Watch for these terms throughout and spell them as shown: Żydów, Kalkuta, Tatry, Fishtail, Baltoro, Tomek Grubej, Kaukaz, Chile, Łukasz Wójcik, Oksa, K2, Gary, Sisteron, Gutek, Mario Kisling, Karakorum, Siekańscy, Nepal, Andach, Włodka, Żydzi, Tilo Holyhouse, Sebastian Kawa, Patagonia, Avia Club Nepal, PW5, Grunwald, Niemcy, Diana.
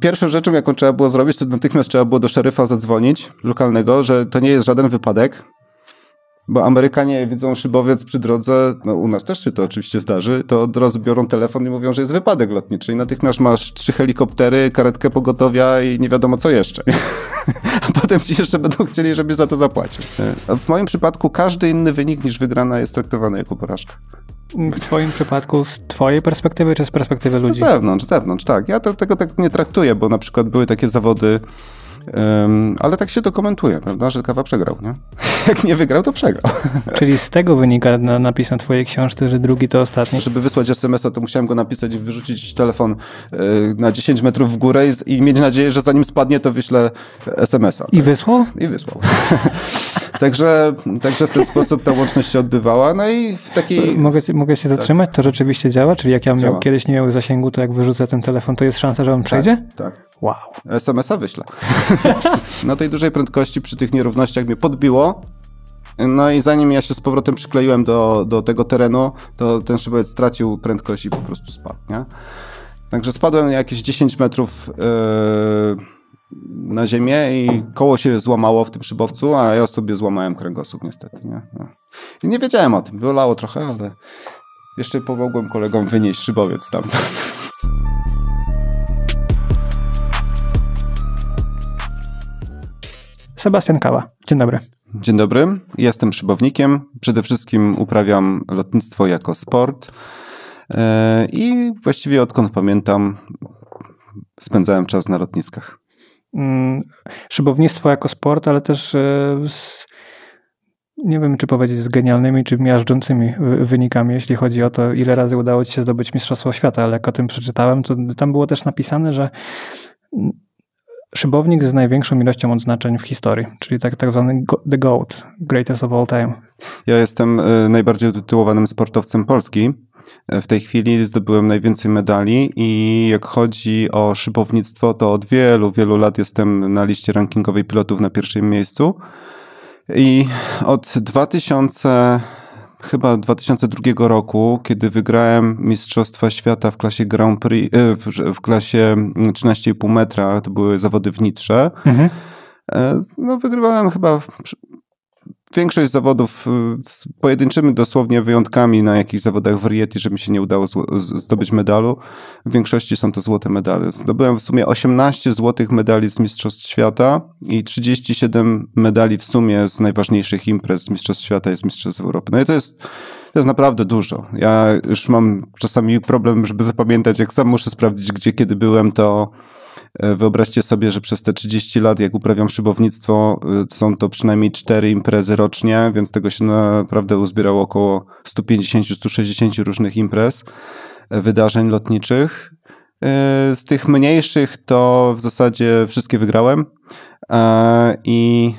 Pierwszą rzeczą, jaką trzeba było zrobić, to natychmiast trzeba było do szeryfa zadzwonić, lokalnego, że to nie jest żaden wypadek, bo Amerykanie widzą szybowiec przy drodze, no u nas też się to oczywiście zdarzy, to od razu biorą telefon i mówią, że jest wypadek lotniczy i natychmiast masz 3 helikoptery, karetkę pogotowia i nie wiadomo co jeszcze. A potem ci jeszcze będą chcieli, żeby za to zapłacić. W moim przypadku każdy inny wynik niż wygrana jest traktowany jako porażka. W twoim przypadku z twojej perspektywy, czy z perspektywy ludzi? Z zewnątrz, tak. Ja tego tak nie traktuję, bo na przykład były takie zawody, ale tak się to komentuje, prawda, że Kawa przegrał, nie? Jak nie wygrał, to przegrał. Czyli z tego wynika napis na twojej książce, że drugi to ostatni? Żeby wysłać SMS-a, to musiałem go napisać i wyrzucić telefon na 10 metrów w górę i mieć nadzieję, że zanim spadnie, to wyślę SMS-a. Tak? I wysłał? I wysłał. Także w ten sposób ta łączność się odbywała, no i w takiej... Mogę się zatrzymać? Tak. To rzeczywiście działa? Czyli jak ja kiedyś nie miał zasięgu, to jak wyrzucę ten telefon, to jest szansa, że on przejdzie? Tak. Wow. SMS-a wyślę. Na tej dużej prędkości przy tych nierównościach mnie podbiło, no i zanim ja się z powrotem przykleiłem do tego terenu, to ten szybowiec stracił prędkość i po prostu spadł, nie? Także spadłem na jakieś 10 metrów... na ziemię i koło się złamało w tym szybowcu, a ja sobie złamałem kręgosłup niestety. Nie? No. I nie wiedziałem o tym, bolało trochę, ale jeszcze pomogłem kolegom wynieść szybowiec stamtąd. Sebastian Kawa, dzień dobry. Dzień dobry, jestem szybownikiem. Przede wszystkim uprawiam lotnictwo jako sport i właściwie odkąd pamiętam spędzałem czas na lotniskach. Szybownictwo jako sport, ale też z, nie wiem, czy powiedzieć z genialnymi, czy miażdżącymi wynikami, jeśli chodzi o to, ile razy udało ci się zdobyć Mistrzostwo Świata, ale jak o tym przeczytałem, to tam było też napisane, że szybownik z największą ilością odznaczeń w historii, czyli tak zwany The GOAT, greatest of all time. Ja jestem najbardziej utytułowanym sportowcem Polski. W tej chwili zdobyłem najwięcej medali i jak chodzi o szybownictwo, to od wielu, wielu lat jestem na liście rankingowej pilotów na pierwszym miejscu i od 2002 roku, kiedy wygrałem Mistrzostwa Świata w klasie Grand Prix, w klasie 13,5 metra, to były zawody w Nitrze, no wygrywałem chyba... Większość zawodów z pojedynczymi dosłownie wyjątkami na jakichś zawodach w Rieti, że mi się nie udało zdobyć medalu. W większości są to złote medale. Zdobyłem w sumie 18 złotych medali z Mistrzostw Świata i 37 medali w sumie z najważniejszych imprez z Mistrzostw Świata i z Mistrzostw Europy. No i to jest naprawdę dużo. Ja już mam czasami problem, żeby zapamiętać, jak sam muszę sprawdzić, gdzie, kiedy byłem, to... Wyobraźcie sobie, że przez te 30 lat, jak uprawiam szybownictwo, są to przynajmniej 4 imprezy rocznie, więc tego się naprawdę uzbierało około 150-160 różnych imprez, wydarzeń lotniczych. Z tych mniejszych to w zasadzie wszystkie wygrałem i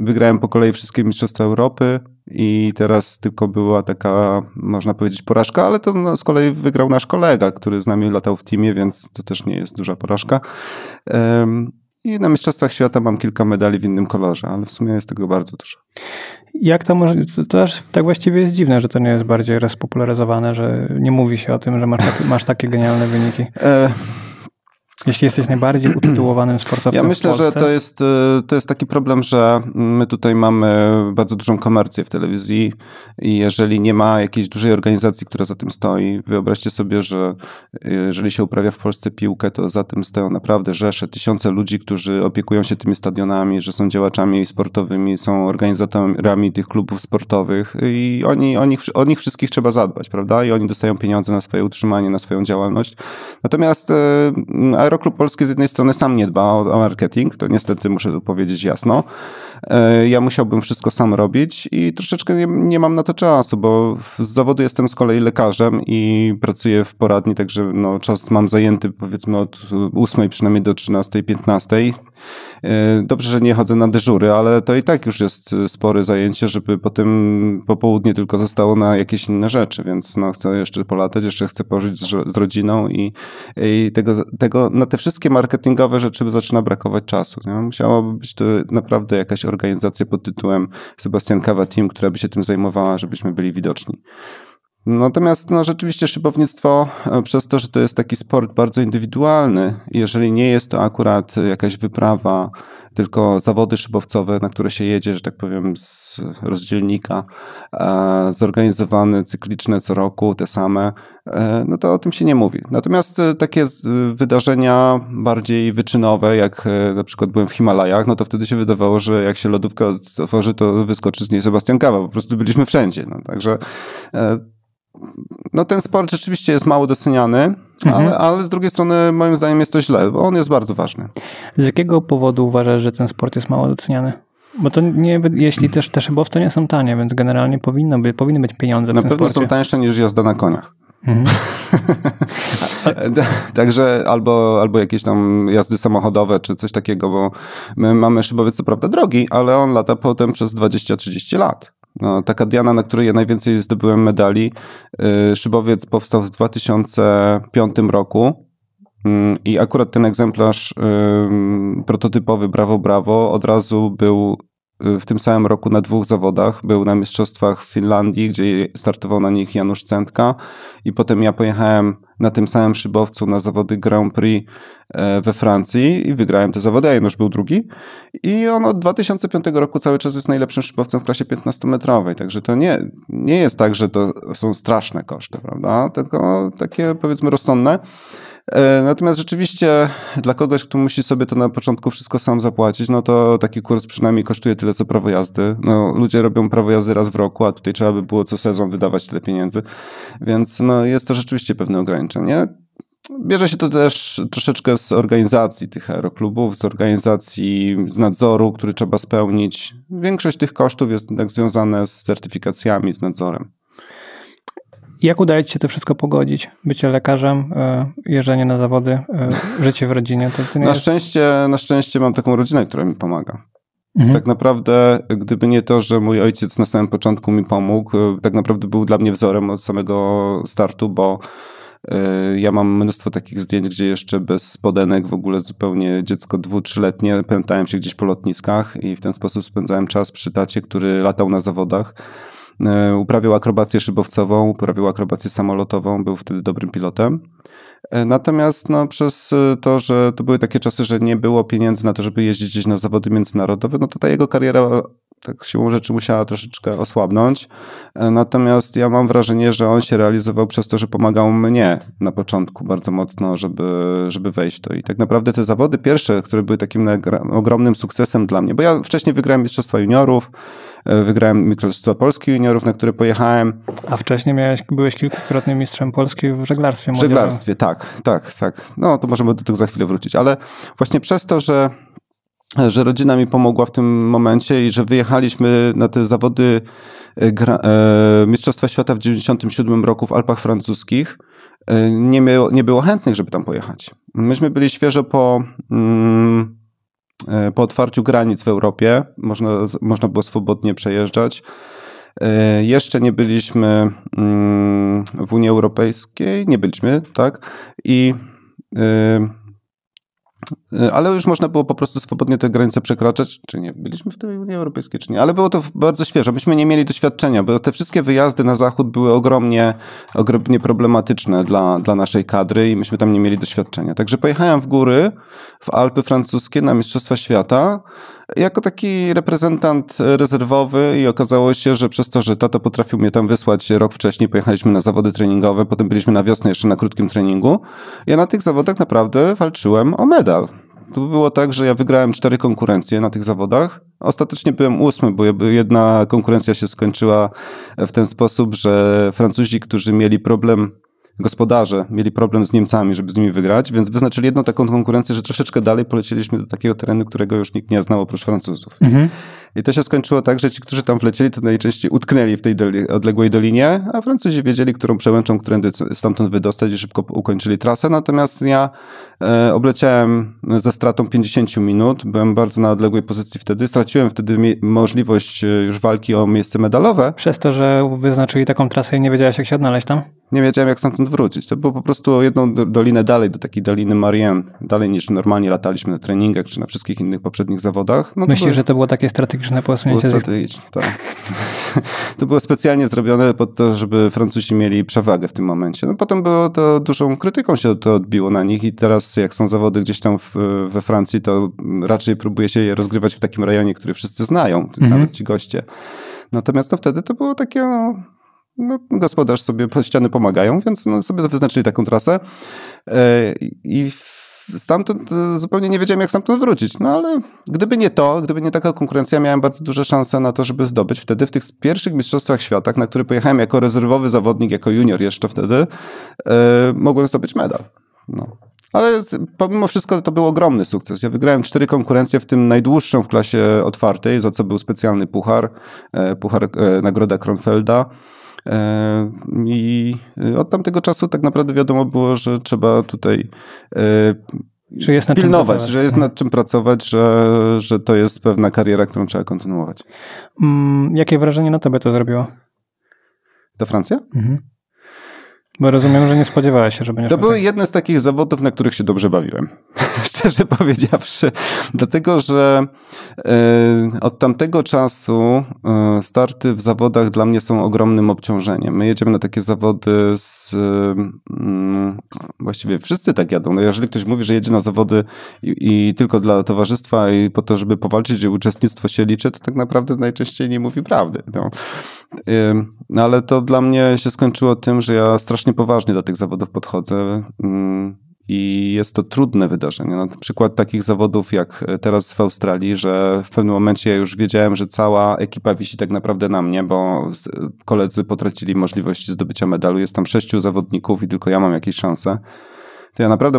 wygrałem po kolei wszystkie Mistrzostwa Europy i teraz tylko była taka, można powiedzieć, porażka, ale to z kolei wygrał nasz kolega, który z nami latał w teamie, więc to też nie jest duża porażka. I na Mistrzostwach Świata mam kilka medali w innym kolorze, ale w sumie jest tego bardzo dużo. Jak to może... To też tak właściwie jest dziwne, że to nie jest bardziej rozpopularyzowane, że nie mówi się o tym, że masz takie genialne wyniki. Jeśli jesteś najbardziej utytułowanym sportowcem ja myślę, w Polsce... że to jest taki problem, że my tutaj mamy bardzo dużą komercję w telewizji i jeżeli nie ma jakiejś dużej organizacji, która za tym stoi, wyobraźcie sobie, że jeżeli się uprawia w Polsce piłkę, to za tym stoją naprawdę rzesze, tysiące ludzi, którzy opiekują się tymi stadionami, że są działaczami sportowymi, są organizatorami tych klubów sportowych i o nich wszystkich trzeba zadbać, prawda? I oni dostają pieniądze na swoje utrzymanie, na swoją działalność. Natomiast Aeroklub Polski z jednej strony sam nie dba o marketing, to niestety muszę to powiedzieć jasno. Ja musiałbym wszystko sam robić i troszeczkę nie mam na to czasu, bo z zawodu jestem z kolei lekarzem i pracuję w poradni, także no, czas mam zajęty powiedzmy od 8 przynajmniej do 13-15. Dobrze, że nie chodzę na dyżury, ale to i tak już jest spore zajęcie, żeby potem popołudnie tylko zostało na jakieś inne rzeczy, więc no, chcę jeszcze polatać, jeszcze chcę pożyć z rodziną i tego na te wszystkie marketingowe rzeczy zaczyna brakować czasu. Nie? Musiałaby być to naprawdę jakaś organizacja pod tytułem Sebastian Kawa Team, która by się tym zajmowała, żebyśmy byli widoczni. Natomiast no, rzeczywiście szybownictwo, przez to, że to jest taki sport bardzo indywidualny, jeżeli nie jest to akurat jakaś wyprawa, tylko zawody szybowcowe, na które się jedzie, że tak powiem, z rozdzielnika, zorganizowane cykliczne co roku, te same, no to o tym się nie mówi. Natomiast takie wydarzenia bardziej wyczynowe, jak na przykład byłem w Himalajach, no to wtedy się wydawało, że jak się lodówka otworzy, to wyskoczy z niej Sebastian Kawa. Po prostu byliśmy wszędzie. No, także no, ten sport rzeczywiście jest mało doceniany, ale z drugiej strony moim zdaniem jest to źle, bo on jest bardzo ważny. Z jakiego powodu uważasz, że ten sport jest mało doceniany? Bo to nie, jeśli też te szybowce nie są tanie, więc generalnie powinny być pieniądze w tym sporcie. Na pewno są tańsze niż jazda na koniach. Także albo jakieś tam jazdy samochodowe czy coś takiego, bo my mamy szybowiec co prawda drogi, ale on lata potem przez 20-30 lat. No, taka Diana, na której ja najwięcej zdobyłem medali, szybowiec powstał w 2005 roku. I akurat ten egzemplarz prototypowy Bravo Bravo od razu był w tym samym roku na dwóch zawodach. Był na mistrzostwach w Finlandii, gdzie startował na nich Janusz Centka i potem ja pojechałem na tym samym szybowcu na zawody Grand Prix we Francji i wygrałem te zawody, a Janusz był drugi. I on od 2005 roku cały czas jest najlepszym szybowcem w klasie 15-metrowej. Także to nie jest tak, że to są straszne koszty, prawda? Tylko takie, powiedzmy, rozsądne. Natomiast rzeczywiście dla kogoś, kto musi sobie to na początku wszystko sam zapłacić, no to taki kurs przynajmniej kosztuje tyle, co prawo jazdy. No, ludzie robią prawo jazdy raz w roku, a tutaj trzeba by było co sezon wydawać tyle pieniędzy. Więc no, jest to rzeczywiście pewne ograniczenie. Bierze się to też troszeczkę z organizacji tych aeroklubów, z organizacji, z nadzoru, który trzeba spełnić. Większość tych kosztów jest jednak związane z certyfikacjami, z nadzorem. Jak udaje ci się to wszystko pogodzić? Bycie lekarzem, jeżdżenie na zawody, życie w rodzinie? To nie jest... Na szczęście mam taką rodzinę, która mi pomaga. Tak naprawdę, gdyby nie to, że mój ojciec na samym początku mi pomógł, tak naprawdę był dla mnie wzorem od samego startu, bo ja mam mnóstwo takich zdjęć, gdzie jeszcze bez spodenek w ogóle zupełnie dziecko 2-3-letnie pętałem się gdzieś po lotniskach i w ten sposób spędzałem czas przy tacie, który latał na zawodach. Uprawiał akrobację szybowcową, uprawiał akrobację samolotową, był wtedy dobrym pilotem. Natomiast no, przez to, że to były takie czasy, że nie było pieniędzy na to, żeby jeździć gdzieś na zawody międzynarodowe, no to ta jego kariera tak siłą rzeczy musiała troszeczkę osłabnąć. Natomiast ja mam wrażenie, że on się realizował przez to, że pomagał mnie na początku bardzo mocno, żeby wejść w to. I tak naprawdę te zawody pierwsze, które były takim ogromnym sukcesem dla mnie, bo ja wcześniej wygrałem Mistrzostwa Juniorów, wygrałem Mistrzostwa Polski Juniorów, na które pojechałem. A wcześniej byłeś kilkukrotnym mistrzem Polski w żeglarstwie młodzieżowym. W żeglarstwie, tak. No to możemy do tego za chwilę wrócić, ale właśnie przez to, że rodzina mi pomogła w tym momencie i że wyjechaliśmy na te zawody Mistrzostwa Świata w 1997 roku w Alpach Francuskich, nie było chętnych, żeby tam pojechać. Myśmy byli świeżo po otwarciu granic w Europie, można było swobodnie przejeżdżać. Jeszcze nie byliśmy w Unii Europejskiej, tak? Ale już można było po prostu swobodnie te granice przekraczać, czy nie byliśmy w tej Unii Europejskiej, czy nie, ale było to bardzo świeże, myśmy nie mieli doświadczenia, bo te wszystkie wyjazdy na zachód były ogromnie problematyczne dla naszej kadry i myśmy tam nie mieli doświadczenia. Także pojechałem w góry, w Alpy Francuskie na Mistrzostwa Świata jako taki reprezentant rezerwowy i okazało się, że przez to, że tato potrafił mnie tam wysłać rok wcześniej, pojechaliśmy na zawody treningowe, potem byliśmy na wiosnę jeszcze na krótkim treningu. Ja na tych zawodach naprawdę walczyłem o medal. To było tak, że ja wygrałem 4 konkurencje na tych zawodach. Ostatecznie byłem 8, bo jedna konkurencja się skończyła w ten sposób, że Francuzi, którzy mieli problem, gospodarze mieli problem z Niemcami, żeby z nimi wygrać, więc wyznaczyli jedną taką konkurencję, że troszeczkę dalej polecieliśmy do takiego terenu, którego już nikt nie znał oprócz Francuzów. I to się skończyło tak, że ci, którzy tam wlecieli, to najczęściej utknęli w tej odległej dolinie, a Francuzi wiedzieli, którą przełęczą, którędy stamtąd wydostać i szybko ukończyli trasę. Natomiast ja Obleciałem ze stratą 50 minut, byłem bardzo na odległej pozycji wtedy, straciłem wtedy możliwość już walki o miejsce medalowe. Przez to, że wyznaczyli taką trasę i nie wiedziałeś, jak się odnaleźć tam? Nie wiedziałem, jak stamtąd wrócić. To było po prostu jedną dolinę dalej, do takiej Doliny Marien, dalej niż normalnie lataliśmy na treningach czy na wszystkich innych poprzednich zawodach. No myślisz, że to było takie strategiczne posunięcie? Było strategiczne, tak. To było specjalnie zrobione po to, żeby Francuzi mieli przewagę w tym momencie. No potem było to dużą krytyką się to odbiło na nich i teraz jak są zawody gdzieś tam we Francji, to raczej próbuje się je rozgrywać w takim rejonie, który wszyscy znają, nawet ci goście. Natomiast no wtedy to było takie... No, gospodarz sobie, ściany pomagają, więc no, sobie wyznaczyli taką trasę i stamtąd zupełnie nie wiedziałem, jak stamtąd wrócić. No ale gdyby nie to, gdyby nie taka konkurencja, miałem bardzo duże szanse na to, żeby zdobyć wtedy w tych pierwszych mistrzostwach świata, na które pojechałem jako rezerwowy zawodnik, jako junior jeszcze wtedy, mogłem zdobyć medal. No. Ale pomimo wszystko to był ogromny sukces. Ja wygrałem 4 konkurencje, w tym najdłuższą w klasie otwartej, za co był specjalny puchar, Nagroda Kronfelda. I od tamtego czasu tak naprawdę wiadomo było, że trzeba tutaj pilnować, że jest nad czym pracować, że to jest pewna kariera, którą trzeba kontynuować. Jakie wrażenie na tobie to zrobiło? To Francja? Mhm. Bo rozumiem, że nie spodziewałeś się, że będziesz... To były jedne z takich zawodów, na których się dobrze bawiłem. Szczerze powiedziawszy. Dlatego, że od tamtego czasu starty w zawodach dla mnie są ogromnym obciążeniem. My jedziemy na takie zawody z... Właściwie wszyscy tak jadą. No jeżeli ktoś mówi, że jedzie na zawody i tylko dla towarzystwa i po to, żeby powalczyć, że uczestnictwo się liczy, to tak naprawdę najczęściej nie mówi prawdy. No. Ale to dla mnie się skończyło tym, że ja strasznie poważnie do tych zawodów podchodzę i jest to trudne wydarzenie. Na przykład takich zawodów jak teraz w Australii, że w pewnym momencie ja już wiedziałem, że cała ekipa wisi tak naprawdę na mnie, bo koledzy potracili możliwość zdobycia medalu. Jest tam 6 zawodników i tylko ja mam jakieś szanse. To ja naprawdę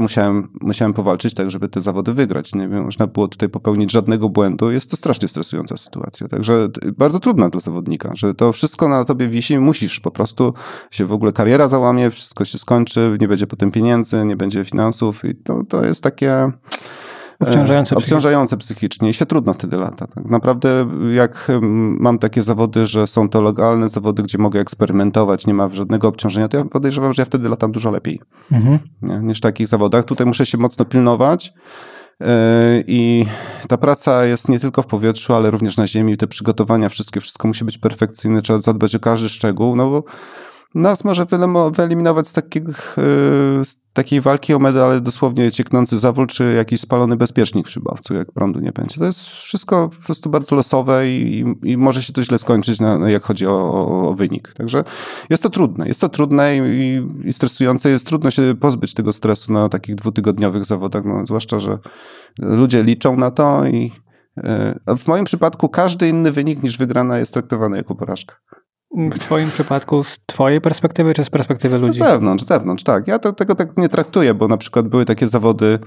musiałem powalczyć tak, żeby te zawody wygrać. Nie można było tutaj popełnić żadnego błędu. Jest to strasznie stresująca sytuacja. Także bardzo trudna dla zawodnika, że to wszystko na tobie wisi. Musisz po prostu, się w ogóle kariera załamie, wszystko się skończy, nie będzie potem pieniędzy, nie będzie finansów i to jest takie... Obciążające psychicznie i się trudno wtedy lata. Tak naprawdę jak mam takie zawody, że są to lokalne zawody, gdzie mogę eksperymentować, nie ma żadnego obciążenia, to ja podejrzewam, że ja wtedy latam dużo lepiej niż w takich zawodach. Tutaj muszę się mocno pilnować i ta praca jest nie tylko w powietrzu, ale również na ziemi. Te przygotowania, wszystko musi być perfekcyjne, trzeba zadbać o każdy szczegół, no bo nas może wyeliminować z takiej walki o medale dosłownie cieknący zawór, czy jakiś spalony bezpiecznik w szybowcu, jak prądu nie będzie. To jest wszystko po prostu bardzo losowe i może się to źle skończyć, jak chodzi o wynik. Także jest to trudne i stresujące. Jest trudno się pozbyć tego stresu na takich 2-tygodniowych zawodach, no, zwłaszcza, że ludzie liczą na to i w moim przypadku każdy inny wynik niż wygrana jest traktowany jako porażka. W twoim przypadku z twojej perspektywy, czy z perspektywy ludzi? Z zewnątrz, tak. Ja tego tak nie traktuję, bo na przykład były takie zawody,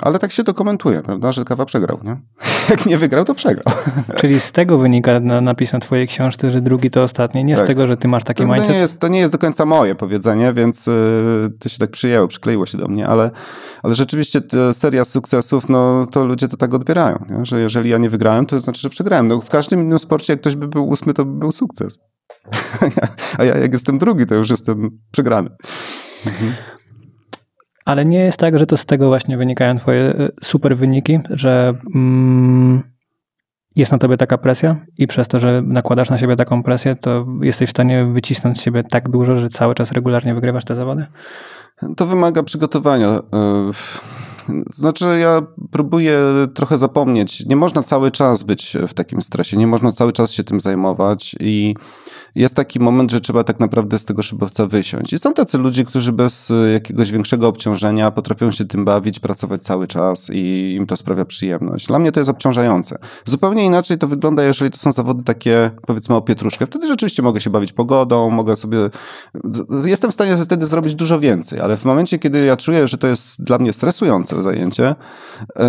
ale tak się to komentuje, prawda, że Kawa przegrał, nie? Jak nie wygrał, to przegrał. Czyli z tego wynika napis na twojej książce, że drugi to ostatni, nie tak. Z tego, że ty masz taki mindset. To nie jest do końca moje powiedzenie, więc to się tak przyjęło, przykleiło się do mnie, ale rzeczywiście seria sukcesów, no to ludzie to tak odbierają, nie? Że jeżeli ja nie wygrałem, to znaczy, że przegrałem. No, w każdym innym sporcie, jak ktoś by był 8, to by był sukces. A ja jak jestem drugi, to już jestem przegrany. Mhm. Ale nie jest tak, że to z tego właśnie wynikają twoje super wyniki, że jest na tobie taka presja i przez to, że nakładasz na siebie taką presję, to jesteś w stanie wycisnąć z siebie tak dużo, że cały czas regularnie wygrywasz te zawody? To wymaga przygotowania. Znaczy ja próbuję trochę zapomnieć. Nie można cały czas być w takim stresie, nie można cały czas się tym zajmować i jest taki moment, że trzeba tak naprawdę z tego szybowca wysiąść. I są tacy ludzie, którzy bez jakiegoś większego obciążenia potrafią się tym bawić, pracować cały czas i im to sprawia przyjemność. Dla mnie to jest obciążające. Zupełnie inaczej to wygląda, jeżeli to są zawody takie, powiedzmy, o pietruszkę. Wtedy rzeczywiście mogę się bawić pogodą, jestem w stanie wtedy zrobić dużo więcej, ale w momencie, kiedy ja czuję, że to jest dla mnie stresujące zajęcie,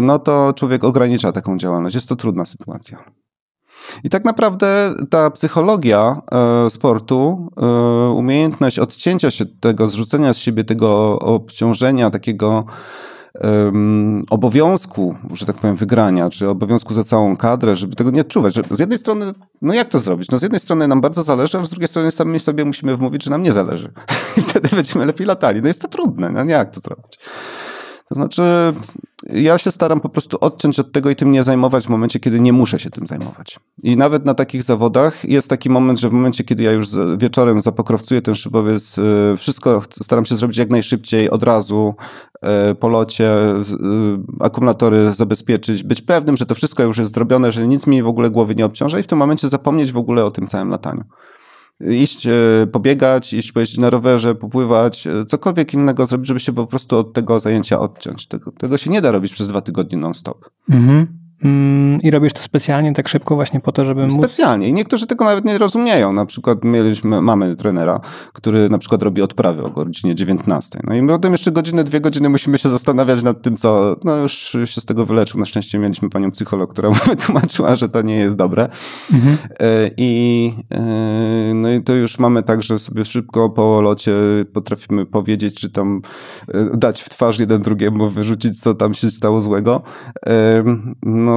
no to człowiek ogranicza taką działalność. Jest to trudna sytuacja. I tak naprawdę ta psychologia sportu, umiejętność odcięcia się tego, zrzucenia z siebie tego obciążenia, takiego obowiązku, że tak powiem, wygrania, czy obowiązku za całą kadrę, żeby tego nie odczuwać. Że z jednej strony, no jak to zrobić? No z jednej strony nam bardzo zależy, a z drugiej strony sami sobie musimy wmówić, że nam nie zależy. I wtedy będziemy lepiej latali. No jest to trudne, no nie jak to zrobić. To znaczy, ja się staram po prostu odciąć od tego i tym nie zajmować w momencie, kiedy nie muszę się tym zajmować. I nawet na takich zawodach jest taki moment, że w momencie, kiedy ja już wieczorem zapokrowcuję ten szybowiec, wszystko staram się zrobić jak najszybciej, od razu, po locie, akumulatory zabezpieczyć, być pewnym, że to wszystko już jest zrobione, że nic mi w ogóle głowy nie obciąża i w tym momencie zapomnieć w ogóle o tym całym lataniu. Iść, pobiegać, iść pojeździć na rowerze, popływać, cokolwiek innego zrobić, żeby się po prostu od tego zajęcia odciąć. Tego się nie da robić przez 2 tygodnie non-stop. I robisz to specjalnie, tak szybko właśnie po to, żeby móc... Specjalnie. I niektórzy tego nawet nie rozumieją. Na przykład mamy trenera, który na przykład robi odprawy o godzinie 19. No i potem jeszcze godzinę, 2 godziny musimy się zastanawiać nad tym, co... No już się z tego wyleczył. Na szczęście mieliśmy panią psycholog, która mu wytłumaczyła, że to nie jest dobre. No i to już mamy tak, że sobie szybko po locie potrafimy powiedzieć, czy tam dać w twarz jeden drugiemu, wyrzucić, co tam się stało złego. No,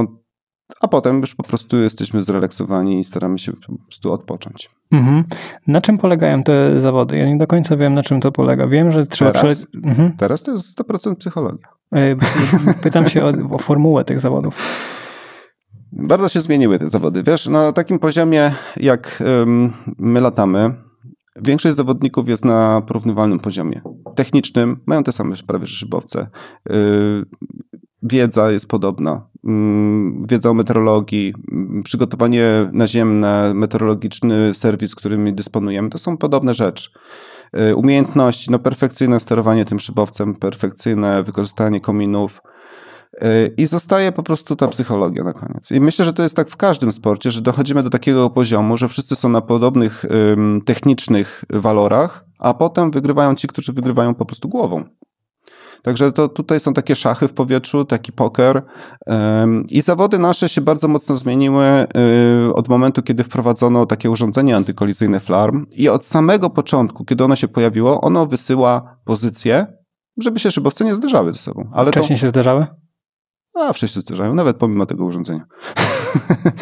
a potem już po prostu jesteśmy zrelaksowani i staramy się po prostu odpocząć. Na czym polegają te zawody? Ja nie do końca wiem, na czym to polega. Wiem, że trzeba... Teraz to jest 100% psychologia. Pytam się o formułę tych zawodów. Bardzo się zmieniły te zawody. Wiesz, na takim poziomie, jak my latamy, większość zawodników jest na porównywalnym poziomie technicznym. Mają te same prawie szybowce. Wiedza jest podobna. Wiedza o meteorologii, przygotowanie naziemne, meteorologiczny serwis, którym dysponujemy, to są podobne rzeczy. Umiejętności, no perfekcyjne sterowanie tym szybowcem, perfekcyjne wykorzystanie kominów. I zostaje po prostu ta psychologia na koniec. I myślę, że to jest tak w każdym sporcie, że dochodzimy do takiego poziomu, że wszyscy są na podobnych technicznych walorach, a potem wygrywają ci, którzy wygrywają po prostu głową. Także to tutaj są takie szachy w powietrzu, taki poker. I zawody nasze się bardzo mocno zmieniły od momentu, kiedy wprowadzono takie urządzenie antykolizyjne FLARM. I od samego początku, kiedy ono się pojawiło, ono wysyła pozycję, żeby się szybowce nie zderzały ze sobą. Ale wcześniej się zderzały? Zawsze się zderzają, nawet pomimo tego urządzenia.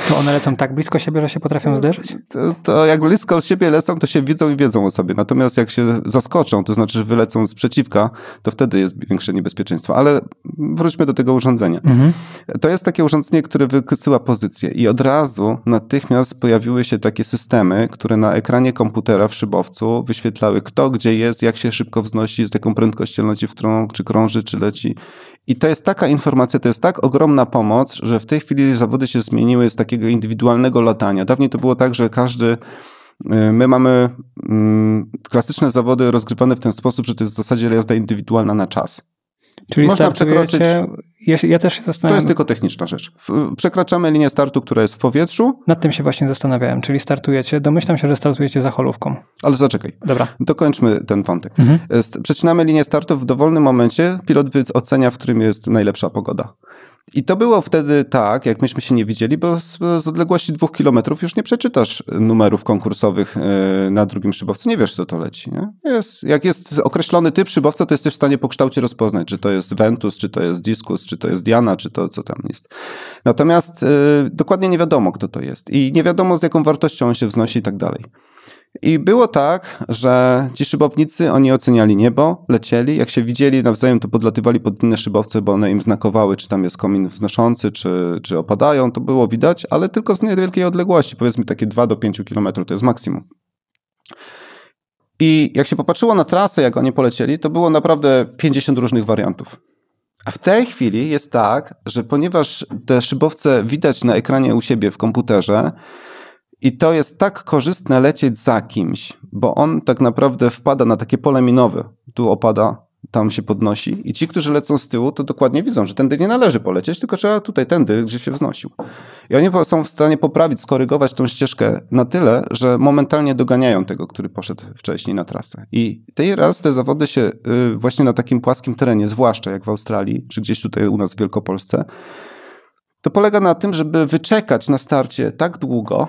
To one lecą tak blisko siebie, że się potrafią zderzyć? To jak blisko siebie lecą, to się widzą i wiedzą o sobie. Natomiast jak się zaskoczą, to znaczy, że wylecą z przeciwka, to wtedy jest większe niebezpieczeństwo. Ale wróćmy do tego urządzenia. To jest takie urządzenie, które wysyła pozycję i od razu natychmiast pojawiły się takie systemy, które na ekranie komputera w szybowcu wyświetlały kto, gdzie jest, jak się szybko wznosi, z jaką prędkością leci, czy krąży, czy leci. I to jest taka informacja, to jest tak ogromna pomoc, że w tej chwili zawody się zmieniły z takiego indywidualnego latania. Dawniej to było tak, że my mamy klasyczne zawody rozgrywane w ten sposób, że to jest w zasadzie jazda indywidualna na czas. Czyli można przekroczyć. Ja też się zastanawiam. To jest tylko techniczna rzecz. Przekraczamy linię startu, która jest w powietrzu. Nad tym się właśnie zastanawiałem. Czyli startujecie, domyślam się, że startujecie za holówką. Ale zaczekaj. Dobra. Dokończmy ten wątek. Przecinamy linię startu w dowolnym momencie. Pilot ocenia, w którym jest najlepsza pogoda. I to było wtedy tak, jak myśmy się nie widzieli, bo z odległości 2 kilometrów już nie przeczytasz numerów konkursowych na drugim szybowcu. Nie wiesz, co to leci. Nie? Jak jest określony typ szybowca, to jesteś w stanie po kształcie rozpoznać, czy to jest Ventus, czy to jest Discus, czy to jest Diana, czy to co tam jest. Natomiast dokładnie nie wiadomo, kto to jest. I nie wiadomo, z jaką wartością on się wznosi i tak dalej. I było tak, że ci szybownicy, oni oceniali niebo, lecieli, jak się widzieli nawzajem, to podlatywali pod inne szybowce, bo one im znakowały, czy tam jest komin wznoszący, czy opadają, to było widać, ale tylko z niewielkiej odległości, powiedzmy takie 2 do 5 kilometrów, to jest maksimum. I jak się popatrzyło na trasę, jak oni polecieli, to było naprawdę 50 różnych wariantów. A w tej chwili jest tak, że ponieważ te szybowce widać na ekranie u siebie w komputerze, i to jest tak korzystne lecieć za kimś, bo on tak naprawdę wpada na takie pole minowe. Tu opada, tam się podnosi. I ci, którzy lecą z tyłu, to dokładnie widzą, że tędy nie należy polecieć, tylko trzeba tutaj, tędy, gdzie się wznosił. I oni są w stanie poprawić, skorygować tą ścieżkę na tyle, że momentalnie doganiają tego, który poszedł wcześniej na trasę. I teraz te zawody się właśnie na takim płaskim terenie, zwłaszcza jak w Australii, czy gdzieś tutaj u nas w Wielkopolsce, to polega na tym, żeby wyczekać na starcie tak długo,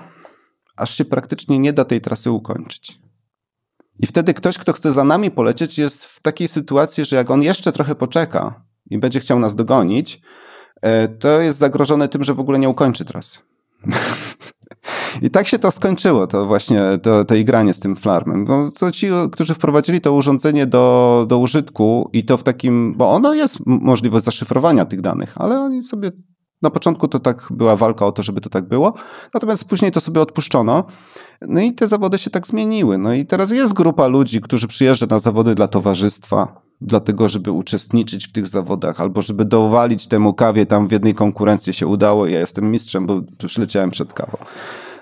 aż się praktycznie nie da tej trasy ukończyć. I wtedy ktoś, kto chce za nami polecieć, jest w takiej sytuacji, że jak on jeszcze trochę poczeka i będzie chciał nas dogonić, to jest zagrożony tym, że w ogóle nie ukończy trasy. I tak się to skończyło, to właśnie to igranie z tym flarmem. Bo to ci, którzy wprowadzili to urządzenie do użytku i to w takim... Bo ono jest możliwość zaszyfrowania tych danych, ale oni sobie... Na początku to tak była walka o to, żeby to tak było, natomiast później to sobie odpuszczono. No i te zawody się tak zmieniły. No i teraz jest grupa ludzi, którzy przyjeżdża na zawody dla towarzystwa, dlatego żeby uczestniczyć w tych zawodach albo żeby dowalić temu Kawie, tam w jednej konkurencji się udało i ja jestem mistrzem, bo przyleciałem przed Kawą.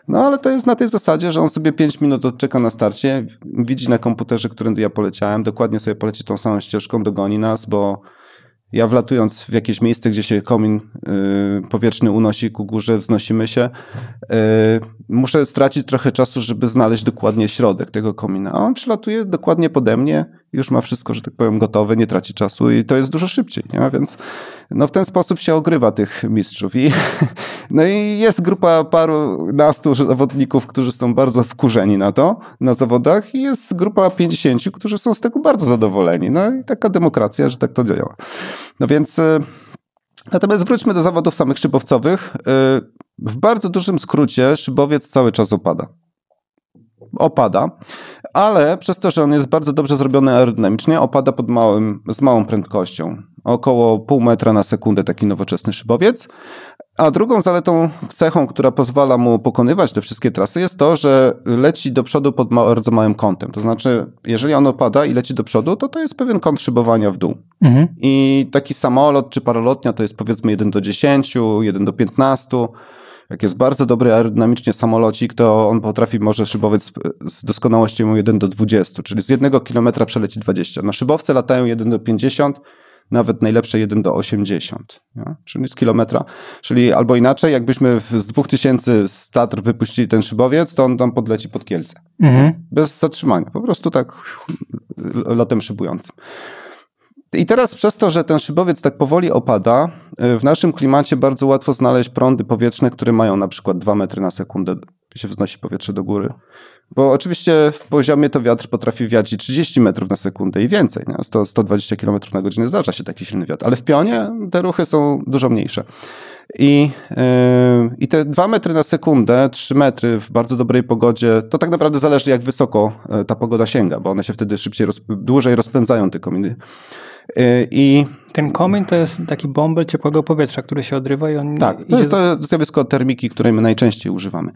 No ale to jest na tej zasadzie, że on sobie 5 minut odczeka na starcie, widzi na komputerze, którym ja poleciałem, dokładnie sobie poleci tą samą ścieżką, dogoni nas, bo... Ja wlatując w jakieś miejsce, gdzie się komin powietrzny unosi ku górze, wznosimy się, muszę stracić trochę czasu, żeby znaleźć dokładnie środek tego komina. A on przylatuje dokładnie pode mnie, już ma wszystko, że tak powiem, gotowe, nie traci czasu i to jest dużo szybciej, nie? Więc no, w ten sposób się ogrywa tych mistrzów. I jest grupa parunastu zawodników, którzy są bardzo wkurzeni na to, na zawodach i jest grupa 50, którzy są z tego bardzo zadowoleni. No i taka demokracja, że tak to działa. No więc, natomiast wróćmy do zawodów samych szybowcowych. W bardzo dużym skrócie szybowiec cały czas opada. Opada, ale przez to, że on jest bardzo dobrze zrobiony aerodynamicznie, opada z małą prędkością. Około pół metra na sekundę taki nowoczesny szybowiec. A drugą zaletą, cechą, która pozwala mu pokonywać te wszystkie trasy, jest to, że leci do przodu pod bardzo małym kątem. To znaczy, jeżeli on opada i leci do przodu, to jest pewien kąt szybowania w dół. Mhm. I taki samolot czy paralotnia to jest powiedzmy 1 do 10, 1 do 15. Jak jest bardzo dobry aerodynamicznie samolocik, to on potrafi może szybowiec z doskonałością 1 do 20, czyli z 1 km przeleci 20. No szybowce latają 1 do 50, nawet najlepsze 1 do 80, nie? Czyli z kilometra. Czyli albo inaczej, jakbyśmy z 2000 z Tatr wypuścili ten szybowiec, to on tam podleci pod Kielce. Mhm. Bez zatrzymania, po prostu tak lotem szybującym. I teraz przez to, że ten szybowiec tak powoli opada, w naszym klimacie bardzo łatwo znaleźć prądy powietrzne, które mają na przykład 2 metry na sekundę, się wznosi powietrze do góry. Bo oczywiście w poziomie to wiatr potrafi wiać i 30 metrów na sekundę i więcej. 120 km na godzinę zdarza się taki silny wiatr. Ale w pionie te ruchy są dużo mniejsze. I te 2 metry na sekundę, 3 metry w bardzo dobrej pogodzie, to tak naprawdę zależy jak wysoko ta pogoda sięga, bo one się wtedy szybciej, dłużej rozpędzają te kominy. Ten komin to jest taki bąbel ciepłego powietrza, który się odrywa i on... Tak, to jest to zjawisko termiki, której my najczęściej używamy.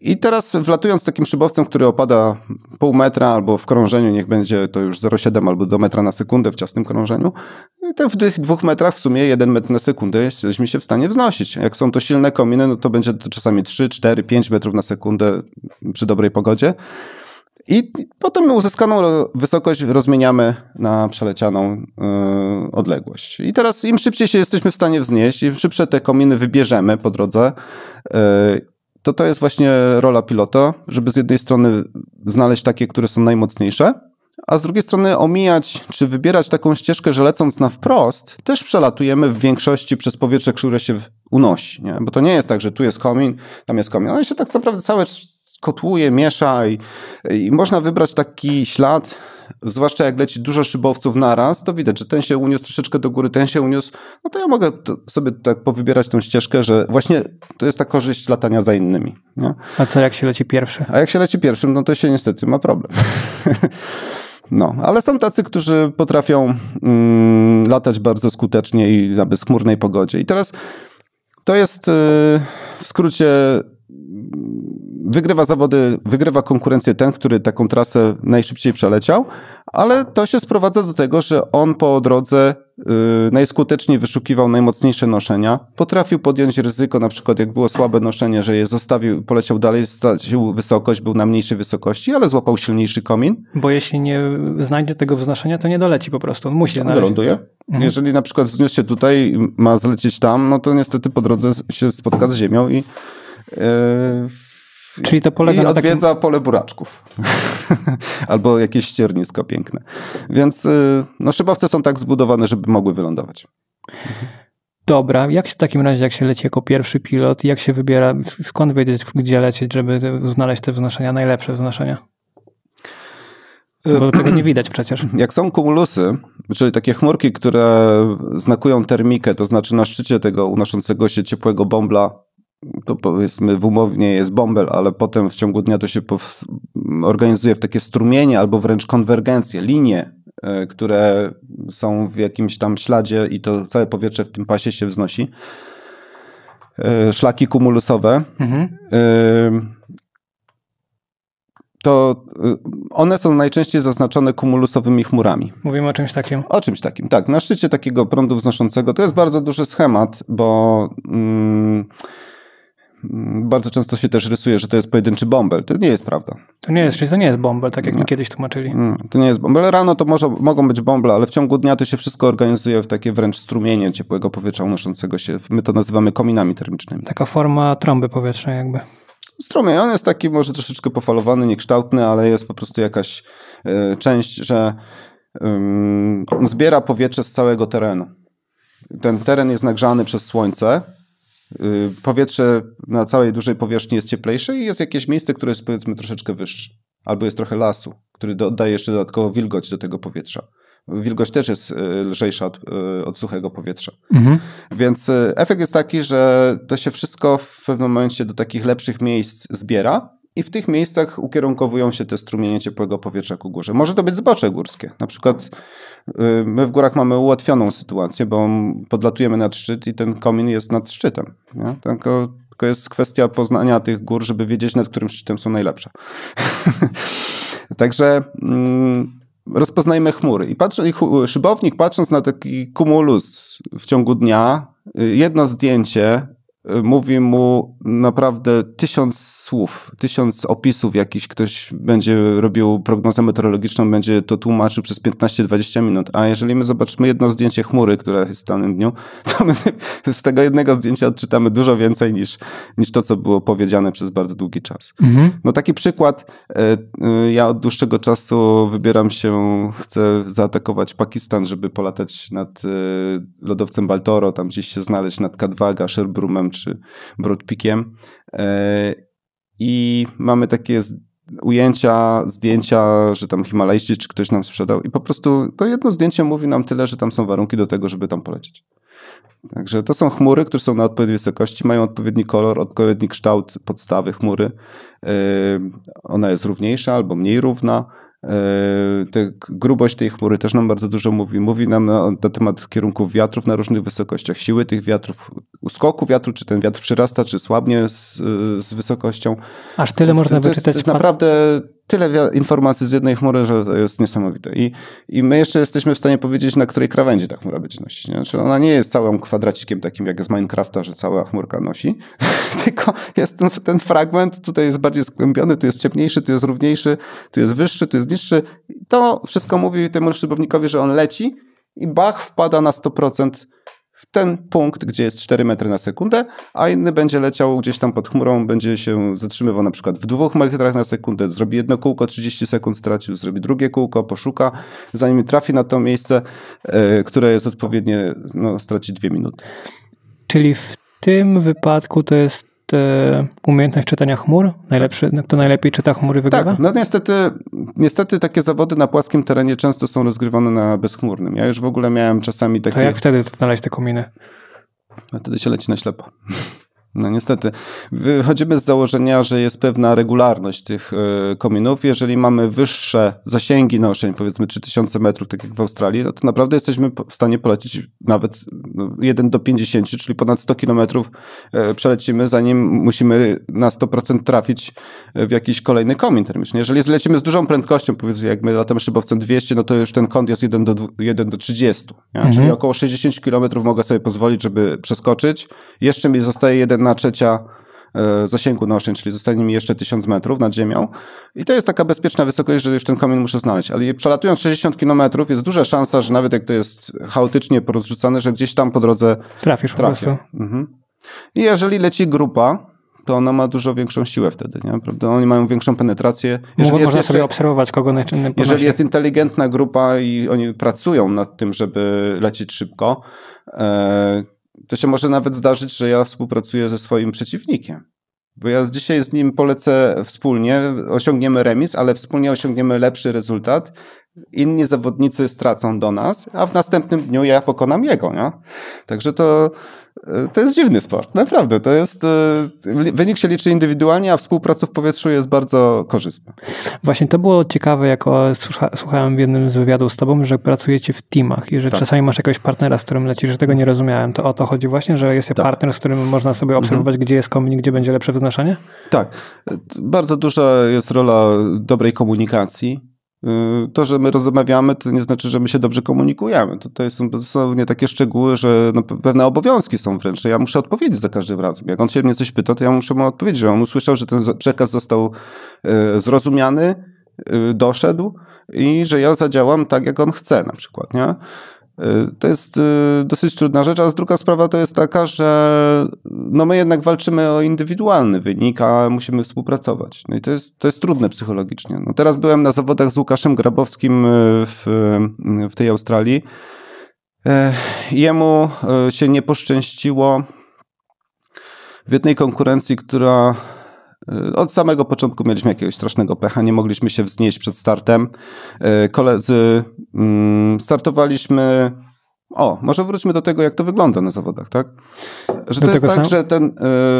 I teraz wlatując takim szybowcem, który opada pół metra albo w krążeniu, niech będzie to już 0,7 albo do metra na sekundę w ciasnym krążeniu, to w tych 2 metrach w sumie 1 metr na sekundę jesteśmy się w stanie wznosić. Jak są to silne kominy, no to będzie to czasami 3, 4, 5 metrów na sekundę przy dobrej pogodzie. I potem uzyskaną wysokość rozmieniamy na przelecianą odległość. I teraz im szybciej się jesteśmy w stanie wznieść, im szybsze te kominy wybierzemy po drodze, to jest właśnie rola pilota, żeby z jednej strony znaleźć takie, które są najmocniejsze, a z drugiej strony omijać, czy wybierać taką ścieżkę, że lecąc na wprost, też przelatujemy w większości przez powietrze, które się unosi. Nie? Bo to nie jest tak, że tu jest komin, tam jest komin. On się tak naprawdę całe... kotłuje, miesza i można wybrać taki ślad, zwłaszcza jak leci dużo szybowców naraz, to widać, że ten się uniósł troszeczkę do góry, ten się uniósł, no to ja mogę sobie tak powybierać tą ścieżkę, że właśnie to jest ta korzyść latania za innymi. Nie? A co jak się leci pierwszy? A jak się leci pierwszym, no to się niestety ma problem. No, ale są tacy, którzy potrafią latać bardzo skutecznie i na bezchmurnej pogodzie. I teraz to jest w skrócie... Wygrywa konkurencję ten, który taką trasę najszybciej przeleciał, ale to się sprowadza do tego, że on po drodze najskuteczniej wyszukiwał najmocniejsze noszenia, potrafił podjąć ryzyko, na przykład jak było słabe noszenie, że je zostawił, poleciał dalej, stracił wysokość, był na mniejszej wysokości, ale złapał silniejszy komin. Bo jeśli nie znajdzie tego wznoszenia, to nie doleci po prostu, on musi znaleźć. Ląduje. Mhm. Jeżeli na przykład wzniósł się tutaj, ma zlecieć tam, no to niestety po drodze się spotka z ziemią i... Czyli to polega na odwiedza takim... pole buraczków. Albo jakieś ściernisko piękne. Więc szybowce są tak zbudowane, żeby mogły wylądować. Dobra, jak się w takim razie, jak się leci jako pierwszy pilot, jak się wybiera, skąd wiedzieć, gdzie lecieć, żeby znaleźć te wznoszenia, najlepsze wznoszenia? Bo tego nie widać przecież. Jak są kumulusy, czyli takie chmurki, które znakują termikę, to znaczy na szczycie tego unoszącego się ciepłego bąbla, to powiedzmy w umownie jest bąbel, ale potem w ciągu dnia to się organizuje w takie strumienie albo wręcz konwergencje, linie, które są w jakimś tam śladzie i to całe powietrze w tym pasie się wznosi. Szlaki kumulusowe. Mhm. To one są najczęściej zaznaczone kumulusowymi chmurami. Mówimy o czymś takim? O czymś takim, tak. Na szczycie takiego prądu wznoszącego to jest bardzo duży schemat, bo bardzo często się też rysuje, że to jest pojedynczy bąbel. To nie jest prawda. To nie jest bąbel, tak jak my kiedyś tłumaczyli. To nie jest bąbel. Rano to mogą być bąble, ale w ciągu dnia to się wszystko organizuje w takie wręcz strumienie ciepłego powietrza unoszącego się. My to nazywamy kominami termicznymi. Taka forma trąby powietrznej jakby. Strumień, on jest taki może troszeczkę pofalowany, niekształtny, ale jest po prostu jakaś część, że on zbiera powietrze z całego terenu. Ten teren jest nagrzany przez słońce. Powietrze na całej dużej powierzchni jest cieplejsze i jest jakieś miejsce, które jest powiedzmy troszeczkę wyższe. Albo jest trochę lasu, który daje jeszcze dodatkowo wilgoć do tego powietrza. Wilgoć też jest lżejsza od suchego powietrza. Mhm. Więc efekt jest taki, że to się wszystko w pewnym momencie do takich lepszych miejsc zbiera i w tych miejscach ukierunkowują się te strumienie ciepłego powietrza ku górze. Może to być zbocze górskie. Na przykład my w górach mamy ułatwioną sytuację, bo podlatujemy nad szczyt i ten komin jest nad szczytem. Nie? Tylko jest kwestia poznania tych gór, żeby wiedzieć, nad którym szczytem są najlepsze. Także... rozpoznajmy chmury. I szybownik, patrząc na taki kumulus w ciągu dnia, jedno zdjęcie mówi mu naprawdę 1000 słów, 1000 opisów. Jakiś ktoś będzie robił prognozę meteorologiczną, będzie to tłumaczył przez 15-20 minut. A jeżeli my zobaczymy jedno zdjęcie chmury, która jest w danym dniu, to my z tego jednego zdjęcia odczytamy dużo więcej niż to, co było powiedziane przez bardzo długi czas. Mhm. No taki przykład. Ja od dłuższego czasu wybieram się, chcę zaatakować Pakistan, żeby polatać nad lodowcem Baltoro, tam gdzieś się znaleźć nad K2, Gasherbrumem czy Broadpeakiem. I mamy takie ujęcia, zdjęcia, że tam Himalaje czy ktoś nam sprzedał i po prostu to jedno zdjęcie mówi nam tyle, że tam są warunki do tego, żeby tam polecieć. Także to są chmury, które są na odpowiedniej wysokości, mają odpowiedni kolor, odpowiedni kształt podstawy chmury. Ona jest równiejsza albo mniej równa. Grubość tej chmury też nam bardzo dużo mówi. Mówi nam na temat kierunków wiatrów na różnych wysokościach, siły tych wiatrów, uskoku wiatru, czy ten wiatr przyrasta, czy słabnie z wysokością. Aż tyle można wyczytać. To jest naprawdę tyle informacji z jednej chmury, że to jest niesamowite. I my jeszcze jesteśmy w stanie powiedzieć, na której krawędzi ta chmura będzie nosić. Nie? Znaczy ona nie jest całym kwadracikiem takim jak z Minecrafta, że cała chmurka nosi, tylko jest ten fragment, tutaj jest bardziej skłębiony, tu jest ciemniejszy, tu jest równiejszy, tu jest wyższy, tu jest niższy. To wszystko mówi temu szybownikowi, że on leci i bach, wpada na 100% w ten punkt, gdzie jest 4 metry na sekundę, a inny będzie leciał gdzieś tam pod chmurą, będzie się zatrzymywał na przykład w 2 metrach na sekundę, zrobi jedno kółko, 30 sekund stracił, zrobi drugie kółko, poszuka, zanim trafi na to miejsce, które jest odpowiednie, no, straci 2 minuty. Czyli w tym wypadku to jest umiejętność czytania chmur? Kto najlepiej czyta chmury, wygrywa? Tak, no niestety takie zawody na płaskim terenie często są rozgrywane na bezchmurnym. Ja już w ogóle miałem czasami takie... To jak wtedy znaleźć te kominy? A wtedy się leci na ślepo. No niestety. Wychodzimy z założenia, że jest pewna regularność tych kominów. Jeżeli mamy wyższe zasięgi noszeń, powiedzmy 3000 metrów, tak jak w Australii, no to naprawdę jesteśmy w stanie polecić nawet 1 do 50, czyli ponad 100 kilometrów przelecimy, zanim musimy na 100% trafić w jakiś kolejny komin termiczny. Jeżeli lecimy z dużą prędkością, powiedzmy jak my latem szybowcem 200, no to już ten kąt jest 1 do 30. Mhm. Czyli około 60 kilometrów mogę sobie pozwolić, żeby przeskoczyć. Jeszcze mi zostaje 1/3 zasięgu noszeń, czyli zostanie mi jeszcze 1000 metrów nad ziemią. I to jest taka bezpieczna wysokość, że już ten komin muszę znaleźć. Ale przelatując 60 kilometrów jest duża szansa, że nawet jak to jest chaotycznie porozrzucane, że gdzieś tam po drodze trafię. Po prostu. Mhm. I jeżeli leci grupa, to ona ma dużo większą siłę wtedy, nie? Prawda? Oni mają większą penetrację. Można sobie obserwować, kogo najczęściej. Jeżeli jest inteligentna grupa i oni pracują nad tym, żeby lecieć szybko, To się może nawet zdarzyć, że ja współpracuję ze swoim przeciwnikiem. Bo ja dzisiaj z nim polecę wspólnie, osiągniemy remis, ale wspólnie osiągniemy lepszy rezultat. Inni zawodnicy stracą do nas, a w następnym dniu ja pokonam jego. Nie? Także to jest dziwny sport, naprawdę. To jest, wynik się liczy indywidualnie, a współpraca w powietrzu jest bardzo korzystna. Właśnie to było ciekawe, jak słuchałem w jednym z wywiadów z tobą, że pracujecie w teamach i że czasami masz jakiegoś partnera, z którym lecisz, że tego nie rozumiałem. To o to chodzi właśnie, że jest partner, z którym można sobie obserwować, gdzie jest komin, gdzie będzie lepsze wyznaczanie? Tak. Bardzo duża jest rola dobrej komunikacji. To, że my rozmawiamy, to nie znaczy, że my się dobrze komunikujemy. To są dosłownie takie szczegóły, że no, pewne obowiązki są wręcz. Ja muszę odpowiedzieć za każdym razem. Jak on się mnie coś pyta, to ja muszę mu odpowiedzieć, że on usłyszał, że ten przekaz został zrozumiany, doszedł i że ja zadziałam tak, jak on chce na przykład. Nie? To jest dosyć trudna rzecz, a druga sprawa to jest taka, że no my jednak walczymy o indywidualny wynik, a musimy współpracować. No i to jest trudne psychologicznie. No teraz byłem na zawodach z Łukaszem Grabowskim w tej Australii. Jemu się nie poszczęściło w jednej konkurencji, która... Od samego początku mieliśmy jakiegoś strasznego pecha, nie mogliśmy się wznieść przed startem. Koledzy, startowaliśmy... O, może wróćmy do tego, jak to wygląda na zawodach, tak? Że to jest tak,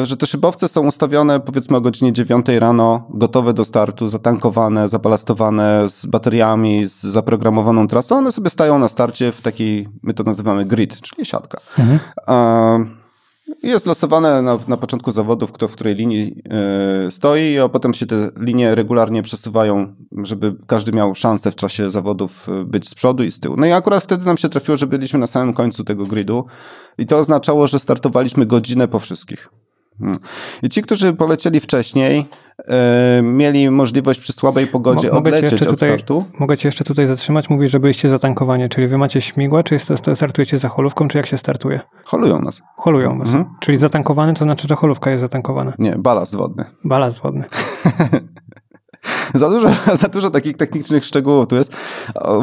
że te szybowce są ustawione powiedzmy o godzinie 9 rano, gotowe do startu, zatankowane, zabalastowane z bateriami, z zaprogramowaną trasą. One sobie stają na starcie w takiej, my to nazywamy grid, czyli siatka. Mhm. Jest losowane na początku zawodów, kto w której linii stoi, a potem się te linie regularnie przesuwają, żeby każdy miał szansę w czasie zawodów być z przodu i z tyłu. No i akurat wtedy nam się trafiło, że byliśmy na samym końcu tego gridu i to oznaczało, że startowaliśmy godzinę po wszystkich. I ci, którzy polecieli wcześniej, mieli możliwość przy słabej pogodzie odlecieć od startu. Mogę cię jeszcze tutaj zatrzymać. Mówisz, że byliście zatankowani, czyli wy macie śmigła, czy startujecie za holówką, czy jak się startuje? Holują nas. Holują was. Mhm. Czyli zatankowany to znaczy, że holówka jest zatankowana. Nie, balast wodny. Balast wodny. Za dużo takich technicznych szczegółów tu jest.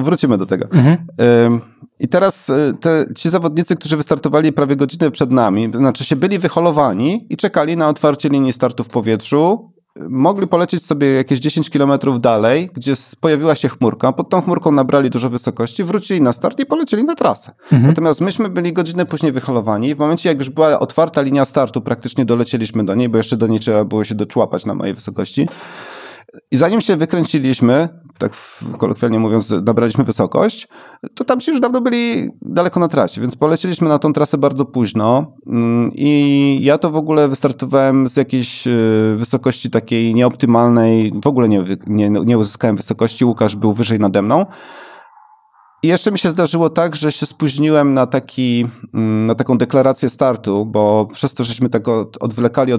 Wrócimy do tego. Mhm. I teraz ci zawodnicy, którzy wystartowali prawie godzinę przed nami, znaczy się byli wyholowani i czekali na otwarcie linii startu w powietrzu, mogli polecieć sobie jakieś 10 km dalej, gdzie pojawiła się chmurka, pod tą chmurką nabrali dużo wysokości, wrócili na start i polecieli na trasę. Mhm. Natomiast myśmy byli godzinę później wyholowani i w momencie, jak już była otwarta linia startu, praktycznie dolecieliśmy do niej, bo jeszcze do niej trzeba było się doczłapać na mojej wysokości. I zanim się wykręciliśmy, tak kolokwialnie mówiąc, nabraliśmy wysokość, to tam ci już dawno byli daleko na trasie, więc polecieliśmy na tą trasę bardzo późno i ja to w ogóle wystartowałem z jakiejś wysokości takiej nieoptymalnej, w ogóle nie uzyskałem wysokości, Łukasz był wyżej nade mną. I jeszcze mi się zdarzyło tak, że się spóźniłem na taką deklarację startu, bo przez to, żeśmy tak odwlekali,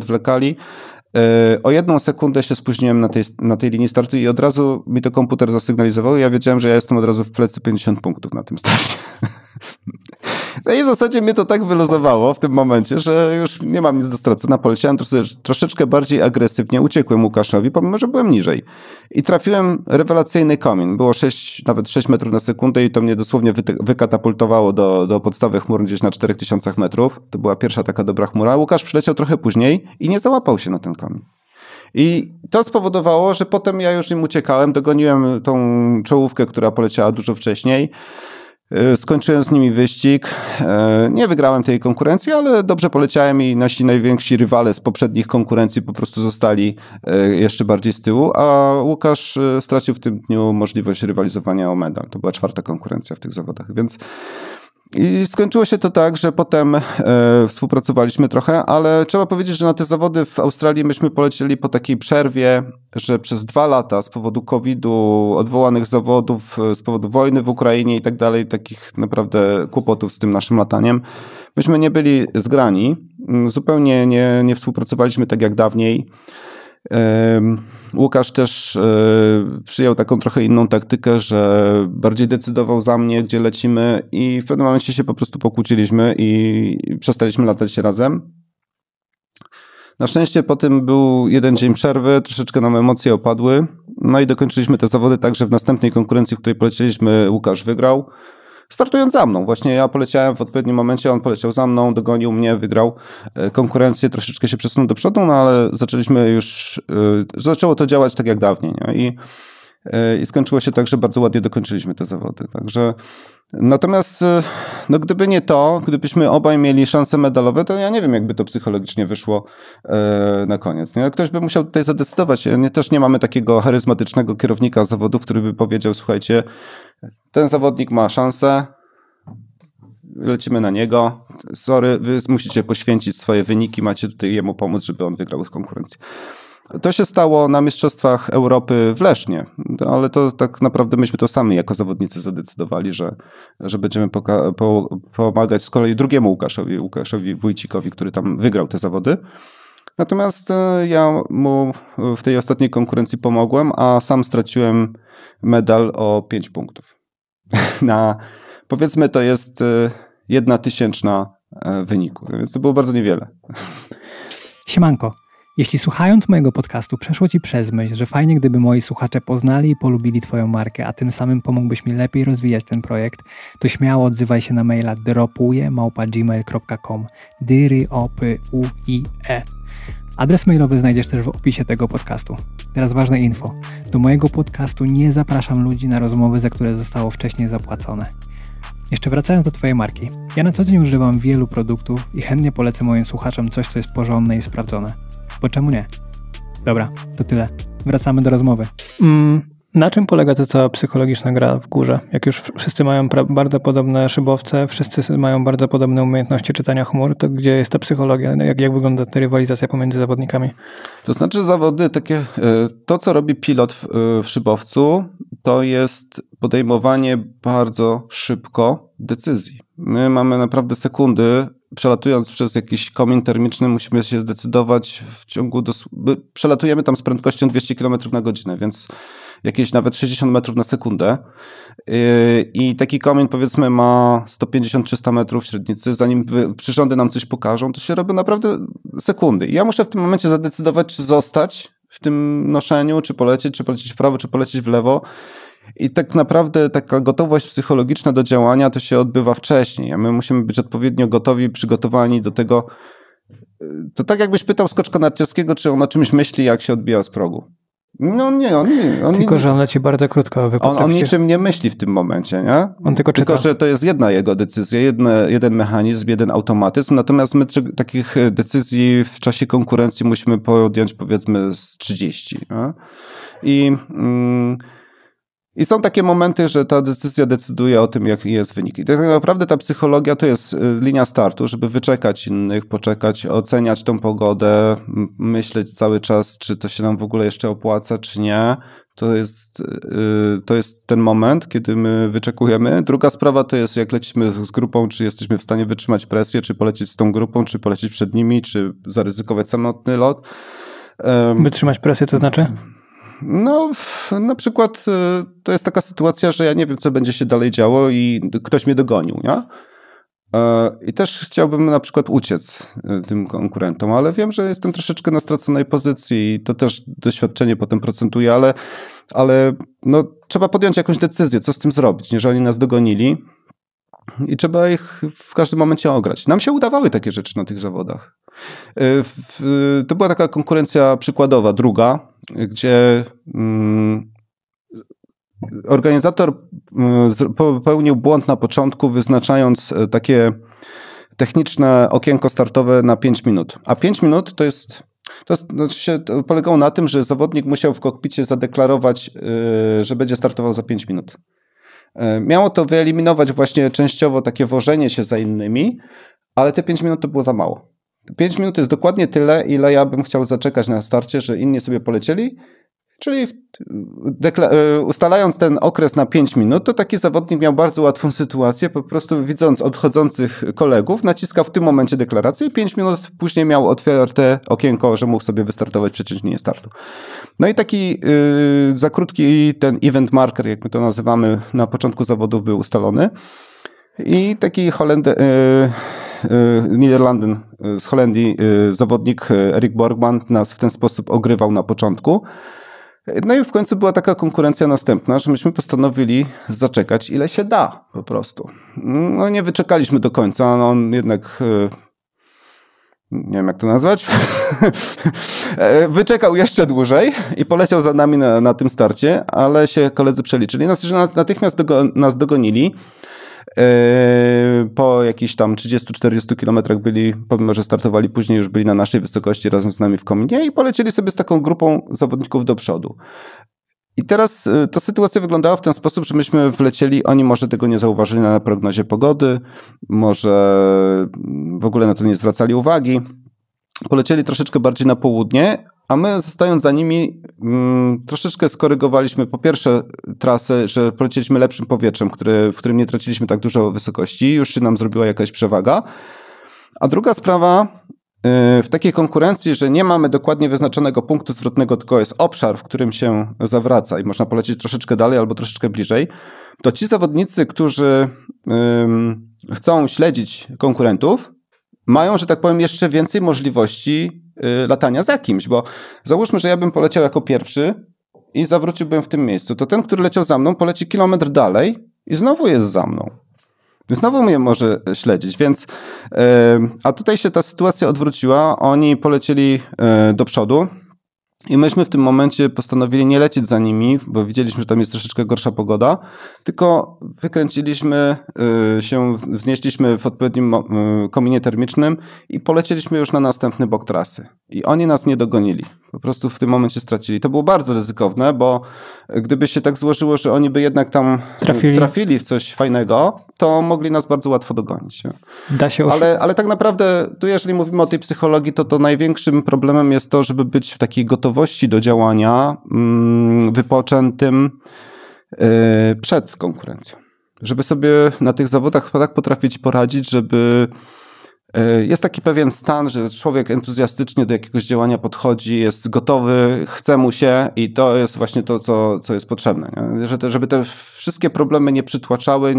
o 1 sekundę się spóźniłem na tej linii startu i od razu mi to komputer zasygnalizował i ja wiedziałem, że ja jestem od razu w plecy 50 punktów na tym starcie. No i w zasadzie mnie to tak wyluzowało w tym momencie, że już nie mam nic do stracenia. Poleciałem troszeczkę bardziej agresywnie, uciekłem Łukaszowi, pomimo, że byłem niżej. I trafiłem rewelacyjny komin. Było 6, nawet 6 metrów na sekundę i to mnie dosłownie wykatapultowało do podstawy chmur gdzieś na 4000 metrów. To była pierwsza taka dobra chmura. Łukasz przyleciał trochę później i nie załapał się na ten komin. I to spowodowało, że potem ja już im uciekałem, dogoniłem tą czołówkę, która poleciała dużo wcześniej. Skończyłem z nimi wyścig. Nie wygrałem tej konkurencji, ale dobrze poleciałem i nasi najwięksi rywale z poprzednich konkurencji po prostu zostali jeszcze bardziej z tyłu, a Łukasz stracił w tym dniu możliwość rywalizowania o medal. To była 4. konkurencja w tych zawodach, więc... I skończyło się to tak, że potem współpracowaliśmy trochę, ale trzeba powiedzieć, że na te zawody w Australii myśmy polecieli po takiej przerwie, że przez 2 lata z powodu COVID-u, odwołanych zawodów, z powodu wojny w Ukrainie i tak dalej, takich naprawdę kłopotów z tym naszym lataniem, myśmy nie byli zgrani, zupełnie nie współpracowaliśmy tak jak dawniej. Łukasz też przyjął taką trochę inną taktykę, że bardziej decydował za mnie, gdzie lecimy i w pewnym momencie się po prostu pokłóciliśmy i przestaliśmy latać razem. Na szczęście potem był jeden dzień przerwy, troszeczkę nam emocje opadły, no i dokończyliśmy te zawody tak, że w następnej konkurencji, w której polecieliśmy, Łukasz wygrał. startując za mną. Właśnie ja poleciałem w odpowiednim momencie, on poleciał za mną, dogonił mnie, wygrał konkurencję, troszeczkę się przesunął do przodu, no ale zaczęliśmy już, zaczęło to działać tak jak dawniej, nie? I skończyło się tak, że bardzo ładnie dokończyliśmy te zawody. Także, natomiast no gdyby nie to, gdybyśmy obaj mieli szanse medalowe, to ja nie wiem, jakby to psychologicznie wyszło na koniec. Nie? Ktoś by musiał tutaj zadecydować. Też nie mamy takiego charyzmatycznego kierownika zawodów, który by powiedział, słuchajcie, ten zawodnik ma szansę, lecimy na niego, sorry, wy musicie poświęcić swoje wyniki, macie tutaj jemu pomóc, żeby on wygrał konkurencję. To się stało na Mistrzostwach Europy w Lesznie, ale to tak naprawdę myśmy to sami jako zawodnicy zadecydowali, że będziemy pomagać z kolei drugiemu Łukaszowi Wójcikowi, który tam wygrał te zawody. Natomiast ja mu w tej ostatniej konkurencji pomogłem, a sam straciłem medal o 5 punktów. Na, powiedzmy, to jest 1/1000 wyniku, więc to było bardzo niewiele. Siemanko. Jeśli słuchając mojego podcastu przeszło Ci przez myśl, że fajnie gdyby moi słuchacze poznali i polubili Twoją markę, a tym samym pomógłbyś mi lepiej rozwijać ten projekt, to śmiało odzywaj się na maila dropuje@gmail.com. Adres mailowy znajdziesz też w opisie tego podcastu. Teraz ważne info. Do mojego podcastu nie zapraszam ludzi na rozmowy, za które zostało wcześniej zapłacone. Jeszcze wracając do Twojej marki. Ja na co dzień używam wielu produktów i chętnie polecę moim słuchaczom coś, co jest porządne i sprawdzone. Bo czemu nie? Dobra, to tyle. Wracamy do rozmowy. Na czym polega ta cała psychologiczna gra w górze? Jak już wszyscy mają bardzo podobne szybowce, wszyscy mają bardzo podobne umiejętności czytania chmur, to gdzie jest ta psychologia? Jak wygląda ta rywalizacja pomiędzy zawodnikami? To znaczy zawody takie... To, co robi pilot w szybowcu, to jest podejmowanie bardzo szybko decyzji. My mamy naprawdę sekundy. Przelatując przez jakiś komin termiczny musimy się zdecydować w ciągu... Przelatujemy tam z prędkością 200 km na godzinę, więc jakieś nawet 60 metrów na sekundę. I taki komin, powiedzmy, ma 150-300 metrów średnicy. Zanim przyrządy nam coś pokażą, to się robią naprawdę sekundy. I ja muszę w tym momencie zadecydować, czy zostać w tym noszeniu, czy polecieć w prawo, czy polecieć w lewo. I tak naprawdę taka gotowość psychologiczna do działania to się odbywa wcześniej, a my musimy być odpowiednio gotowi, przygotowani do tego. To tak jakbyś pytał skoczka narciarskiego, czy on o czymś myśli, jak się odbija z progu. No nie, on tylko, że on leci bardzo krótko. On niczym nie myśli w tym momencie, nie? On tylko że to jest jedna jego decyzja, jeden mechanizm, jeden automatyzm, natomiast my takich decyzji w czasie konkurencji musimy podjąć, powiedzmy, z 30. Nie? I są takie momenty, że ta decyzja decyduje o tym, jaki jest wynik. I tak naprawdę ta psychologia to jest linia startu, żeby wyczekać innych, poczekać, oceniać tą pogodę, myśleć cały czas, czy to się nam w ogóle jeszcze opłaca, czy nie. To jest ten moment, kiedy my wyczekujemy. Druga sprawa to jest, jak lecimy z grupą, czy jesteśmy w stanie wytrzymać presję, czy polecieć z tą grupą, czy polecieć przed nimi, czy zaryzykować samotny lot. Wytrzymać presję to znaczy? No, na przykład to jest taka sytuacja, że ja nie wiem, co będzie się dalej działo i ktoś mnie dogonił, nie? I też chciałbym na przykład uciec tym konkurentom, ale wiem, że jestem troszeczkę na straconej pozycji i to też doświadczenie potem procentuje, ale no, trzeba podjąć jakąś decyzję, co z tym zrobić, nie, że oni nas dogonili i trzeba ich w każdym momencie ograć. Nam się udawały takie rzeczy na tych zawodach. To była taka konkurencja przykładowa, druga, gdzie organizator popełnił błąd na początku, wyznaczając takie techniczne okienko startowe na 5 minut. A 5 minut to polegało na tym, że zawodnik musiał w kokpicie zadeklarować, że będzie startował za 5 minut. Miało to wyeliminować właśnie częściowo takie wożenie się za innymi, ale te 5 minut to było za mało. 5 minut jest dokładnie tyle, ile ja bym chciał zaczekać na starcie, że inni sobie polecieli. Czyli ustalając ten okres na 5 minut, to taki zawodnik miał bardzo łatwą sytuację, po prostu widząc odchodzących kolegów, naciskał w tym momencie deklarację i 5 minut później miał otwarte okienko, że mógł sobie wystartować przeciąć linię startu. No i taki za krótki ten event marker, jak my to nazywamy, na początku zawodów był ustalony. I taki Niderlandyn z Holandii, zawodnik Erik Borgman nas w ten sposób ogrywał na początku. No i w końcu była taka konkurencja następna, że myśmy postanowili zaczekać ile się da po prostu. No nie wyczekaliśmy do końca, no on jednak... nie wiem jak to nazwać, wyczekał jeszcze dłużej i poleciał za nami na tym starcie, ale się koledzy przeliczyli. Natychmiast nas dogonili. Po jakichś tam 30-40 kilometrach byli, pomimo że startowali później, już byli na naszej wysokości razem z nami w kominie i polecieli sobie z taką grupą zawodników do przodu. I teraz ta sytuacja wyglądała w ten sposób, że myśmy wlecieli, oni może tego nie zauważyli na prognozie pogody, może w ogóle na to nie zwracali uwagi. Polecieli troszeczkę bardziej na południe, a my zostając za nimi troszeczkę skorygowaliśmy po pierwsze trasę, że polecieliśmy lepszym powietrzem, w którym nie traciliśmy tak dużo wysokości, już się nam zrobiła jakaś przewaga. A druga sprawa... W takiej konkurencji, że nie mamy dokładnie wyznaczonego punktu zwrotnego, tylko jest obszar, w którym się zawraca i można polecieć troszeczkę dalej albo troszeczkę bliżej, to ci zawodnicy, którzy chcą śledzić konkurentów, mają, że tak powiem, jeszcze więcej możliwości latania za kimś, bo załóżmy, że ja bym poleciał jako pierwszy i zawróciłbym w tym miejscu, to ten, który leciał za mną, poleci kilometr dalej i znowu jest za mną. Znowu mnie może śledzić, więc a tutaj się ta sytuacja odwróciła, oni polecieli do przodu i myśmy w tym momencie postanowili nie lecieć za nimi, bo widzieliśmy, że tam jest troszeczkę gorsza pogoda, tylko wykręciliśmy się, wznieśliśmy w odpowiednim kominie termicznym i polecieliśmy już na następny bok trasy. I oni nas nie dogonili. Po prostu w tym momencie stracili. To było bardzo ryzykowne, bo gdyby się tak złożyło, że oni by jednak tam trafili w coś fajnego, to mogli nas bardzo łatwo dogonić. Da się ale tak naprawdę, tu jeżeli mówimy o tej psychologii, to największym problemem jest to, żeby być w takiej gotowości do działania wypoczętym przed konkurencją. Żeby sobie na tych zawodach tak potrafić poradzić, żeby... Jest taki pewien stan, że człowiek entuzjastycznie do jakiegoś działania podchodzi, jest gotowy, chce mu się i to jest właśnie to, co jest potrzebne. Nie? Żeby te wszystkie problemy nie przytłaczały,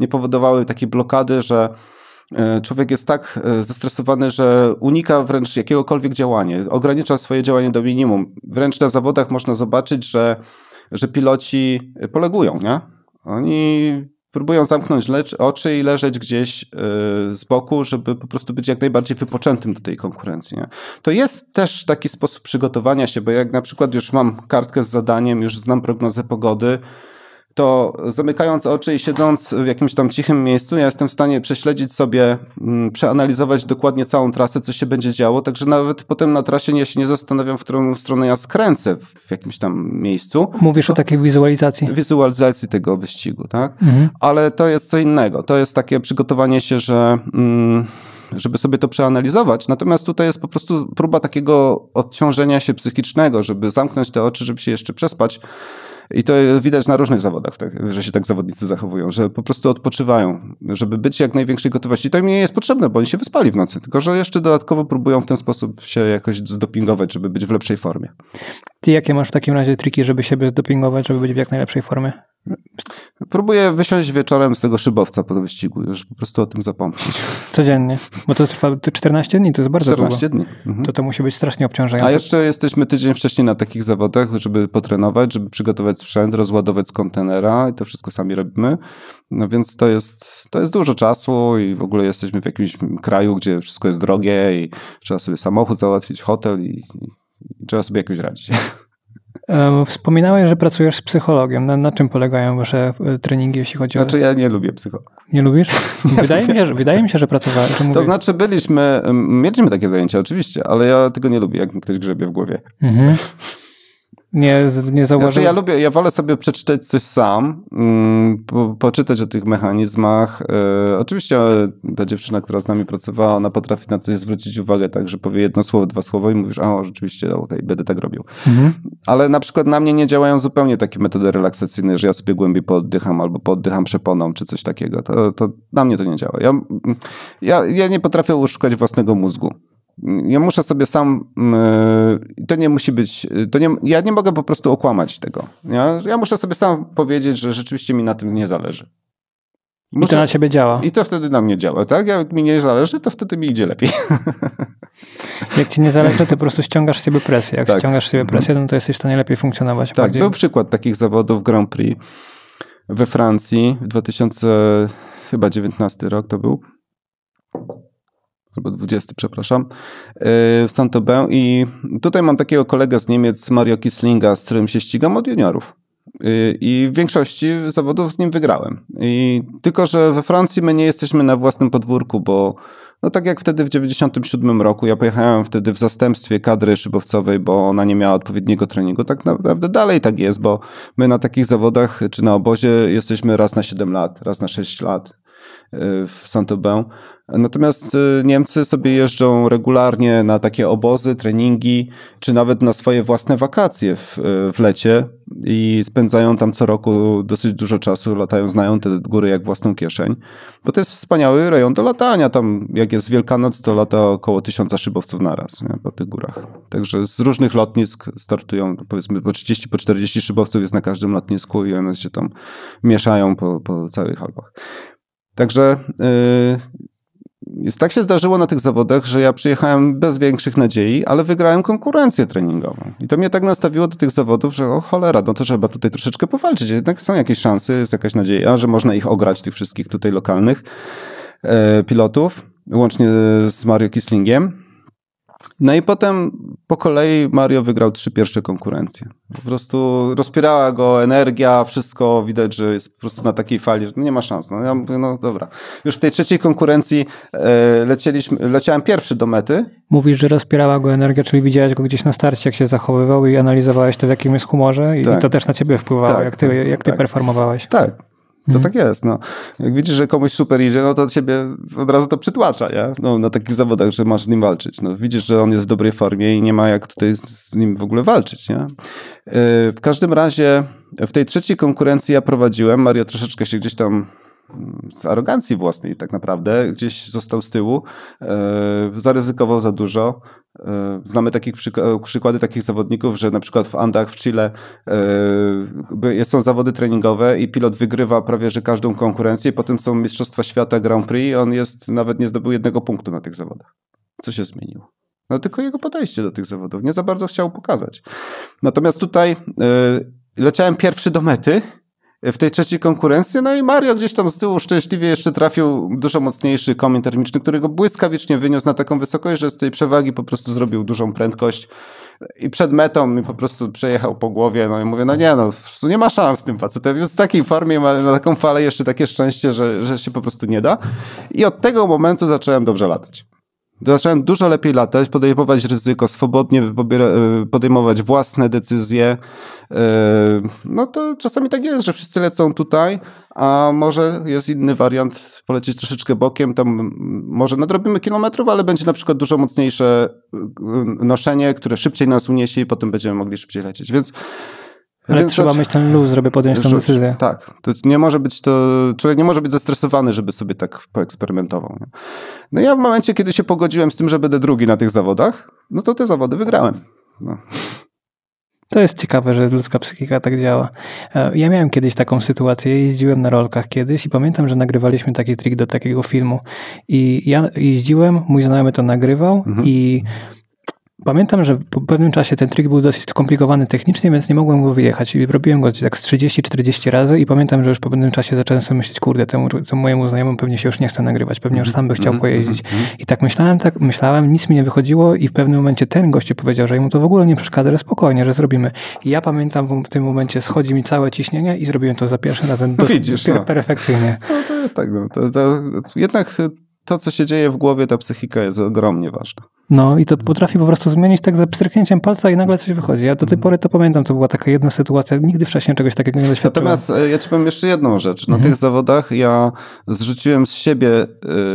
nie powodowały takiej blokady, że człowiek jest tak zestresowany, że unika wręcz jakiegokolwiek działania, ogranicza swoje działanie do minimum. Wręcz na zawodach można zobaczyć, że piloci polegują. Nie? Oni... Próbują zamknąć oczy i leżeć gdzieś z boku, żeby po prostu być jak najbardziej wypoczętym do tej konkurencji. Nie? To jest też taki sposób przygotowania się, bo jak na przykład już mam kartkę z zadaniem, już znam prognozę pogody, to zamykając oczy i siedząc w jakimś tam cichym miejscu, ja jestem w stanie prześledzić sobie, przeanalizować dokładnie całą trasę, co się będzie działo, także nawet potem na trasie ja się nie zastanawiam, w którą stronę ja skręcę w jakimś tam miejscu. Mówisz o takiej wizualizacji. Wizualizacji tego wyścigu, tak? Mhm. Ale to jest co innego. To jest takie przygotowanie się, że... żeby sobie to przeanalizować, natomiast tutaj jest po prostu próba takiego odciążenia się psychicznego, żeby zamknąć te oczy, żeby się jeszcze przespać. I to widać na różnych zawodach, tak, że się tak zawodnicy zachowują, że po prostu odpoczywają, żeby być jak największej gotowości. To im nie jest potrzebne, bo oni się wyspali w nocy, tylko że jeszcze dodatkowo próbują w ten sposób się jakoś zdopingować, żeby być w lepszej formie. Ty jakie masz w takim razie triki, żeby siebie zdopingować, żeby być w jak najlepszej formie? Próbuję wysiąść wieczorem z tego szybowca po wyścigu, już po prostu o tym zapomnieć. Codziennie, bo to trwa 14 dni, to jest bardzo długo. 14 dni. Mhm. To musi być strasznie obciążające. A jeszcze jesteśmy tydzień wcześniej na takich zawodach, żeby potrenować, żeby przygotować sprzęt, rozładować z kontenera i to wszystko sami robimy. No więc to jest dużo czasu i w ogóle jesteśmy w jakimś kraju, gdzie wszystko jest drogie i trzeba sobie samochód załatwić, hotel i trzeba sobie jakoś radzić. Wspominałeś, że pracujesz z psychologiem. Na czym polegają wasze treningi, jeśli chodzi o... Znaczy ja nie lubię psychologa. Nie lubisz? Wydaje mi się, że pracowałeś. To znaczy mieliśmy takie zajęcia oczywiście, ale ja tego nie lubię, jak mi ktoś grzebie w głowie. Mhm. Nie zauważyłem. Znaczy ja wolę sobie przeczytać coś sam, poczytać o tych mechanizmach. Oczywiście ta dziewczyna, która z nami pracowała, ona potrafi na coś zwrócić uwagę, tak, że powie jedno słowo, dwa słowa i mówisz, a rzeczywiście, okej, będę tak robił. Mhm. Ale na przykład na mnie nie działają zupełnie takie metody relaksacyjne, że ja sobie głębiej pooddycham albo pooddycham przeponą, czy coś takiego. To na mnie to nie działa. Ja nie potrafię uszukać własnego mózgu. Ja muszę sobie sam, to nie musi być, ja nie mogę po prostu okłamać tego. Ja muszę sobie sam powiedzieć, że rzeczywiście mi na tym nie zależy. I to na ciebie działa. I to wtedy na mnie działa, tak? Jak mi nie zależy, to wtedy mi idzie lepiej. Jak ci nie zależy, to po prostu ściągasz sobie presję. Jak ściągasz sobie presję, to jesteś w stanie lepiej funkcjonować. Tak, bardziej... był przykład takich zawodów Grand Prix we Francji, 2019 rok to był, albo 20, przepraszam, w Saint-Aubin, i tutaj mam takiego kolegę z Niemiec, Mario Kislinga, z którym się ścigam od juniorów. I w większości zawodów z nim wygrałem. I tylko że we Francji my nie jesteśmy na własnym podwórku, bo no tak jak wtedy w 1997 roku, ja pojechałem wtedy w zastępstwie kadry szybowcowej, bo ona nie miała odpowiedniego treningu. Tak naprawdę dalej tak jest, bo my na takich zawodach czy na obozie jesteśmy raz na 7 lat, raz na 6 lat w Saint-Aubin. Natomiast Niemcy sobie jeżdżą regularnie na takie obozy, treningi, czy nawet na swoje własne wakacje w lecie i spędzają tam co roku dosyć dużo czasu, latają, znają te góry jak własną kieszeń, bo to jest wspaniały rejon do latania. Tam jak jest Wielkanoc, to lata około 1000 szybowców naraz, nie, po tych górach. Także z różnych lotnisk startują, powiedzmy po 30, po 40 szybowców jest na każdym lotnisku i one się tam mieszają po całych Alpach. Także tak się zdarzyło na tych zawodach, że ja przyjechałem bez większych nadziei, ale wygrałem konkurencję treningową. I to mnie tak nastawiło do tych zawodów, że o cholera, no to trzeba tutaj troszeczkę powalczyć. Jednak są jakieś szanse, jest jakaś nadzieja, że można ich ograć, tych wszystkich tutaj lokalnych pilotów, łącznie z Mario Kislingiem. No i potem po kolei Mario wygrał 3 pierwsze konkurencje. Po prostu rozpierała go energia, wszystko widać, że jest po prostu na takiej fali, że nie ma szans. No ja mówię, no dobra. Już w tej 3. konkurencji leciałem pierwszy do mety. Mówisz, że rozpierała go energia, czyli widziałeś go gdzieś na starcie, jak się zachowywał i analizowałeś to, w jakim jest humorze i, tak. I to też na ciebie wpływało, tak, jak ty performowałeś. Tak. To tak jest, no. Jak widzisz, że komuś super idzie, no to ciebie od razu to przytłacza, nie? No, na takich zawodach, że masz z nim walczyć. No, widzisz, że on jest w dobrej formie i nie ma jak tutaj z nim w ogóle walczyć, nie? W każdym razie w tej 3. konkurencji ja prowadziłem. Mario troszeczkę się gdzieś tam z arogancji własnej tak naprawdę gdzieś został z tyłu. Zaryzykował za dużo. Znamy takich przykłady takich zawodników, że na przykład w Andach, w Chile są zawody treningowe i pilot wygrywa prawie że każdą konkurencję, potem są Mistrzostwa Świata, Grand Prix i on nawet nie zdobył jednego punktu na tych zawodach. Co się zmieniło? No tylko jego podejście do tych zawodów. Nie za bardzo chciał pokazać. Natomiast tutaj leciałem pierwszy do mety w tej 3. konkurencji, no i Mario gdzieś tam z tyłu szczęśliwie jeszcze trafił dużo mocniejszy komin termiczny, którego błyskawicznie wyniósł na taką wysokość, że z tej przewagi po prostu zrobił dużą prędkość i przed metą mi po prostu przejechał po głowie, no i mówię, no nie, no nie ma szans z tym facetem, jest w takiej formie, ma na taką falę jeszcze takie szczęście, że się po prostu nie da i od tego momentu zacząłem dobrze latać. Zacząłem dużo lepiej latać, podejmować ryzyko, swobodnie podejmować własne decyzje. No to czasami tak jest, że wszyscy lecą tutaj, a może jest inny wariant, polecieć troszeczkę bokiem, tam może nadrobimy kilometrów, ale będzie na przykład dużo mocniejsze noszenie, które szybciej nas uniesie i potem będziemy mogli szybciej lecieć, więc... Ale trzeba mieć ten luz, żeby podjąć tą decyzję. Tak. To nie może być człowiek nie może być zestresowany, żeby sobie tak poeksperymentował. Nie? No ja w momencie, kiedy się pogodziłem z tym, że będę drugi na tych zawodach, no to te zawody wygrałem. No. To jest ciekawe, że ludzka psychika tak działa. Ja miałem kiedyś taką sytuację, jeździłem na rolkach kiedyś i pamiętam, że nagrywaliśmy taki trik do takiego filmu. I ja jeździłem, mój znajomy to nagrywał i... Pamiętam, że po pewnym czasie ten trik był dosyć skomplikowany technicznie, więc nie mogłem go wyjechać. I robiłem go tak z 30-40 razy i pamiętam, że już po pewnym czasie zacząłem sobie myśleć, kurde, temu mojemu znajomemu pewnie się już nie chce nagrywać, pewnie już sam by chciał pojeździć. I tak myślałem, nic mi nie wychodziło i w pewnym momencie ten gościu powiedział, że mu to w ogóle nie przeszkadza, że spokojnie, że zrobimy. I ja pamiętam, w tym momencie schodzi mi całe ciśnienie i zrobiłem to za pierwszym razem perfekcyjnie. No to jest tak, no. Jednak... To, co się dzieje w głowie, ta psychika jest ogromnie ważna. No i to potrafi po prostu zmienić tak za pstryknięciem palca i nagle coś wychodzi. Ja do tej pory to pamiętam, to była taka jedna sytuacja, nigdy wcześniej czegoś takiego nie doświadczyłem. Natomiast ja ci powiem jeszcze jedną rzecz. Na tych zawodach ja zrzuciłem z siebie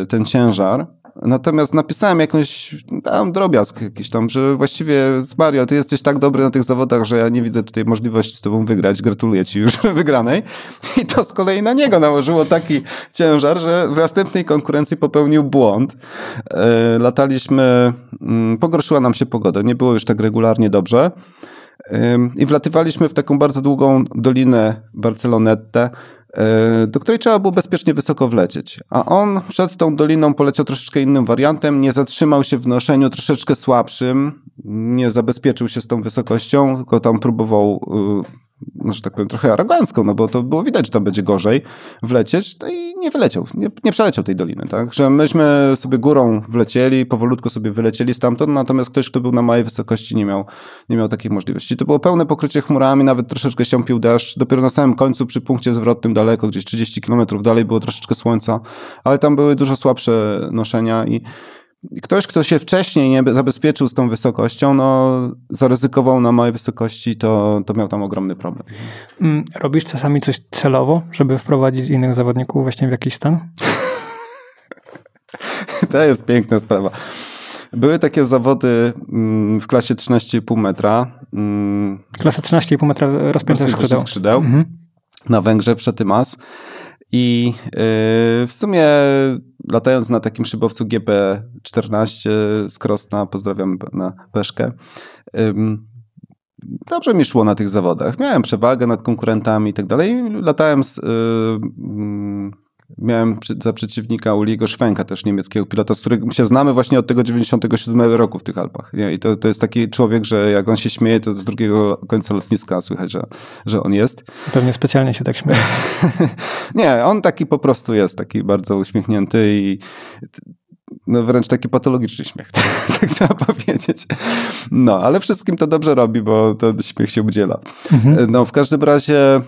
ten ciężar, natomiast napisałem jakąś tam drobiazg jakiś tam, że właściwie Mario, ty jesteś tak dobry na tych zawodach, że ja nie widzę tutaj możliwości z tobą wygrać, gratuluję ci już wygranej. I to z kolei na niego nałożyło taki ciężar, że w następnej konkurencji popełnił błąd. Lataliśmy, pogorszyła nam się pogoda, nie było już tak regularnie dobrze. I wlatywaliśmy w taką bardzo długą dolinę Barcelonette, do której trzeba było bezpiecznie wysoko wlecieć. A on przed tą doliną poleciał troszeczkę innym wariantem, nie zatrzymał się w noszeniu troszeczkę słabszym, nie zabezpieczył się z tą wysokością, tylko tam próbował, że tak powiem, trochę arogancko, no bo to było widać, że tam będzie gorzej wlecieć, no i nie wyleciał, nie przeleciał tej doliny, tak? Że myśmy sobie górą wlecieli, powolutku sobie wylecieli stamtąd, natomiast ktoś, kto był na małej wysokości, nie miał takiej możliwości. To było pełne pokrycie chmurami, nawet troszeczkę siąpił deszcz, dopiero na samym końcu przy punkcie zwrotnym daleko, gdzieś 30 km dalej było troszeczkę słońca, ale tam były dużo słabsze noszenia i ktoś, kto się wcześniej nie zabezpieczył z tą wysokością, no zaryzykował na małej wysokości, to miał tam ogromny problem. Robisz czasami coś celowo, żeby wprowadzić innych zawodników właśnie w jakiś stan? To jest piękna sprawa. Były takie zawody w klasie 13,5 metra. Klasa 13,5 metra rozpięte skrzydeł. Mhm. Na Węgrzech przed Tymas. I w sumie latając na takim szybowcu GP14 z Krosna, pozdrawiam na Peszkę, dobrze mi szło na tych zawodach. Miałem przewagę nad konkurentami i tak dalej. Latałem miałem za przeciwnika Uliego Schwenka, też niemieckiego pilota, z którym się znamy właśnie od tego 97 roku w tych Alpach. I to jest taki człowiek, że jak on się śmieje, to z drugiego końca lotniska słychać, że on jest. Pewnie specjalnie się tak śmieje. Nie, on taki po prostu jest, taki bardzo uśmiechnięty i no wręcz taki patologiczny śmiech, tak trzeba powiedzieć. No, ale wszystkim to dobrze robi, bo ten śmiech się udziela. Mhm. No, w każdym razie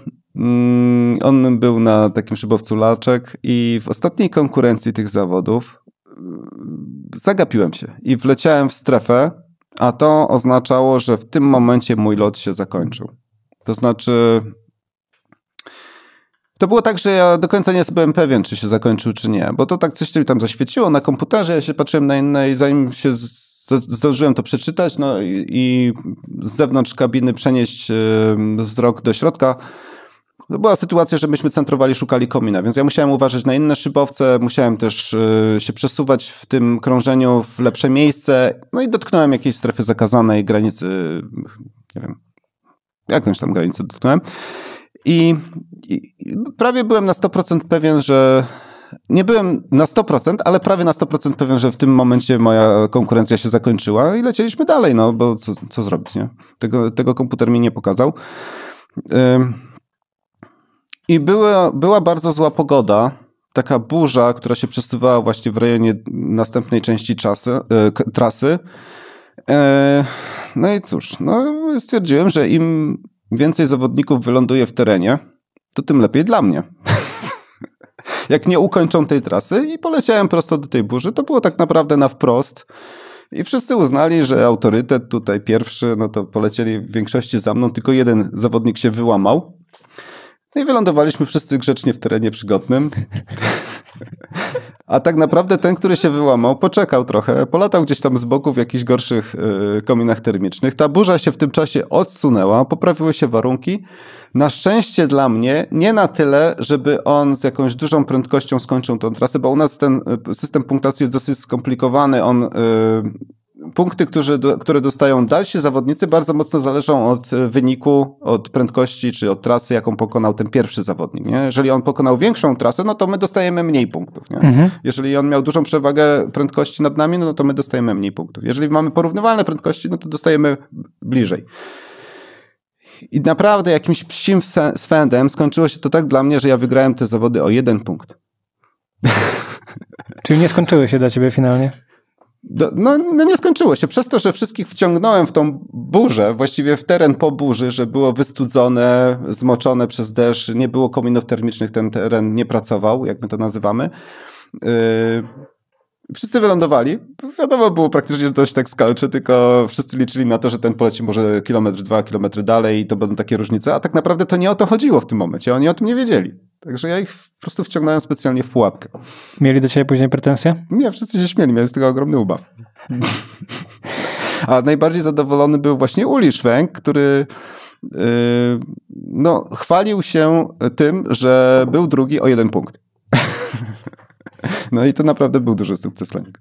on był na takim szybowcu laczek i w ostatniej konkurencji tych zawodów zagapiłem się i wleciałem w strefę, a to oznaczało, że w tym momencie mój lot się zakończył. To znaczy, to było tak, że ja do końca nie byłem pewien, czy się zakończył, czy nie, bo to tak coś mi tam zaświeciło na komputerze, ja się patrzyłem na inne i zanim się zdążyłem to przeczytać, no i z zewnątrz kabiny przenieść wzrok do środka, to była sytuacja, że myśmy centrowali, szukali komina, więc ja musiałem uważać na inne szybowce, musiałem też się przesuwać w tym krążeniu w lepsze miejsce, no i dotknąłem jakiejś strefy zakazanej, granicy, nie wiem, jakąś tam granicę dotknąłem i prawie byłem na 100% pewien, że nie byłem na 100%, ale prawie na 100% pewien, że w tym momencie moja konkurencja się zakończyła i lecieliśmy dalej, no bo co zrobić, nie? Tego komputer mi nie pokazał. I była bardzo zła pogoda, taka burza, która się przesuwała właśnie w rejonie następnej części trasy. No i cóż, no stwierdziłem, że im więcej zawodników wyląduje w terenie, to tym lepiej dla mnie. Jak nie ukończą tej trasy i poleciałem prosto do tej burzy, to było tak naprawdę na wprost. I wszyscy uznali, że autorytet tutaj pierwszy, no to polecieli w większości za mną, tylko jeden zawodnik się wyłamał. No i wylądowaliśmy wszyscy grzecznie w terenie przygodnym. A tak naprawdę ten, który się wyłamał, poczekał trochę, polatał gdzieś tam z boku w jakichś gorszych kominach termicznych. Ta burza się w tym czasie odsunęła, poprawiły się warunki. Na szczęście dla mnie nie na tyle, żeby on z jakąś dużą prędkością skończył tą trasę, bo u nas ten system punktacji jest dosyć skomplikowany. Punkty, które dostają dalsi zawodnicy, bardzo mocno zależą od wyniku, od prędkości, czy od trasy, jaką pokonał ten pierwszy zawodnik. Nie? Jeżeli on pokonał większą trasę, no to my dostajemy mniej punktów. Nie? Mhm. Jeżeli on miał dużą przewagę prędkości nad nami, no to my dostajemy mniej punktów. Jeżeli mamy porównywalne prędkości, no to dostajemy bliżej. I naprawdę jakimś psim swędem skończyło się to tak dla mnie, że ja wygrałem te zawody o 1 punkt. Czyli nie skończyły się dla ciebie finalnie? No nie skończyło się. Przez to, że wszystkich wciągnąłem w tą burzę, właściwie w teren po burzy, że było wystudzone, zmoczone przez deszcz, nie było kominów termicznych, ten teren nie pracował, jak my to nazywamy. Wszyscy wylądowali. Wiadomo, było praktycznie dość tak skończy, tylko wszyscy liczyli na to, że ten poleci może kilometr, 2 kilometry dalej i to będą takie różnice, a tak naprawdę to nie o to chodziło w tym momencie. Oni o tym nie wiedzieli. Także ja ich po prostu wciągnąłem specjalnie w pułapkę. Mieli do ciebie później pretensje? Nie, wszyscy się śmieli. Miałem z tego ogromny ubaw. A najbardziej zadowolony był właśnie Uli Schwenk, który no, chwalił się tym, że był drugi o 1 punkt. No i to naprawdę był duży sukces dla niego.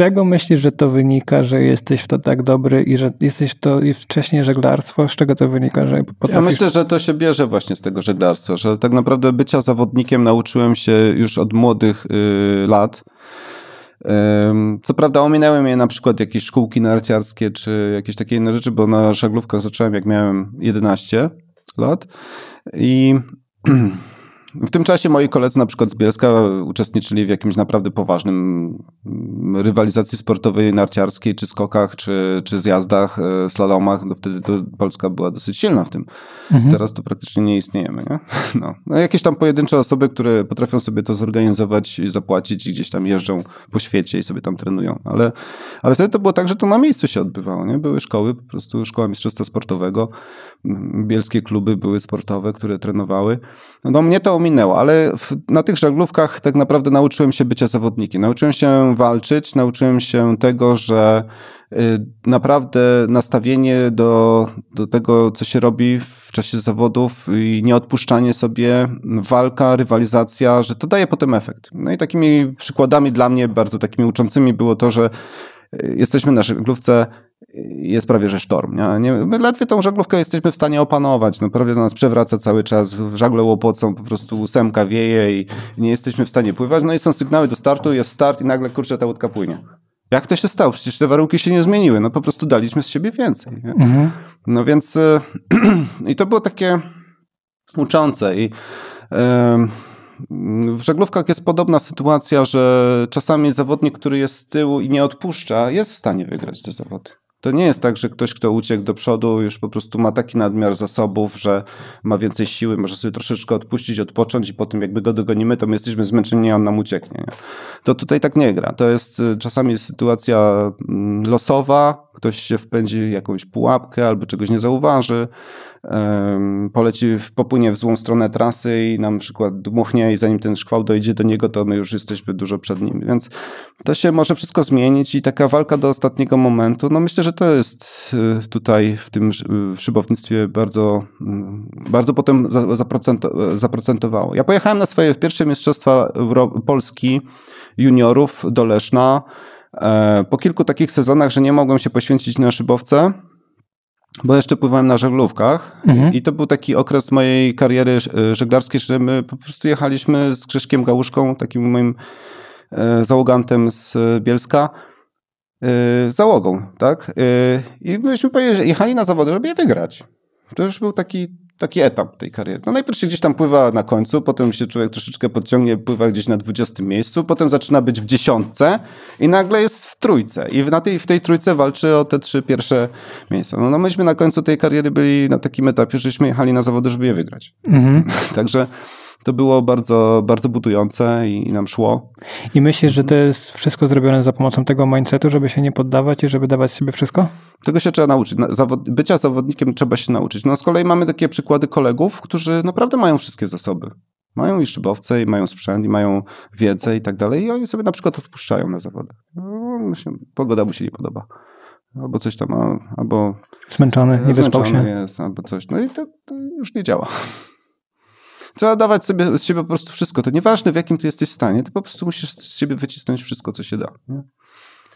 czego myślisz, że to wynika, że jesteś w to tak dobry i że jesteś w to i wcześniej żeglarstwo? Z czego to wynika, że potrafisz... Ja myślę, że to się bierze właśnie z tego żeglarstwa, że tak naprawdę bycia zawodnikiem nauczyłem się już od młodych lat. Co prawda ominęły mnie na przykład jakieś szkółki narciarskie czy jakieś takie inne rzeczy, bo na żaglówkach zacząłem jak miałem 11 lat i w tym czasie moi koledzy na przykład z Bielska uczestniczyli w jakimś naprawdę poważnym rywalizacji sportowej, narciarskiej, czy skokach, czy zjazdach, slalomach. No wtedy to Polska była dosyć silna w tym. Mhm. Teraz to praktycznie nie istniejemy. Nie? No, jakieś tam pojedyncze osoby, które potrafią sobie to zorganizować i zapłacić i gdzieś tam jeżdżą po świecie i sobie tam trenują. Ale wtedy to było tak, że to na miejscu się odbywało. Nie? Były szkoły, po prostu szkoła mistrzostwa sportowego. Bielskie kluby były sportowe, które trenowały. No mnie to minęło, ale na tych żaglówkach tak naprawdę nauczyłem się bycia zawodnikiem. Nauczyłem się walczyć, nauczyłem się tego, że naprawdę nastawienie do tego, co się robi w czasie zawodów i nieodpuszczanie sobie, walka, rywalizacja, że to daje potem efekt. No i takimi przykładami dla mnie bardzo takimi uczącymi było to, że jesteśmy na żaglówce, jest prawie że sztorm. Nie? My ledwie tą żaglówkę jesteśmy w stanie opanować. No, prawie do nas przewraca cały czas, w żagle łopocą, po prostu ósemka wieje i nie jesteśmy w stanie pływać. No i są sygnały do startu, jest start i nagle, kurczę, ta łódka płynie. Jak to się stało? Przecież te warunki się nie zmieniły. No po prostu daliśmy z siebie więcej. Nie? Mhm. No więc i to było takie uczące i w żaglówkach jest podobna sytuacja, że czasami zawodnik, który jest z tyłu i nie odpuszcza, jest w stanie wygrać te zawody. To nie jest tak, że ktoś, kto uciekł do przodu, już po prostu ma taki nadmiar zasobów, że ma więcej siły, może sobie troszeczkę odpuścić, odpocząć i potem jakby go dogonimy, to my jesteśmy zmęczeni i on nam ucieknie. Nie? To tutaj tak nie gra. To jest czasami sytuacja losowa, ktoś się wpędzi w jakąś pułapkę albo czegoś nie zauważy, popłynie w złą stronę trasy i na przykład dmuchnie i zanim ten szkwał dojdzie do niego, to my już jesteśmy dużo przed nim, więc to się może wszystko zmienić i taka walka do ostatniego momentu, no myślę, że to jest tutaj w tym szybownictwie bardzo, bardzo potem zaprocentowało. Ja pojechałem na swoje pierwsze mistrzostwa Polski juniorów do Leszna po kilku takich sezonach, że nie mogłem się poświęcić na szybowce, bo jeszcze pływałem na żaglówkach i to był taki okres mojej kariery żeglarskiej, że my po prostu jechaliśmy z Krzyszkiem Gałuszką, takim moim załogantem z Bielska, załogą, tak? I myśmy jechali na zawody, żeby je wygrać. To już był taki etap tej kariery. No najpierw się gdzieś tam pływa na końcu, potem się człowiek troszeczkę podciągnie, pływa gdzieś na 20. miejscu, potem zaczyna być w 10. i nagle jest w trójce. I w tej trójce walczy o te 3 pierwsze miejsca. No myśmy na końcu tej kariery byli na takim etapie, żeśmy jechali na zawody, żeby je wygrać. Mhm. Także to było bardzo, bardzo budujące i nam szło. I myślisz, że to jest wszystko zrobione za pomocą tego mindsetu, żeby się nie poddawać i żeby dawać sobie wszystko? Tego się trzeba nauczyć. Bycia zawodnikiem trzeba się nauczyć. No z kolei mamy takie przykłady kolegów, którzy naprawdę mają wszystkie zasoby. Mają i szybowce, i mają sprzęt, i mają wiedzę i tak dalej. I oni sobie na przykład odpuszczają na zawodach. No, pogoda mu się nie podoba. Albo coś tam, albo... Zmęczony, nie wyspał się. Jest, albo coś. No i to już nie działa. Trzeba dawać sobie z siebie po prostu wszystko. To nieważne, w jakim ty jesteś stanie, ty po prostu musisz z siebie wycisnąć wszystko, co się da. Nie?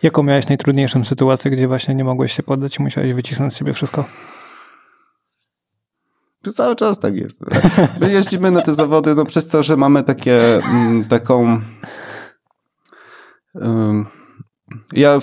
Jaką miałeś najtrudniejszą sytuację, gdzie właśnie nie mogłeś się poddać i musiałeś wycisnąć z siebie wszystko? To cały czas tak jest. My jeździmy na te zawody no, przez to, że mamy taką... Ja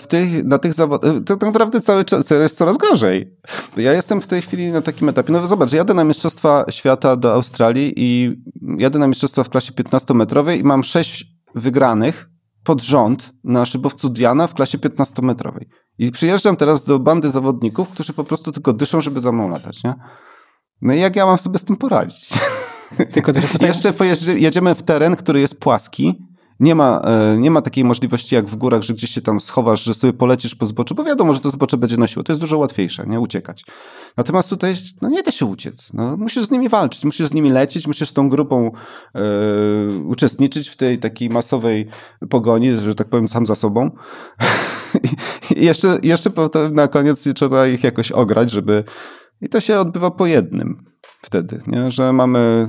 na tych zawodach, tak naprawdę cały czas jest coraz gorzej. Ja jestem w tej chwili na takim etapie. No zobacz, jadę na Mistrzostwa Świata do Australii i jadę na mistrzostwa w klasie 15-metrowej i mam 6 wygranych pod rząd na szybowcu Diana w klasie 15-metrowej. I przyjeżdżam teraz do bandy zawodników, którzy po prostu tylko dyszą, żeby za mną latać, nie? No i jak ja mam sobie z tym poradzić? Tylko tutaj... Jeszcze jedziemy w teren, który jest płaski. Nie ma takiej możliwości jak w górach, że gdzieś się tam schowasz, że sobie polecisz po zboczu, bo wiadomo, że to zbocze będzie nosiło. To jest dużo łatwiejsze, nie? Uciekać. Natomiast tutaj no nie da się uciec. No, musisz z nimi walczyć, musisz z nimi lecieć, musisz z tą grupą uczestniczyć w tej takiej masowej pogoni, że tak powiem, sam za sobą. I jeszcze potem na koniec trzeba ich jakoś ograć, żeby... I to się odbywa po jednym wtedy, nie? Że mamy...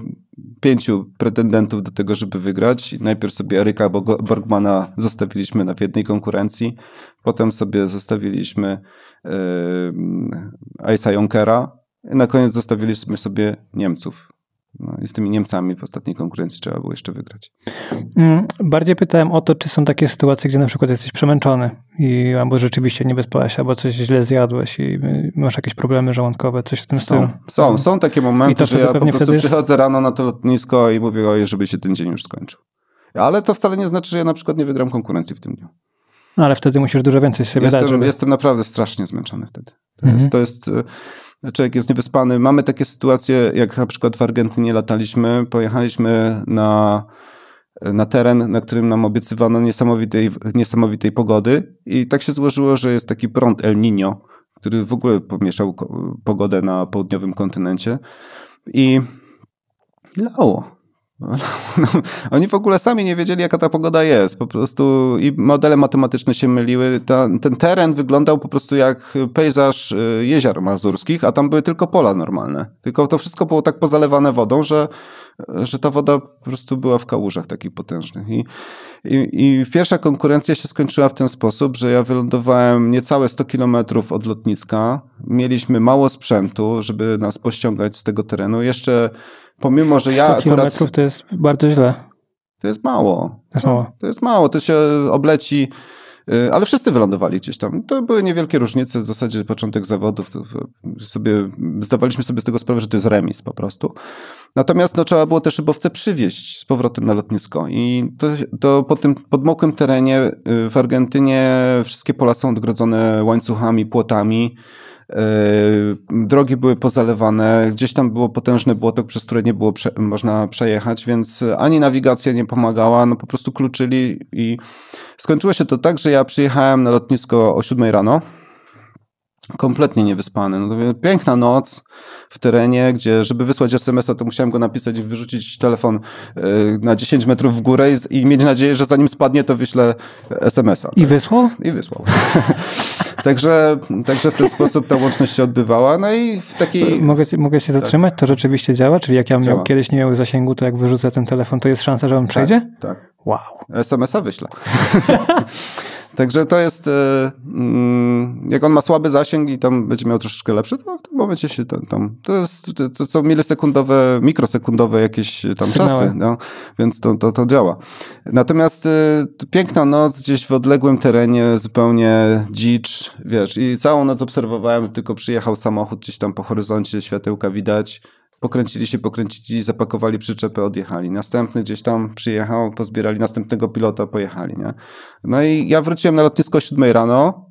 pięciu pretendentów do tego, żeby wygrać. Najpierw sobie Eryka Borgmana zostawiliśmy w jednej konkurencji, potem sobie zostawiliśmy Ice'a Junkera i na koniec zostawiliśmy sobie Niemców. No, i z tymi Niemcami w ostatniej konkurencji trzeba było jeszcze wygrać. Bardziej pytałem o to, czy są takie sytuacje, gdzie na przykład jesteś przemęczony i albo rzeczywiście nie wyspałeś, albo coś źle zjadłeś i masz jakieś problemy żołądkowe, coś w tym stylu. Są takie momenty, że ja po prostu przychodzę rano na to lotnisko i mówię, oj, żeby się ten dzień już skończył. Ale to wcale nie znaczy, że ja na przykład nie wygram konkurencji w tym dniu. No, ale wtedy musisz dużo więcej sobie dać. Jestem naprawdę strasznie zmęczony wtedy. To jest człowiek jest niewyspany. Mamy takie sytuacje, jak na przykład w Argentynie lataliśmy, pojechaliśmy na teren, na którym nam obiecywano niesamowitej pogody i tak się złożyło, że jest taki prąd El Niño, który w ogóle pomieszał pogodę na południowym kontynencie i lało. Oni w ogóle sami nie wiedzieli, jaka ta pogoda jest. Po prostu i modele matematyczne się myliły. Ten teren wyglądał po prostu jak pejzaż jezior mazurskich, a tam były tylko pola normalne. Tylko to wszystko było tak pozalewane wodą, że ta woda po prostu była w kałużach takich potężnych. I pierwsza konkurencja się skończyła w ten sposób, że ja wylądowałem niecałe 100 km od lotniska. Mieliśmy mało sprzętu, żeby nas pościągać z tego terenu. Jeszcze pomimo, że ja 100 kilometrów akurat, to jest bardzo źle. To jest mało. To się obleci, ale wszyscy wylądowali gdzieś tam. To były niewielkie różnice, w zasadzie początek zawodów. Zdawaliśmy sobie z tego sprawę, że to jest remis po prostu. Natomiast trzeba było te szybowce przywieźć z powrotem na lotnisko. I to po tym podmokłym terenie w Argentynie wszystkie pola są odgrodzone łańcuchami, płotami. Drogi były pozalewane, gdzieś tam było potężny błotok, przez które nie było można przejechać, więc ani nawigacja nie pomagała, po prostu kluczyli i skończyło się to tak, że ja przyjechałem na lotnisko o 7 rano, kompletnie niewyspany. Piękna noc w terenie, gdzie żeby wysłać SMS-a, to musiałem go napisać i wyrzucić telefon na 10 metrów w górę i mieć nadzieję, że zanim spadnie, to wyślę SMS-a. Tak? I wysłał? I wysłał. Także w ten sposób ta łączność się odbywała. No i w takiej... Mogę się zatrzymać? Tak. To rzeczywiście działa? Czyli jak ja kiedyś nie miał zasięgu, to jak wyrzucę ten telefon, to jest szansa, że on przejdzie? Tak. Wow. SMS-a wyślę. Także to jest... Jak on ma słaby zasięg i tam będzie miał troszeczkę lepszy, to w tym momencie się tam... To są milisekundowe, mikrosekundowe jakieś tam czasy. No, więc to działa. Natomiast piękna noc gdzieś w odległym terenie, zupełnie dzicz, wiesz. I całą noc obserwowałem, tylko przyjechał samochód gdzieś tam po horyzoncie, światełka widać. Pokręcili, zapakowali przyczepę, odjechali. Następny gdzieś tam przyjechał, pozbierali następnego pilota, pojechali, nie? No i ja wróciłem na lotnisko o 7 rano.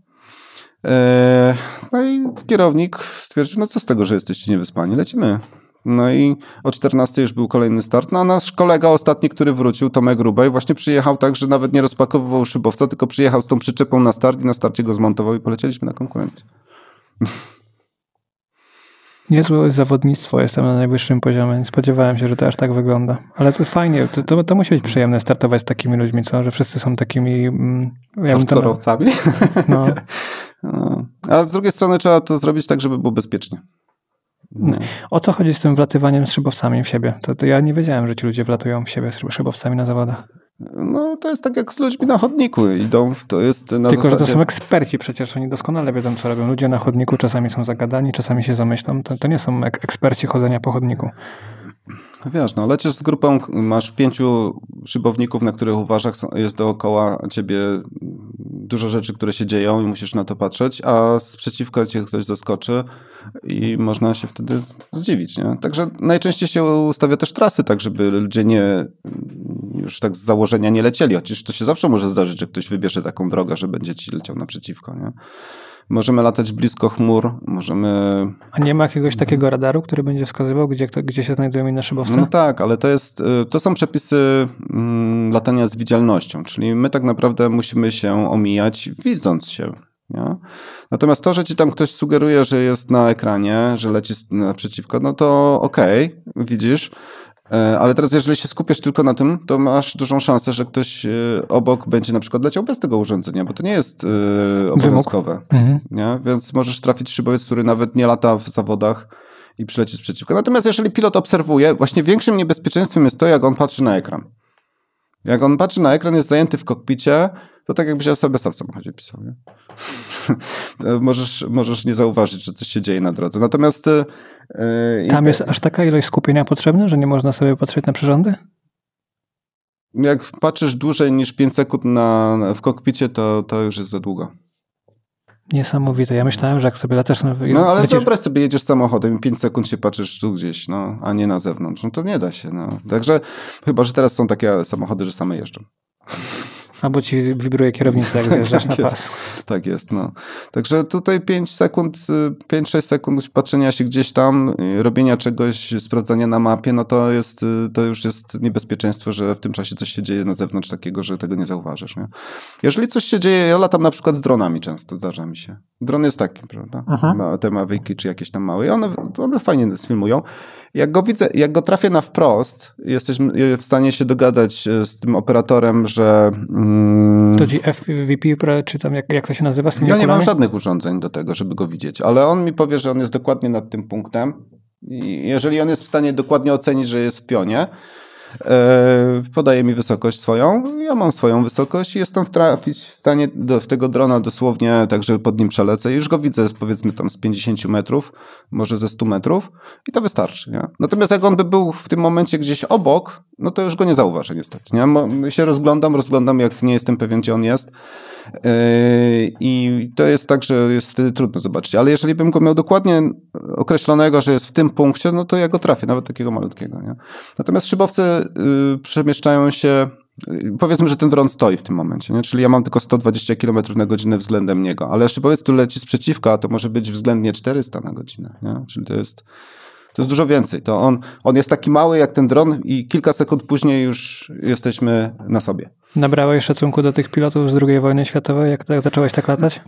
No i kierownik stwierdził, no co z tego, że jesteście niewyspani, lecimy. No i o 14 już był kolejny start. No a nasz kolega ostatni, który wrócił, Tomek Grubej, właśnie przyjechał tak, że nawet nie rozpakowywał szybowca, tylko przyjechał z tą przyczepą na start i na starcie go zmontował i polecieliśmy na konkurencję. Niezłe zawodnictwo, jestem na najwyższym poziomie, nie spodziewałem się, że to aż tak wygląda. Ale to fajnie, to musi być przyjemne startować z takimi ludźmi, co? Że wszyscy są takimi... hardkorowcami. No. No. Ale z drugiej strony trzeba to zrobić tak, żeby było bezpiecznie. No. O co chodzi z tym wlatywaniem z szybowcami w siebie? To ja nie wiedziałem, że ci ludzie wlatują w siebie z szybowcami na zawodach. No to jest tak jak z ludźmi na chodniku idą, to jest na Tylko, zasadzie... że to są eksperci przecież, oni doskonale wiedzą, co robią. Ludzie na chodniku czasami są zagadani, czasami się zamyślą, to nie są eksperci chodzenia po chodniku. Wiesz, no lecisz z grupą, masz 5 szybowników, na których uważasz, jest dookoła ciebie dużo rzeczy, które się dzieją i musisz na to patrzeć, a sprzeciwko cię ktoś zaskoczy i można się wtedy zdziwić, nie? Także najczęściej się ustawia też trasy tak, żeby ludzie nie już tak z założenia nie lecieli, chociaż to się zawsze może zdarzyć, że ktoś wybierze taką drogę, że będzie ci leciał naprzeciwko, nie? Możemy latać blisko chmur, możemy... A nie ma jakiegoś takiego radaru, który będzie wskazywał, gdzie się znajdują inne szybowce? No tak, ale to są przepisy latania z widzialnością, czyli my tak naprawdę musimy się omijać, widząc się. Nie? Natomiast to, że ci tam ktoś sugeruje, że jest na ekranie, że leci naprzeciwko, no to okej, widzisz. Ale teraz, jeżeli się skupiasz tylko na tym, to masz dużą szansę, że ktoś obok będzie na przykład leciał bez tego urządzenia, bo to nie jest obowiązkowe. Nie? Więc możesz trafić szybowiec, który nawet nie lata w zawodach i przyleci sprzeciwka. Natomiast jeżeli pilot obserwuje, właśnie większym niebezpieczeństwem jest to, jak on patrzy na ekran. Jak on patrzy na ekran, jest zajęty w kokpicie, to tak jakbyś SMS w samochodzie pisał. Nie? możesz nie zauważyć, że coś się dzieje na drodze. Natomiast... Tam jest aż taka ilość skupienia potrzebna, że nie można sobie patrzeć na przyrządy? Jak patrzysz dłużej niż 5 sekund w kokpicie, to już jest za długo. Niesamowite. Ja myślałem, że jak sobie latasz... No ale wyobraź sobie, jedziesz samochodem i 5 sekund się patrzysz tu gdzieś, no, a nie na zewnątrz. No to nie da się. No. Także chyba, że teraz są takie samochody, że same jeżdżą. Albo ci wibruje kierownica, jak zjeżdżasz na pas. Tak jest, no. Także tutaj 5 sekund, 5-6 sekund patrzenia się gdzieś tam, robienia czegoś, sprawdzania na mapie, no to już jest niebezpieczeństwo, że w tym czasie coś się dzieje na zewnątrz takiego, że tego nie zauważysz, nie? Jeżeli coś się dzieje, ja latam na przykład z dronami często, zdarza mi się. Dron jest taki, prawda? Te Mavici czy jakieś tam małe. One fajnie filmują. Jak go widzę, jak go trafię na wprost, jesteśmy w stanie się dogadać z tym operatorem, że... To ci FVP, czy tam jak to się nazywa? Z tymi okulami? Ja nie mam żadnych urządzeń do tego, żeby go widzieć, ale on mi powie, że on jest dokładnie nad tym punktem. I jeżeli on jest w stanie dokładnie ocenić, że jest w pionie, podaje mi wysokość swoją, ja mam swoją wysokość i jestem w stanie w tego drona dosłownie, tak że pod nim przelecę. Już go widzę powiedzmy tam z 50 metrów, może ze 100 metrów i to wystarczy. Nie? Natomiast jak on by był w tym momencie gdzieś obok, no to już go nie zauważę niestety. Nie? Się rozglądam, jak nie jestem pewien, gdzie on jest. I to jest tak, że jest wtedy trudno zobaczyć. Ale jeżeli bym go miał dokładnie określonego, że jest w tym punkcie, no to ja go trafię, nawet takiego malutkiego. Nie? Natomiast szybowcy przemieszczają się, powiedzmy, że ten dron stoi w tym momencie, nie? Czyli ja mam tylko 120 km na godzinę względem niego, ale szybowiec tu leci z przeciwka, to może być względnie 400 na godzinę. Nie? Czyli to jest dużo więcej. To on jest taki mały jak ten dron i kilka sekund później już jesteśmy na sobie. Nabrałeś szacunku do tych pilotów z II wojny światowej, jak zacząłeś tak latać?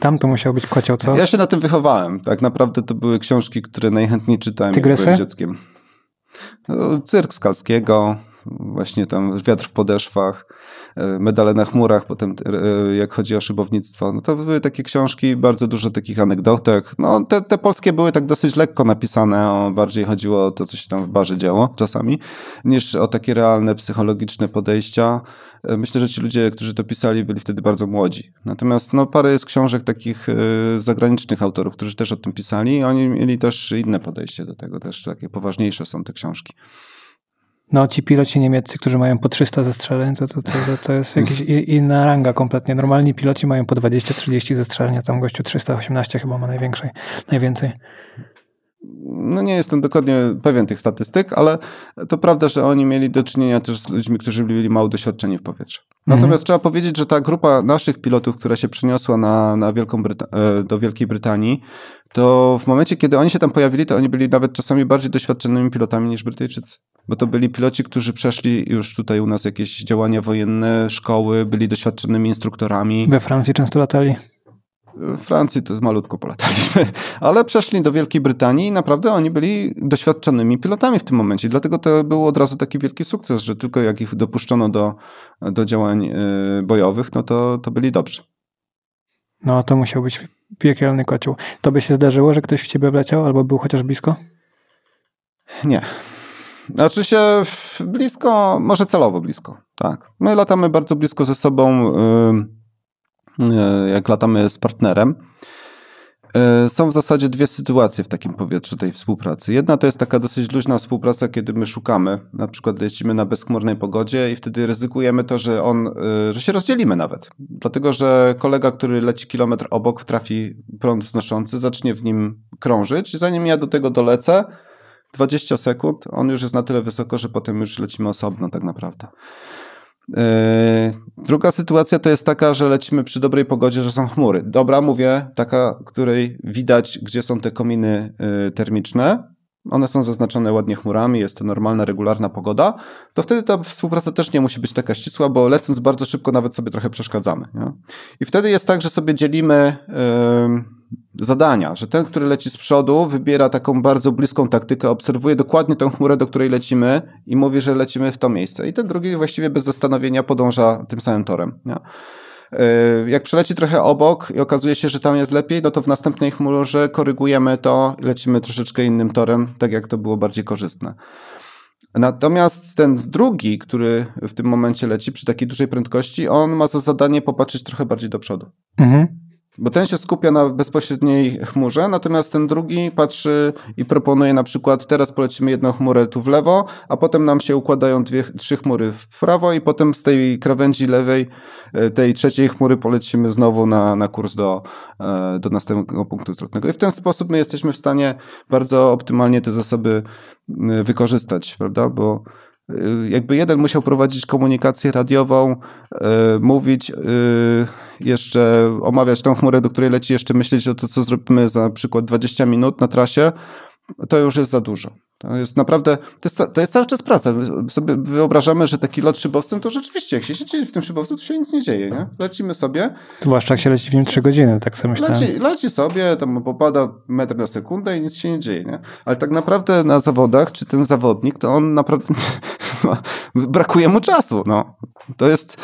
Tam to musiał być kocioł, co? Ja się na tym wychowałem. Tak naprawdę to były książki, które najchętniej czytałem, Tygrysy? Jak byłem dzieckiem. No, cyrk Skalskiego, właśnie tam Wiatr w podeszwach, Medale na chmurach, potem jak chodzi o szybownictwo. No to były takie książki, bardzo dużo takich anegdotek. No te polskie były tak dosyć lekko napisane, bardziej chodziło o to, co się tam w barze działo czasami, niż o takie realne, psychologiczne podejścia. Myślę, że ci ludzie, którzy to pisali, byli wtedy bardzo młodzi. Natomiast no, parę jest książek takich zagranicznych autorów, którzy też o tym pisali i oni mieli też inne podejście do tego, też takie poważniejsze są te książki. No, ci piloci niemieccy, którzy mają po 300 zestrzeleń, to jest jakaś inna ranga kompletnie. Normalni piloci mają po 20-30 zestrzeleń, a tam gościu 318 chyba ma najwięcej. No nie jestem dokładnie pewien tych statystyk, ale to prawda, że oni mieli do czynienia też z ludźmi, którzy mieli mało doświadczenia w powietrzu. Natomiast trzeba powiedzieć, że ta grupa naszych pilotów, która się przeniosła do Wielkiej Brytanii, to w momencie, kiedy oni się tam pojawili, to oni byli nawet czasami bardziej doświadczonymi pilotami niż Brytyjczycy. Bo to byli piloci, którzy przeszli już tutaj u nas jakieś działania wojenne, szkoły, byli doświadczonymi instruktorami. We Francji często latali. W Francji to malutko polataliśmy, ale przeszli do Wielkiej Brytanii i naprawdę oni byli doświadczonymi pilotami w tym momencie. Dlatego to był od razu taki wielki sukces, że tylko jak ich dopuszczono do działań bojowych, no to byli dobrzy. No to musiał być piekielny kocioł. Tobie się zdarzyło, że ktoś w ciebie wleciał albo był chociaż blisko? Nie. Znaczy się blisko, może celowo blisko, tak. My latamy bardzo blisko ze sobą, jak latamy z partnerem. Są w zasadzie dwie sytuacje w takim powietrzu tej współpracy. Jedna to jest taka dosyć luźna współpraca, kiedy my szukamy, na przykład lecimy na bezchmurnej pogodzie i wtedy ryzykujemy to, że się rozdzielimy nawet. Dlatego, że kolega, który leci kilometr obok, trafi prąd wznoszący, zacznie w nim krążyć. Zanim ja do tego dolecę, 20 sekund, on już jest na tyle wysoko, że potem już lecimy osobno tak naprawdę. Druga sytuacja to jest taka, że lecimy przy dobrej pogodzie, że są chmury. Dobra, mówię, taka, której widać, gdzie są te kominy termiczne. One są zaznaczone ładnie chmurami, jest to normalna, regularna pogoda. To wtedy ta współpraca też nie musi być taka ścisła, bo lecąc bardzo szybko nawet sobie trochę przeszkadzamy. Nie? I wtedy jest tak, że sobie dzielimy... zadania, że ten, który leci z przodu, wybiera taką bardzo bliską taktykę, obserwuje dokładnie tę chmurę, do której lecimy i mówi, że lecimy w to miejsce. I ten drugi właściwie bez zastanowienia podąża tym samym torem. Nie? Jak przeleci trochę obok i okazuje się, że tam jest lepiej, no to w następnej chmurze korygujemy to, lecimy troszeczkę innym torem, tak jak to było bardziej korzystne. Natomiast ten drugi, który w tym momencie leci przy takiej dużej prędkości, on ma za zadanie popatrzeć trochę bardziej do przodu. Mhm. Bo ten się skupia na bezpośredniej chmurze, natomiast ten drugi patrzy i proponuje na przykład teraz polecimy jedną chmurę tu w lewo, a potem nam się układają trzy chmury w prawo i potem z tej krawędzi lewej, tej trzeciej chmury polecimy znowu na kurs do następnego punktu zwrotnego. I w ten sposób my jesteśmy w stanie bardzo optymalnie te zasoby wykorzystać, prawda? Bo jakby jeden musiał prowadzić komunikację radiową, mówić, jeszcze omawiać tą chmurę, do której leci, jeszcze myśleć o to, co zrobimy za na przykład 20 minut na trasie, to już jest za dużo. To jest naprawdę, to jest cały czas praca. My sobie wyobrażamy, że taki lot szybowcem, to rzeczywiście, jak się siedzi w tym szybowcu, to się nic nie dzieje, nie? Lecimy sobie. Zwłaszcza jak się leci w nim 3 godziny, tak sobie myślałem. Leci sobie, tam popada metr na sekundę i nic się nie dzieje, nie? Ale tak naprawdę na zawodach, czy ten zawodnik, to on naprawdę brakuje mu czasu, no. To jest...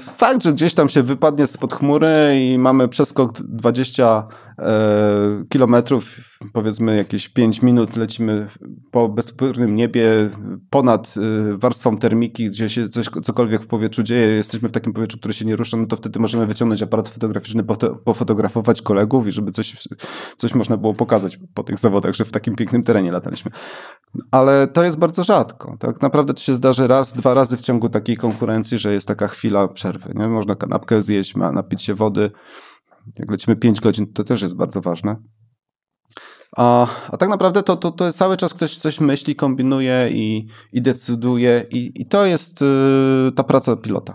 fakt, że gdzieś tam się wypadnie spod chmury i mamy przeskok 20 kilometrów, powiedzmy jakieś 5 minut lecimy po bezpłynnym niebie ponad warstwą termiki, gdzie się cokolwiek w powietrzu dzieje, jesteśmy w takim powietrzu, które się nie rusza, no to wtedy możemy wyciągnąć aparat fotograficzny, pofotografować kolegów i żeby coś można było pokazać po tych zawodach, że w takim pięknym terenie lataliśmy. Ale to jest bardzo rzadko. Tak naprawdę to się zdarzy raz, 2 razy w ciągu takiej konkurencji, że jest taka chwila przerwy. Nie? Można kanapkę zjeść, napić się wody. Jak lecimy 5 godzin, to też jest bardzo ważne. A tak naprawdę to cały czas ktoś coś myśli, kombinuje i decyduje. I to jest ta praca pilota.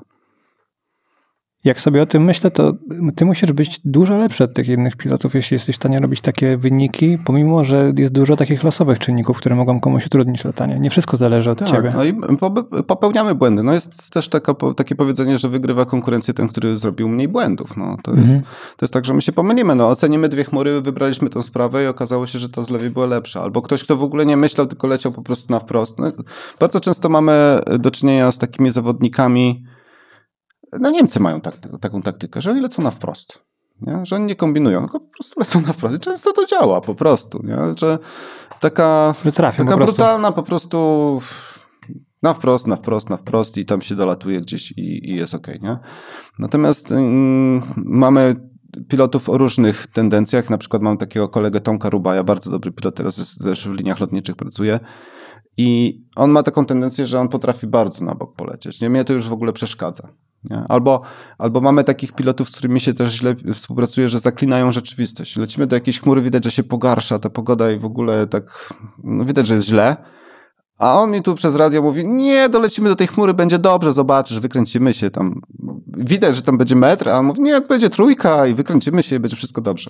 Jak sobie o tym myślę, to ty musisz być dużo lepszy od tych innych pilotów, jeśli jesteś w stanie robić takie wyniki, pomimo, że jest dużo takich losowych czynników, które mogą komuś utrudnić latanie. Nie wszystko zależy od ciebie. No i popełniamy błędy. No jest też takie powiedzenie, że wygrywa konkurencję ten, który zrobił mniej błędów. No, to jest tak, że my się pomylimy. No, ocenimy 2 chmury, wybraliśmy tą sprawę i okazało się, że ta z lewej była lepsza. Albo ktoś, kto w ogóle nie myślał, tylko leciał po prostu na wprost. No, bardzo często mamy do czynienia z takimi zawodnikami. No Niemcy mają taką taktykę, że oni lecą na wprost, nie? Że oni nie kombinują, tylko po prostu lecą na wprost. I często to działa po prostu, nie? Że taka brutalna po prostu na wprost, na wprost, na wprost i tam się dolatuje gdzieś i jest okej, nie? Natomiast mamy pilotów o różnych tendencjach, na przykład mam takiego kolegę Tomka Rubaja, bardzo dobry pilot, teraz jest, też w liniach lotniczych pracuje. I on ma taką tendencję, że on potrafi bardzo na bok polecieć. Nie? Mnie to już w ogóle przeszkadza. Nie? Albo mamy takich pilotów, z którymi się też źle współpracuje, że zaklinają rzeczywistość. Lecimy do jakiejś chmury, widać, że się pogarsza ta pogoda i w ogóle tak, no widać, że jest źle. A on mi tu przez radio mówi, nie, dolecimy do tej chmury, będzie dobrze, zobaczysz, wykręcimy się tam. Widać, że tam będzie metr, a on mówi, nie, będzie 3 i wykręcimy się i będzie wszystko dobrze.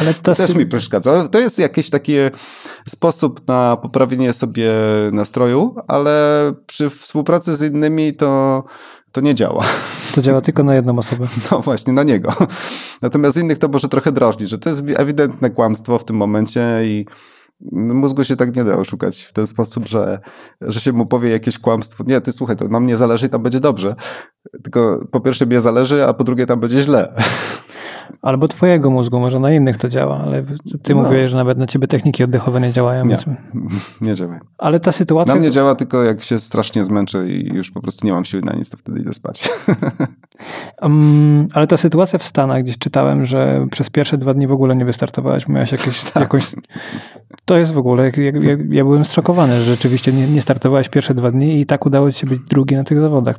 Ale to też mi przeszkadza. To jest jakiś taki sposób na poprawienie sobie nastroju, ale przy współpracy z innymi to nie działa. To działa tylko na jedną osobę. No właśnie, na niego. Natomiast innych to może trochę drażni, że to jest ewidentne kłamstwo w tym momencie i mózgu się tak nie da oszukać w ten sposób, że się mu powie jakieś kłamstwo. Nie, ty słuchaj, to nam nie zależy i tam będzie dobrze. Tylko po pierwsze mnie zależy, a po drugie tam będzie źle. Albo twojego mózgu, może na innych to działa, ale ty mówiłeś, że nawet na ciebie techniki oddechowe nie działają. Nie działają. Ale ta sytuacja... Na mnie działa tylko jak się strasznie zmęczę i już po prostu nie mam siły na nic, to wtedy idę spać. Ale ta sytuacja w Stanach, gdzieś czytałem, że przez pierwsze 2 dni w ogóle nie wystartowałeś, miałeś jakąś... To jest w ogóle, ja byłem zszokowany, że rzeczywiście nie startowałeś pierwsze 2 dni i tak udało ci się być drugi na tych zawodach.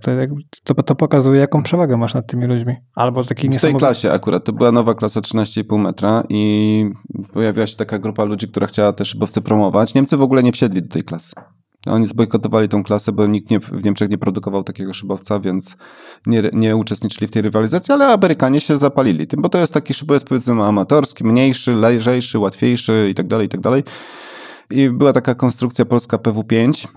To pokazuje, jaką przewagę masz nad tymi ludźmi. Albo taki niesamowity... W tej klasie akurat to była nowa klasa 13,5 metra i pojawiła się taka grupa ludzi, która chciała te szybowce promować. Niemcy w ogóle nie wsiedli do tej klasy. Oni zbojkotowali tą klasę, bo nikt w Niemczech nie produkował takiego szybowca, więc nie uczestniczyli w tej rywalizacji, ale Amerykanie się zapalili tym, bo to jest taki szybowiec powiedzmy amatorski, mniejszy, lżejszy, łatwiejszy i tak dalej, i tak dalej. I była taka konstrukcja polska PW5.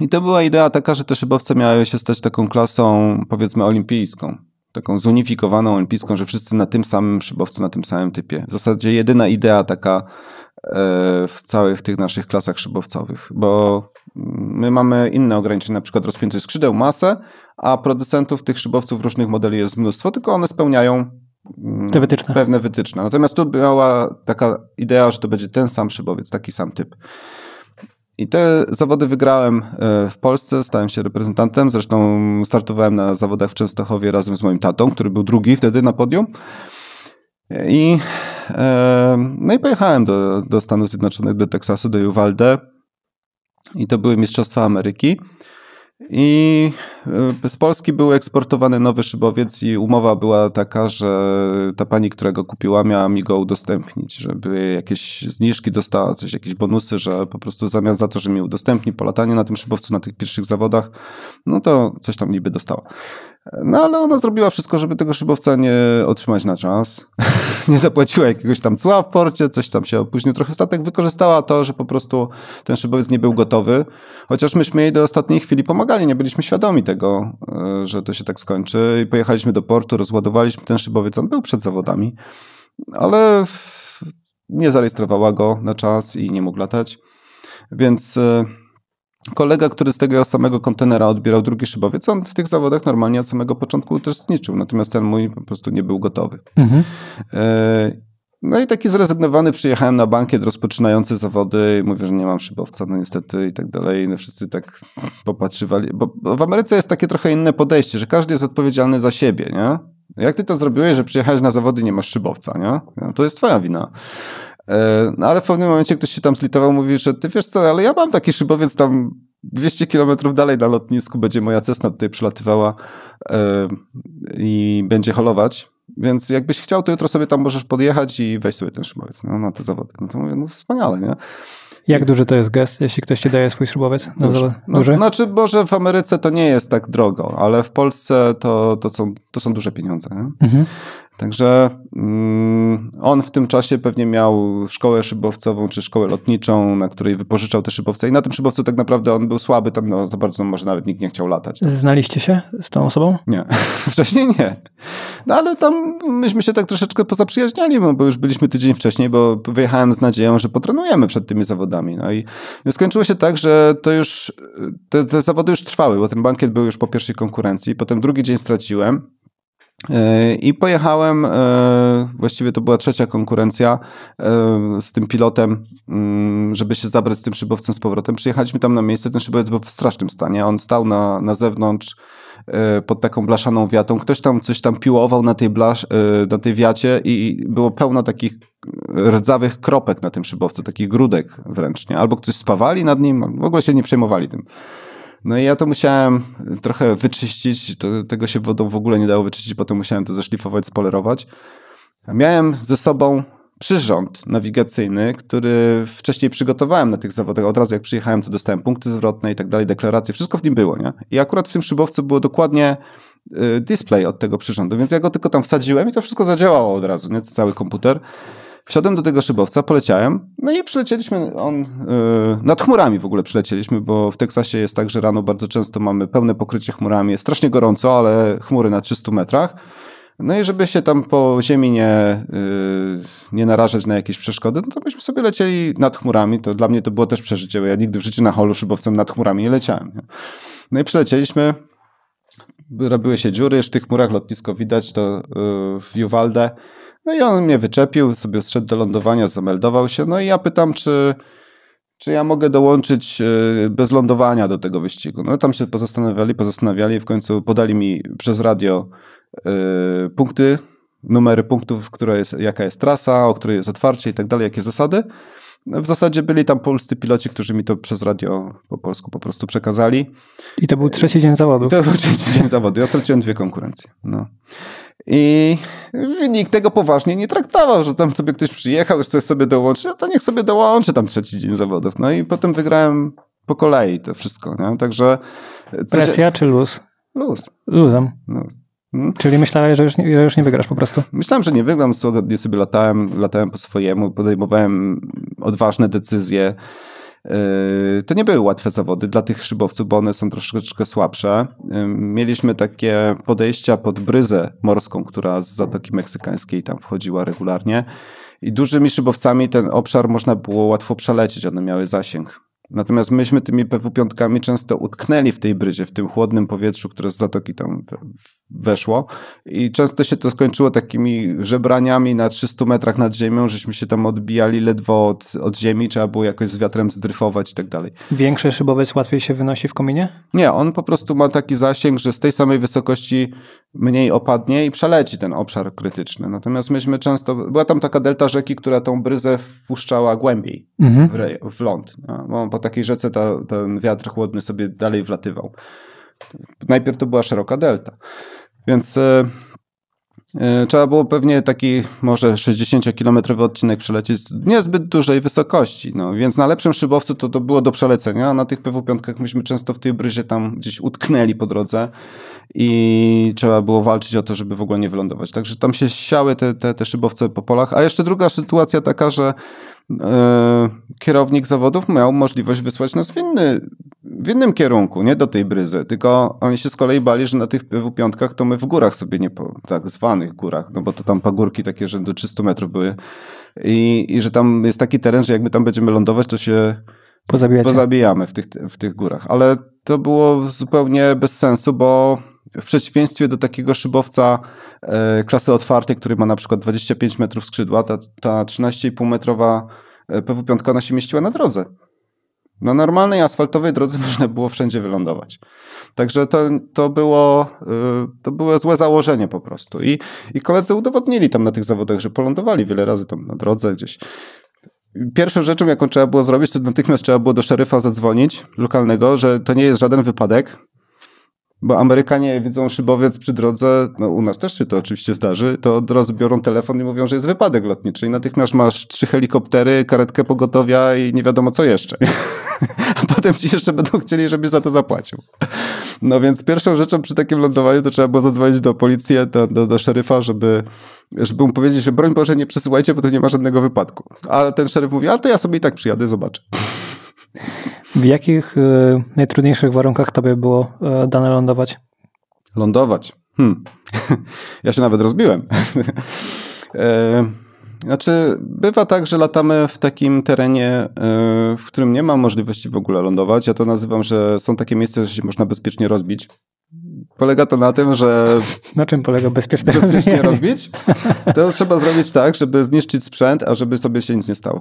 I to była idea taka, że te szybowce miały się stać taką klasą powiedzmy olimpijską. Taką zunifikowaną olimpijską, że wszyscy na tym samym szybowcu, na tym samym typie. W zasadzie jedyna idea taka w całych tych naszych klasach szybowcowych, bo My mamy inne ograniczenia, na przykład rozpiętość skrzydeł, masę, a producentów tych szybowców różnych modeli jest mnóstwo, tylko one spełniają te wytyczne. Pewne wytyczne. Natomiast tu była taka idea, że to będzie ten sam szybowiec, taki sam typ. I te zawody wygrałem w Polsce, stałem się reprezentantem, zresztą startowałem na zawodach w Częstochowie razem z moim tatą, który był drugi wtedy na podium. No i pojechałem do Stanów Zjednoczonych, do Teksasu, do Uvalde i to były Mistrzostwa Ameryki. I z Polski był eksportowany nowy szybowiec i umowa była taka, że ta pani, która go kupiła, miała mi go udostępnić, żeby jakieś zniżki dostała, coś, jakieś bonusy, że po prostu zamiast za to, że mi udostępni po lataniu na tym szybowcu, na tych pierwszych zawodach, no to coś tam niby dostała. No ale ona zrobiła wszystko, żeby tego szybowca nie otrzymać na czas. Nie zapłaciła jakiegoś tam cła w porcie, coś tam się opóźnił trochę statek. Wykorzystała to, że po prostu ten szybowiec nie był gotowy. Chociaż myśmy jej do ostatniej chwili pomagali, nie byliśmy świadomi tego, że to się tak skończy. I pojechaliśmy do portu, rozładowaliśmy ten szybowiec. On był przed zawodami, ale nie zarejestrowała go na czas i nie mógł latać. Więc... kolega, który z tego samego kontenera odbierał drugi szybowiec, on w tych zawodach normalnie od samego początku uczestniczył, natomiast ten mój po prostu nie był gotowy. Mhm. No i taki zrezygnowany przyjechałem na bankiet rozpoczynający zawody i mówię, że nie mam szybowca, no niestety i tak dalej. No wszyscy tak popatrzywali, bo w Ameryce jest takie trochę inne podejście, że każdy jest odpowiedzialny za siebie, nie? Jak ty to zrobiłeś, że przyjechałeś na zawody i nie masz szybowca, nie? No, to jest twoja wina. No ale w pewnym momencie ktoś się tam zlitował, mówi, że ty wiesz co, ale ja mam taki szybowiec tam 200 km dalej na lotnisku, będzie moja Cessna tutaj przylatywała i będzie holować, więc jakbyś chciał, to jutro sobie tam możesz podjechać i weź sobie ten szybowiec na te zawody. No to mówię, no wspaniale, nie? Jak duży to jest gest, jeśli ktoś ci daje swój śrubowiec? Duży? Znaczy, może w Ameryce to nie jest tak drogo, ale w Polsce to są duże pieniądze. Nie? Mhm. Także on w tym czasie pewnie miał szkołę szybowcową czy szkołę lotniczą, na której wypożyczał te szybowce i na tym szybowcu tak naprawdę on był słaby, tam za bardzo może nawet nikt nie chciał latać. Tak? Znaliście się z tą osobą? Nie, wcześniej nie. No ale tam myśmy się tak troszeczkę pozaprzyjaźniali, bo już byliśmy tydzień wcześniej, bo wyjechałem z nadzieją, że potrenujemy przed tymi zawodami. No i skończyło się tak, że to już te zawody już trwały, bo ten bankiet był już po pierwszej konkurencji, potem drugi dzień straciłem. I pojechałem, właściwie to była trzecia konkurencja z tym pilotem, żeby się zabrać z tym szybowcem z powrotem. Przyjechaliśmy tam na miejsce, ten szybowiec był w strasznym stanie. On stał na zewnątrz pod taką blaszaną wiatą. Ktoś tam coś tam piłował na tej wiacie i było pełno takich rdzawych kropek na tym szybowcu, takich grudek wręcz, nie? Albo ktoś spawali nad nim, w ogóle się nie przejmowali tym. No i ja to musiałem trochę wyczyścić, tego się wodą w ogóle nie dało wyczyścić, potem musiałem to zeszlifować, spolerować. A miałem ze sobą przyrząd nawigacyjny, który wcześniej przygotowałem na tych zawodach. Od razu jak przyjechałem, to dostałem punkty zwrotne i tak dalej, deklaracje, wszystko w nim było, nie? I akurat w tym szybowcu było dokładnie display od tego przyrządu, więc ja go tylko tam wsadziłem i to wszystko zadziałało od razu, nie? Cały komputer. Wsiadłem do tego szybowca, poleciałem, no i przylecieliśmy, nad chmurami w ogóle przylecieliśmy, bo w Teksasie jest tak, że rano bardzo często mamy pełne pokrycie chmurami, jest strasznie gorąco, ale chmury na 300 metrach, no i żeby się tam po ziemi nie narażać na jakieś przeszkody, no to myśmy sobie lecieli nad chmurami, to dla mnie to było też przeżycie, bo ja nigdy w życiu na holu szybowcem nad chmurami nie leciałem. Nie? No i przylecieliśmy, robiły się dziury, już w tych chmurach lotnisko widać, to w Uvalde. No i on mnie wyczepił, sobie zszedł do lądowania, zameldował się. No i ja pytam, czy ja mogę dołączyć bez lądowania do tego wyścigu. No tam się pozastanawiali i w końcu podali mi przez radio punkty, numery punktów, jaka jest trasa, o której jest otwarcie i tak dalej, jakie zasady. No w zasadzie byli tam polscy piloci, którzy mi to przez radio po polsku po prostu przekazali. I to był trzeci dzień zawodu. Ja straciłem 2 konkurencje. No. I nikt tego poważnie nie traktował, że tam sobie ktoś przyjechał, że chce sobie dołączyć, no to niech sobie dołączy tam trzeci dzień zawodów. No i potem wygrałem po kolei to wszystko, nie? Także... Presja czy luz? Luz. Luzem. Luz. Hmm? Czyli myślałeś, że już nie wygrasz po prostu? Myślałem, że nie wygram, nie sobie latałem po swojemu, podejmowałem odważne decyzje. To nie były łatwe zawody dla tych szybowców, bo one są troszeczkę słabsze. Mieliśmy takie podejścia pod bryzę morską, która z Zatoki Meksykańskiej tam wchodziła regularnie i dużymi szybowcami ten obszar można było łatwo przelecieć, one miały zasięg. Natomiast myśmy tymi PW5 często utknęli w tej bryzie, w tym chłodnym powietrzu, które z zatoki tam weszło i często się to skończyło takimi żebraniami na 300 metrach nad ziemią, żeśmy się tam odbijali ledwo od ziemi, trzeba było jakoś z wiatrem zdryfować i tak dalej. Większy szybowiec łatwiej się wynosi w kominie? Nie, on po prostu ma taki zasięg, że z tej samej wysokości mniej opadnie i przeleci ten obszar krytyczny. Natomiast myśmy często... Była tam taka delta rzeki, która tą bryzę wpuszczała głębiej w ląd. Bo po takiej rzece ten wiatr chłodny sobie dalej wlatywał. Najpierw to była szeroka delta. Więc trzeba było pewnie taki może 60-kilometrowy odcinek przelecieć z niezbyt dużej wysokości. No. Więc na lepszym szybowcu to było do przelecenia, a na tych PW5 myśmy często w tej bryzie tam gdzieś utknęli po drodze i trzeba było walczyć o to, żeby w ogóle nie wylądować. Także tam się siały te szybowce po polach. A jeszcze druga sytuacja taka, że kierownik zawodów miał możliwość wysłać nas w innym kierunku, nie do tej bryzy, tylko oni się z kolei bali, że na tych PW5 to my w górach sobie nie, tak zwanych górach, no bo to tam pagórki takie rzędu 300 metrów były i że tam jest taki teren, że jakby tam będziemy lądować, to się pozabijamy w tych górach, ale to było zupełnie bez sensu, bo w przeciwieństwie do takiego szybowca klasy otwartej, który ma na przykład 25 metrów skrzydła, ta 13,5 metrowa PW5 ona się mieściła na drodze. Na normalnej asfaltowej drodze można było wszędzie wylądować. Także to było złe założenie po prostu. I koledzy udowodnili tam na tych zawodach, że polądowali wiele razy tam na drodze gdzieś. Pierwszą rzeczą, jaką trzeba było zrobić, to natychmiast trzeba było do szeryfa zadzwonić lokalnego, że to nie jest żaden wypadek, bo Amerykanie widzą szybowiec przy drodze, no u nas też się to oczywiście zdarzy, to od razu biorą telefon i mówią, że jest wypadek lotniczy i natychmiast masz 3 helikoptery, karetkę pogotowia i nie wiadomo co jeszcze. A potem ci jeszcze będą chcieli, żebyś za to zapłacił. No więc pierwszą rzeczą przy takim lądowaniu to trzeba było zadzwonić do policji, do szeryfa, żeby mu powiedzieć, że broń Boże nie przesyłajcie, bo tu nie ma żadnego wypadku. A ten szeryf mówi, a to ja sobie i tak przyjadę, zobaczę. W jakich najtrudniejszych warunkach tobie było dane lądować? Lądować? Ja się nawet rozbiłem. Znaczy, bywa tak, że latamy w takim terenie, w którym nie ma możliwości w ogóle lądować. Ja to nazywam, że są takie miejsca, że się można bezpiecznie rozbić. Polega to na tym, że... Na czym polega bezpiecznie rozbić? To trzeba zrobić tak, żeby zniszczyć sprzęt, a żeby sobie się nic nie stało.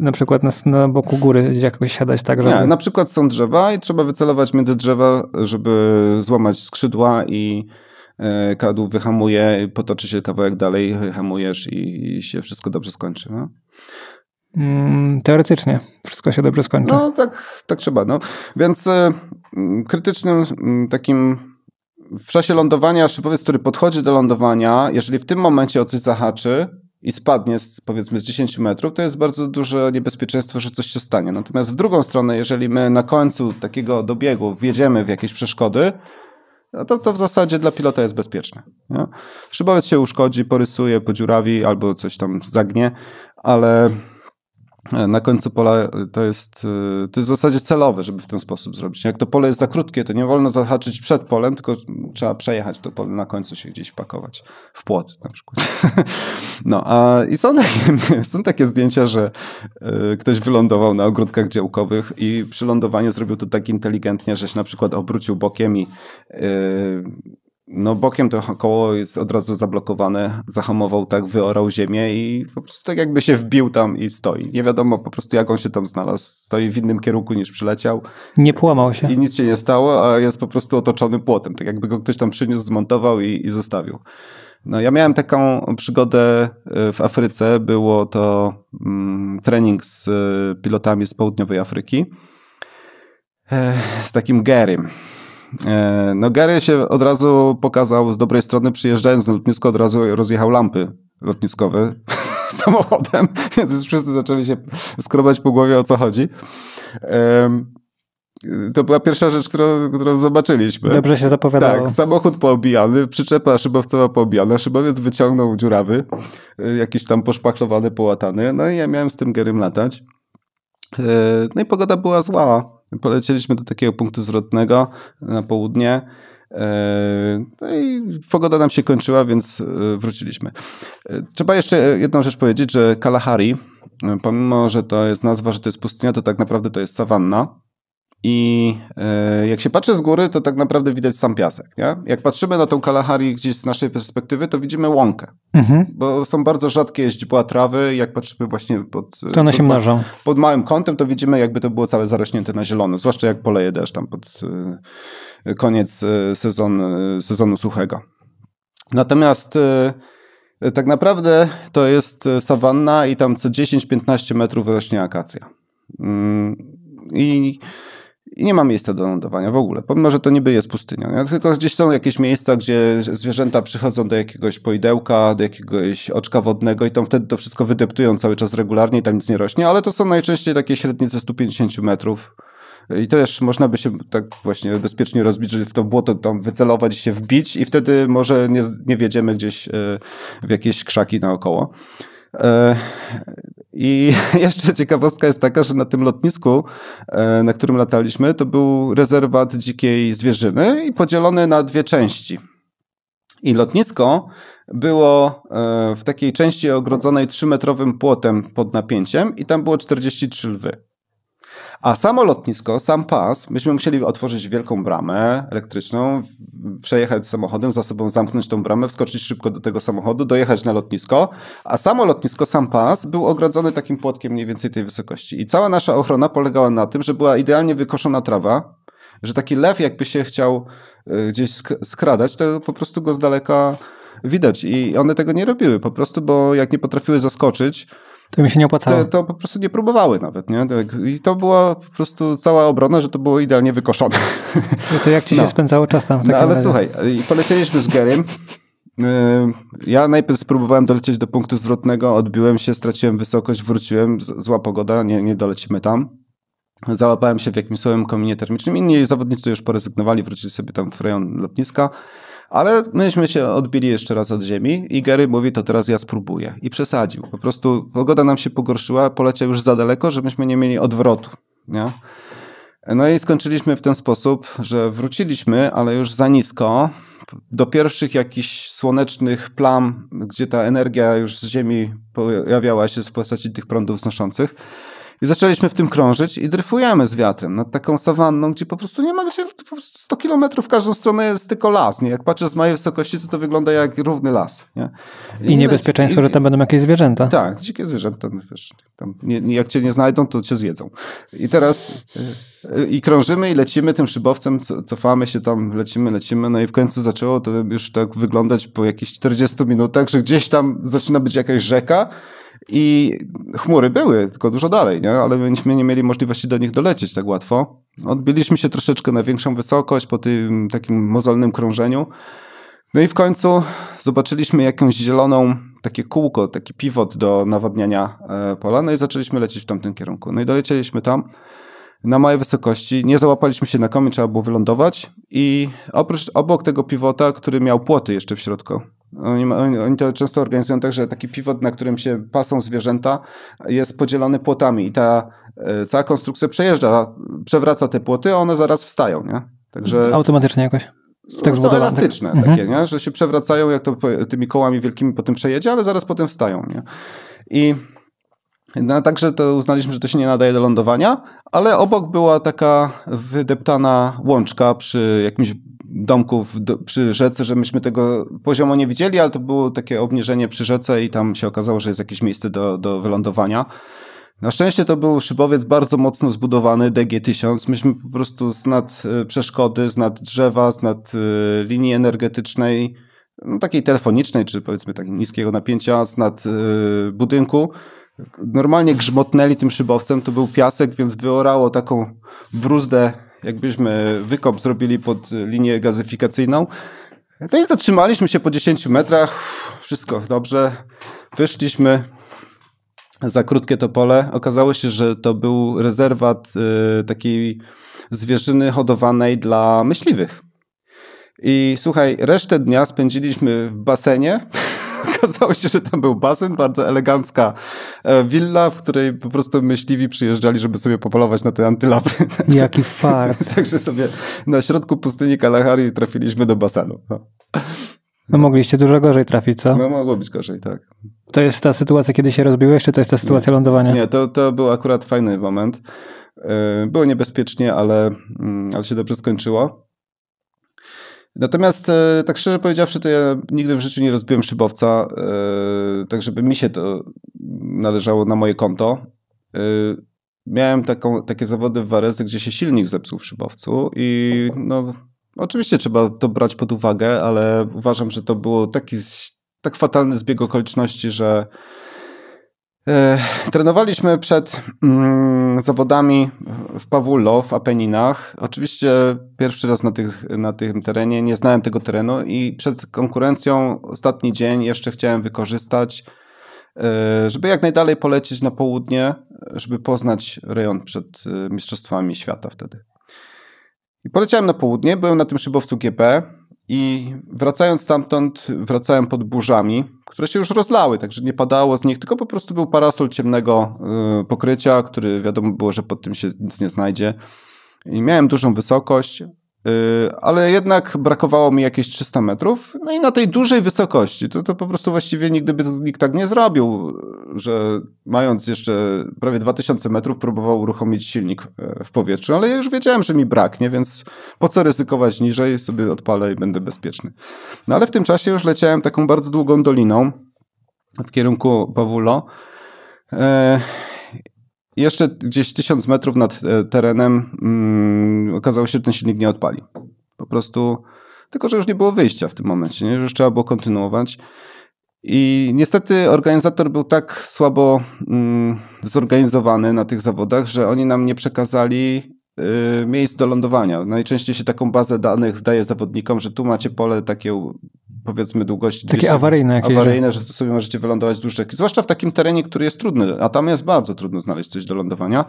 Na przykład na boku góry jakoś siadać tak, żeby... Nie, na przykład są drzewa i trzeba wycelować między drzewa, żeby złamać skrzydła i kadłub wyhamuje, potoczy się kawałek dalej, hamujesz i się wszystko dobrze skończy. No? Teoretycznie wszystko się dobrze skończy. No tak trzeba. No. Więc krytycznym takim... W czasie lądowania szybowiec, który podchodzi do lądowania, jeżeli w tym momencie o coś zahaczy... i spadnie powiedzmy z 10 metrów, to jest bardzo duże niebezpieczeństwo, że coś się stanie. Natomiast w drugą stronę, jeżeli my na końcu takiego dobiegu wjedziemy w jakieś przeszkody, to w zasadzie dla pilota jest bezpieczne. Nie? Szybowiec się uszkodzi, porysuje, podziurawi albo coś tam zagnie, ale na końcu pola to jest w zasadzie celowe, żeby w ten sposób zrobić. Jak to pole jest za krótkie, to nie wolno zahaczyć przed polem, tylko trzeba przejechać to pole, na końcu się gdzieś wpakować w płot na przykład. No i są takie zdjęcia, że ktoś wylądował na ogródkach działkowych i przy lądowaniu zrobił to tak inteligentnie, że się na przykład obrócił bokiem i bokiem to koło jest od razu zablokowane, zahamował, tak wyorał ziemię i po prostu tak jakby się wbił tam i stoi. Nie wiadomo po prostu jak on się tam znalazł. Stoi w innym kierunku niż przyleciał. Nie połamał się. I nic się nie stało, a jest po prostu otoczony płotem. Tak jakby go ktoś tam przyniósł, zmontował i zostawił. No ja miałem taką przygodę w Afryce. Było to trening z pilotami z południowej Afryki. Z takim Garym. No Gary się od razu pokazał z dobrej strony, przyjeżdżając na lotnisko od razu rozjechał lampy lotniskowe samochodem, więc wszyscy zaczęli się skrobać po głowie, o co chodzi. To była pierwsza rzecz, którą zobaczyliśmy. Dobrze się zapowiadało. Tak, samochód poobijany, przyczepa szybowcowa poobijana, szybowiec wyciągnął dziurawy, jakiś tam poszpachlowany, połatany, no i ja miałem z tym Garym latać. No i pogoda była zła. Polecieliśmy do takiego punktu zwrotnego na południe. No i pogoda nam się kończyła, więc wróciliśmy. Trzeba jeszcze jedną rzecz powiedzieć, że Kalahari pomimo, że to jest nazwa, że to jest pustynia, to tak naprawdę to jest sawanna. I jak się patrzy z góry, to tak naprawdę widać sam piasek. Nie? Jak patrzymy na tą Kalahari gdzieś z naszej perspektywy, to widzimy łąkę. Mhm. Bo są bardzo rzadkie źdźbła trawy. Jak patrzymy właśnie pod małym kątem, to widzimy, jakby to było całe zarośnięte na zielono. Zwłaszcza jak poleje deszcz tam pod koniec sezonu suchego. Natomiast tak naprawdę to jest sawanna i tam co 10-15 metrów rośnie akacja. I nie ma miejsca do lądowania w ogóle, pomimo, że to niby jest pustynia. Nie? Tylko gdzieś są jakieś miejsca, gdzie zwierzęta przychodzą do jakiegoś poidełka, do jakiegoś oczka wodnego i tam wtedy to wszystko wydeptują cały czas regularnie i tam nic nie rośnie, ale to są najczęściej takie średnice 150 metrów. I też można by się tak właśnie bezpiecznie rozbić, że w to błoto tam wycelować i się wbić i wtedy może nie wjedziemy gdzieś w jakieś krzaki naokoło. I jeszcze ciekawostka jest taka, że na tym lotnisku, na którym lataliśmy, to był rezerwat dzikiej zwierzyny i podzielony na dwie części. I lotnisko było w takiej części ogrodzonej 3-metrowym płotem pod napięciem i tam było 43 lwy. A samo lotnisko, sam pas, myśmy musieli otworzyć wielką bramę elektryczną, przejechać samochodem, za sobą zamknąć tą bramę, wskoczyć szybko do tego samochodu, dojechać na lotnisko, a samo lotnisko, sam pas był ogrodzony takim płotkiem mniej więcej tej wysokości. I cała nasza ochrona polegała na tym, że była idealnie wykoszona trawa, że taki lew jakby się chciał gdzieś skradać, to po prostu go z daleka widać. I one tego nie robiły po prostu, bo jak nie potrafiły zaskoczyć, to mi się nie opłacało. To po prostu nie próbowały nawet, nie? I to była po prostu cała obrona, że to było idealnie wykoszone. To jak ci się spędzało czas tam w takim razie? Słuchaj, polecieliśmy z Garym. Ja najpierw spróbowałem dolecieć do punktu zwrotnego, odbiłem się, straciłem wysokość, wróciłem, zła pogoda, nie dolecimy tam. Załapałem się w jakimś słabym kominie termicznym. Inni zawodnicy już porezygnowali, wrócili sobie tam w rejon lotniska. Ale myśmy się odbili jeszcze raz od ziemi i Gary mówi, to teraz ja spróbuję. I przesadził. Po prostu pogoda nam się pogorszyła, poleciał już za daleko, żebyśmy nie mieli odwrotu. Nie? No i skończyliśmy w ten sposób, że wróciliśmy, ale już za nisko, do pierwszych jakichś słonecznych plam, gdzie ta energia już z ziemi pojawiała się w postaci tych prądów znoszących. I zaczęliśmy w tym krążyć i dryfujemy z wiatrem nad taką sawanną, gdzie po prostu nie ma się, po prostu 100 kilometrów w każdą stronę jest tylko las. Nie? Jak patrzę z mojej wysokości, to wygląda jak równy las. Nie? I niebezpieczeństwo, że tam będą jakieś zwierzęta. Tak, dzikie zwierzęta. Wiesz, tam jak cię nie znajdą, to cię zjedzą. I teraz i krążymy i lecimy tym szybowcem, cofamy się tam, lecimy. No i w końcu zaczęło to już tak wyglądać po jakichś 40 minutach, że gdzieś tam zaczyna być jakaś rzeka. I chmury były, tylko dużo dalej, nie? Ale myśmy nie mieli możliwości do nich dolecieć tak łatwo. Odbiliśmy się troszeczkę na większą wysokość po tym takim mozolnym krążeniu. No i w końcu zobaczyliśmy jakąś zieloną, takie kółko, taki pivot do nawadniania pola. No i zaczęliśmy lecieć w tamtym kierunku. No i dolecieliśmy tam na małej wysokości. Nie załapaliśmy się na komin, trzeba było wylądować. I obok tego pivota, który miał płoty jeszcze w środku, oni to często organizują tak, że taki pivot, na którym się pasą zwierzęta, jest podzielony płotami i ta cała konstrukcja przewraca te płoty, a one zaraz wstają, nie? Także automatycznie jakoś. Tak są elastyczne takie, nie? Że się przewracają, jak to tymi kołami wielkimi potem przejedzie, ale zaraz potem wstają, nie? I także to uznaliśmy, że to się nie nadaje do lądowania, ale obok była taka wydeptana łączka przy jakimś domków przy rzece, że myśmy tego poziomu nie widzieli, ale to było takie obniżenie przy rzece i tam się okazało, że jest jakieś miejsce do wylądowania. Na szczęście to był szybowiec bardzo mocno zbudowany, DG-1000. Myśmy po prostu znad przeszkody, znad drzewa, znad linii energetycznej, no takiej telefonicznej, czy powiedzmy takiego niskiego napięcia, znad budynku. Normalnie grzmotnęli tym szybowcem, to był piasek, więc wyorało taką bruzdę, jakbyśmy wykop zrobili pod linię gazyfikacyjną. No i zatrzymaliśmy się po 10 metrach. Wszystko dobrze. Wyszliśmy za krótkie to pole. Okazało się, że to był rezerwat takiej zwierzyny hodowanej dla myśliwych. I słuchaj, resztę dnia spędziliśmy w basenie. Okazało się, że tam był basen, bardzo elegancka willa, w której po prostu myśliwi przyjeżdżali, żeby sobie popolować na te antylopy. Jaki fart. Także sobie na środku pustyni Kalahari trafiliśmy do basenu. No mogliście dużo gorzej trafić, co? No mogło być gorzej, tak. To jest ta sytuacja, kiedy się rozbiłeś, czy to jest ta sytuacja lądowania? Nie, to był akurat fajny moment. Było niebezpiecznie, ale się dobrze skończyło. Natomiast tak szczerze powiedziawszy, to ja nigdy w życiu nie rozbiłem szybowca, tak żeby mi się to należało na moje konto. Miałem takie zawody w Warezy, gdzie się silnik zepsuł w szybowcu i no, oczywiście trzeba to brać pod uwagę, ale uważam, że to było tak fatalny zbieg okoliczności, że trenowaliśmy przed zawodami w Pawulo, w Apeninach. Oczywiście pierwszy raz na tym terenie, nie znałem tego terenu i przed konkurencją ostatni dzień jeszcze chciałem wykorzystać, żeby jak najdalej polecieć na południe, żeby poznać rejon przed Mistrzostwami Świata wtedy. I poleciałem na południe, byłem na tym szybowcu GP i wracając stamtąd, wracałem pod burzami, które się już rozlały, także nie padało z nich, tylko po prostu był parasol ciemnego pokrycia, który wiadomo było, że pod tym się nic nie znajdzie. I miałem dużą wysokość, ale jednak brakowało mi jakieś 300 metrów. No i na tej dużej wysokości, to po prostu właściwie nigdy by nikt tak nie zrobił, że mając jeszcze prawie 2000 metrów próbował uruchomić silnik w powietrzu, ale ja już wiedziałem, że mi braknie, więc po co ryzykować niżej, sobie odpalę i będę bezpieczny. No ale w tym czasie już leciałem taką bardzo długą doliną w kierunku Pawulo. Jeszcze gdzieś 1000 metrów nad terenem okazało się, że ten silnik nie odpali. Po prostu, tylko że już nie było wyjścia w tym momencie, nie? Że już trzeba było kontynuować. I niestety organizator był tak słabo zorganizowany na tych zawodach, że oni nam nie przekazali miejsc do lądowania. Najczęściej się taką bazę danych daje zawodnikom, że tu macie pole takie, powiedzmy, długości... Takie 200, awaryjne, że tu sobie możecie wylądować z dłuższych. Zwłaszcza w takim terenie, który jest trudny, a tam jest bardzo trudno znaleźć coś do lądowania,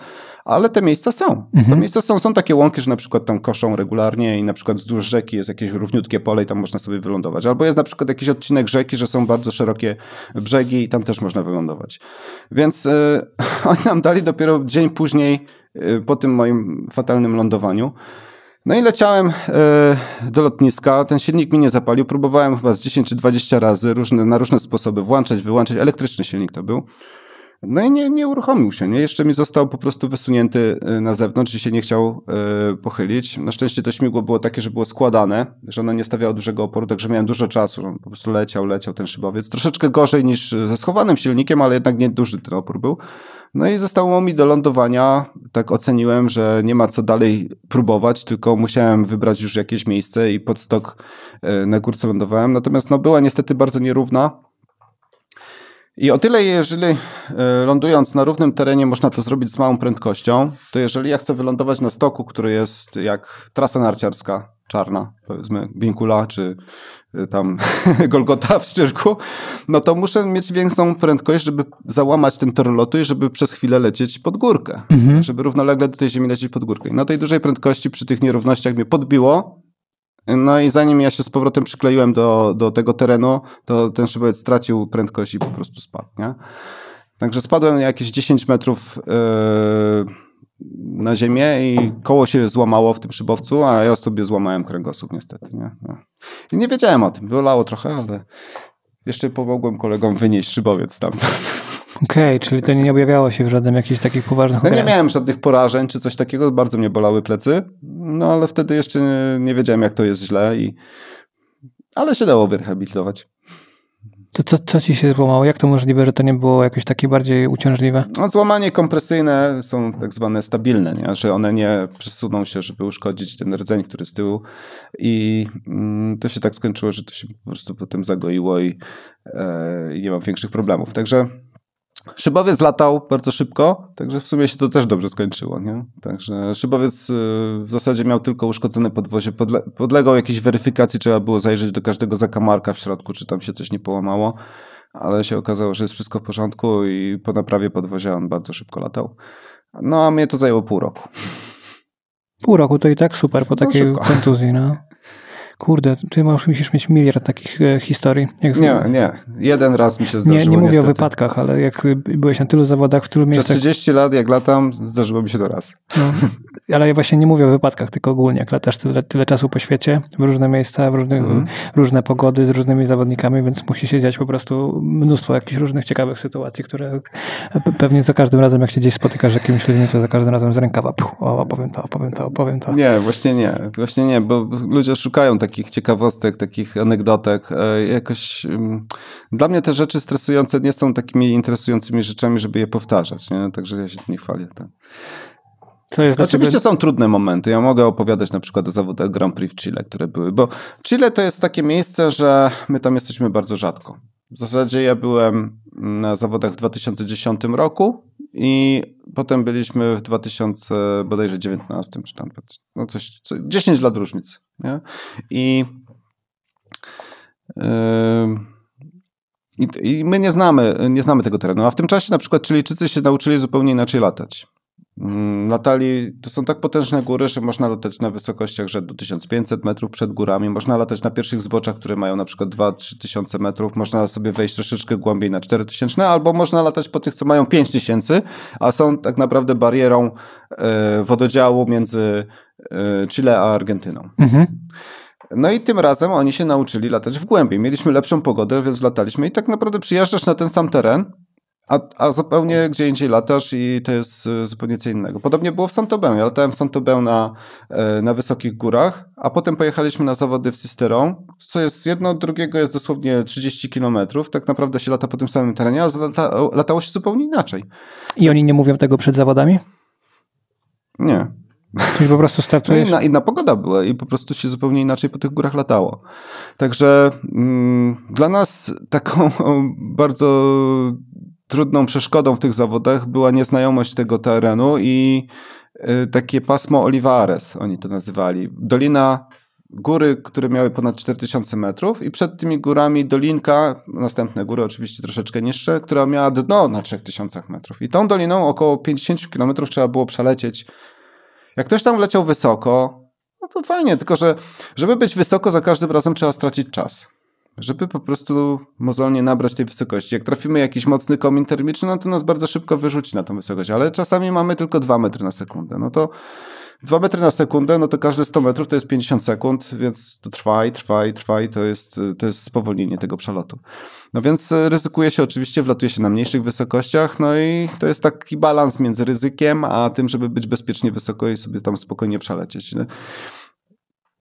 ale te miejsca są. Te miejsca są. Są takie łąki, że na przykład tam koszą regularnie i na przykład wzdłuż rzeki jest jakieś równiutkie pole i tam można sobie wylądować. Albo jest na przykład jakiś odcinek rzeki, że są bardzo szerokie brzegi i tam też można wylądować. Więc oni nam dali dopiero dzień później po tym moim fatalnym lądowaniu. No i leciałem do lotniska, ten silnik mi nie zapalił, próbowałem chyba z 10 czy 20 razy na różne sposoby włączać, wyłączać, elektryczny silnik to był. No i nie uruchomił się, nie? Jeszcze mi został po prostu wysunięty na zewnątrz i się nie chciał pochylić. Na szczęście to śmigło było takie, że było składane, że ono nie stawiało dużego oporu, także miałem dużo czasu, że on po prostu leciał ten szybowiec. Troszeczkę gorzej niż ze schowanym silnikiem, ale jednak nieduży ten opór był. No i zostało mi do lądowania, tak oceniłem, że nie ma co dalej próbować, tylko musiałem wybrać już jakieś miejsce i pod stok na górce lądowałem. Natomiast no, była niestety bardzo nierówna. I o tyle, jeżeli lądując na równym terenie można to zrobić z małą prędkością, to jeżeli ja chcę wylądować na stoku, który jest jak trasa narciarska czarna, powiedzmy Binkula czy tam Golgota w Szczyrku, no to muszę mieć większą prędkość, żeby załamać ten tor lotu i żeby przez chwilę lecieć pod górkę, żeby równolegle do tej ziemi lecieć pod górkę. I na tej dużej prędkości przy tych nierównościach mnie podbiło. No i zanim ja się z powrotem przykleiłem do tego terenu, to ten szybowiec stracił prędkość i po prostu spadł, nie? Także spadłem jakieś 10 metrów na ziemię i koło się złamało w tym szybowcu, a ja sobie złamałem kręgosłup niestety, nie? No. I nie wiedziałem o tym, bolało trochę, ale jeszcze pomogłem kolegom wynieść szybowiec stamtąd. Okej, czyli to nie objawiało się w żadnym jakichś takich poważnych... No, nie miałem żadnych porażeń czy coś takiego, bardzo mnie bolały plecy, no ale wtedy jeszcze nie wiedziałem, jak to jest źle, ale się dało wyrehabilitować. To co ci się złamało? Jak to możliwe, że to nie było jakoś takie bardziej uciążliwe? No, złamanie kompresyjne są tak zwane stabilne, nie? Że one nie przesuną się, żeby uszkodzić ten rdzeń, który z tyłu, i to się tak skończyło, że to się po prostu potem zagoiło i nie mam większych problemów. Także szybowiec latał bardzo szybko, także w sumie się to też dobrze skończyło, nie? Także szybowiec w zasadzie miał tylko uszkodzone podwozie, podlegał jakiejś weryfikacji, trzeba było zajrzeć do każdego zakamarka w środku, czy tam się coś nie połamało, ale się okazało, że jest wszystko w porządku i po naprawie podwozia on bardzo szybko latał. No a mnie to zajęło pół roku. Pół roku to i tak super po takiej kontuzji, no. Kurde, ty musisz mieć miliard takich historii. Nie. Jeden raz mi się zdarzyło. Nie mówię niestety o wypadkach, ale jak byłeś na tylu zawodach, w tylu miejscach... Przez 30 lat, jak latam, zdarzyło mi się to raz. No. ale ja właśnie nie mówię o wypadkach, tylko ogólnie, jak latasz tyle czasu po świecie, w różne miejsca, w różne pogody, z różnymi zawodnikami, więc musi się dziać po prostu mnóstwo jakichś różnych ciekawych sytuacji, które pewnie za każdym razem, jak się gdzieś spotykasz z jakimś ludźmi, to za każdym razem z rękawa, opowiem to. Nie, bo ludzie szukają takich ciekawostek, takich anegdotek. Jakoś dla mnie te rzeczy stresujące nie są takimi interesującymi rzeczami, żeby je powtarzać, nie? Także ja się tym nie chwalę. Tak. Oczywiście są trudne momenty. Ja mogę opowiadać na przykład o zawodach Grand Prix w Chile, które były, bo Chile to jest takie miejsce, że my tam jesteśmy bardzo rzadko. W zasadzie ja byłem na zawodach w 2010 roku i potem byliśmy w 2019 czy tam, no coś, 10 lat różnicy. Nie? I my nie znamy tego terenu. A w tym czasie na przykład Chilijczycy się nauczyli zupełnie inaczej latać. To są tak potężne góry, że można latać na wysokościach rzędu 1500 metrów przed górami, można latać na pierwszych zboczach, które mają na przykład 2-3 tysiące metrów, można sobie wejść troszeczkę głębiej na 4000, albo można latać po tych, co mają 5000, a są tak naprawdę barierą wododziału między Chile a Argentyną. Mhm. No i tym razem oni się nauczyli latać w głębi. Mieliśmy lepszą pogodę, więc lataliśmy i tak naprawdę przyjeżdżasz na ten sam teren, a zupełnie gdzie indziej latasz i to jest zupełnie co innego. Podobnie było w Saint-Aubin. Ja latałem w Saint-Aubin na wysokich górach, a potem pojechaliśmy na zawody w Sisteron, co jest jedno, drugiego jest dosłownie 30 kilometrów. Tak naprawdę się lata po tym samym terenie, a latało się zupełnie inaczej. I oni nie mówią tego przed zawodami? Nie. Czyli po prostu startujesz? Inna pogoda była i po prostu się zupełnie inaczej po tych górach latało. Także dla nas taką bardzo trudną przeszkodą w tych zawodach była nieznajomość tego terenu i takie pasmo Olivares, oni to nazywali. Dolina, góry, które miały ponad 4000 metrów i przed tymi górami dolinka, następne góry oczywiście troszeczkę niższe, która miała dno na 3000 metrów. I tą doliną około 50 km trzeba było przelecieć. Jak ktoś tam leciał wysoko, no to fajnie, tylko że żeby być wysoko, za każdym razem trzeba stracić czas. Żeby po prostu mozolnie nabrać tej wysokości. Jak trafimy jakiś mocny komin termiczny, no to nas bardzo szybko wyrzuci na tą wysokość, ale czasami mamy tylko 2 metry na sekundę. No to 2 metry na sekundę, no to każde 100 metrów to jest 50 sekund, więc to trwa i to jest spowolnienie tego przelotu. No więc ryzykuje się oczywiście, wlatuje się na mniejszych wysokościach, no i to jest taki balans między ryzykiem, a tym, żeby być bezpiecznie wysoko i sobie tam spokojnie przelecieć.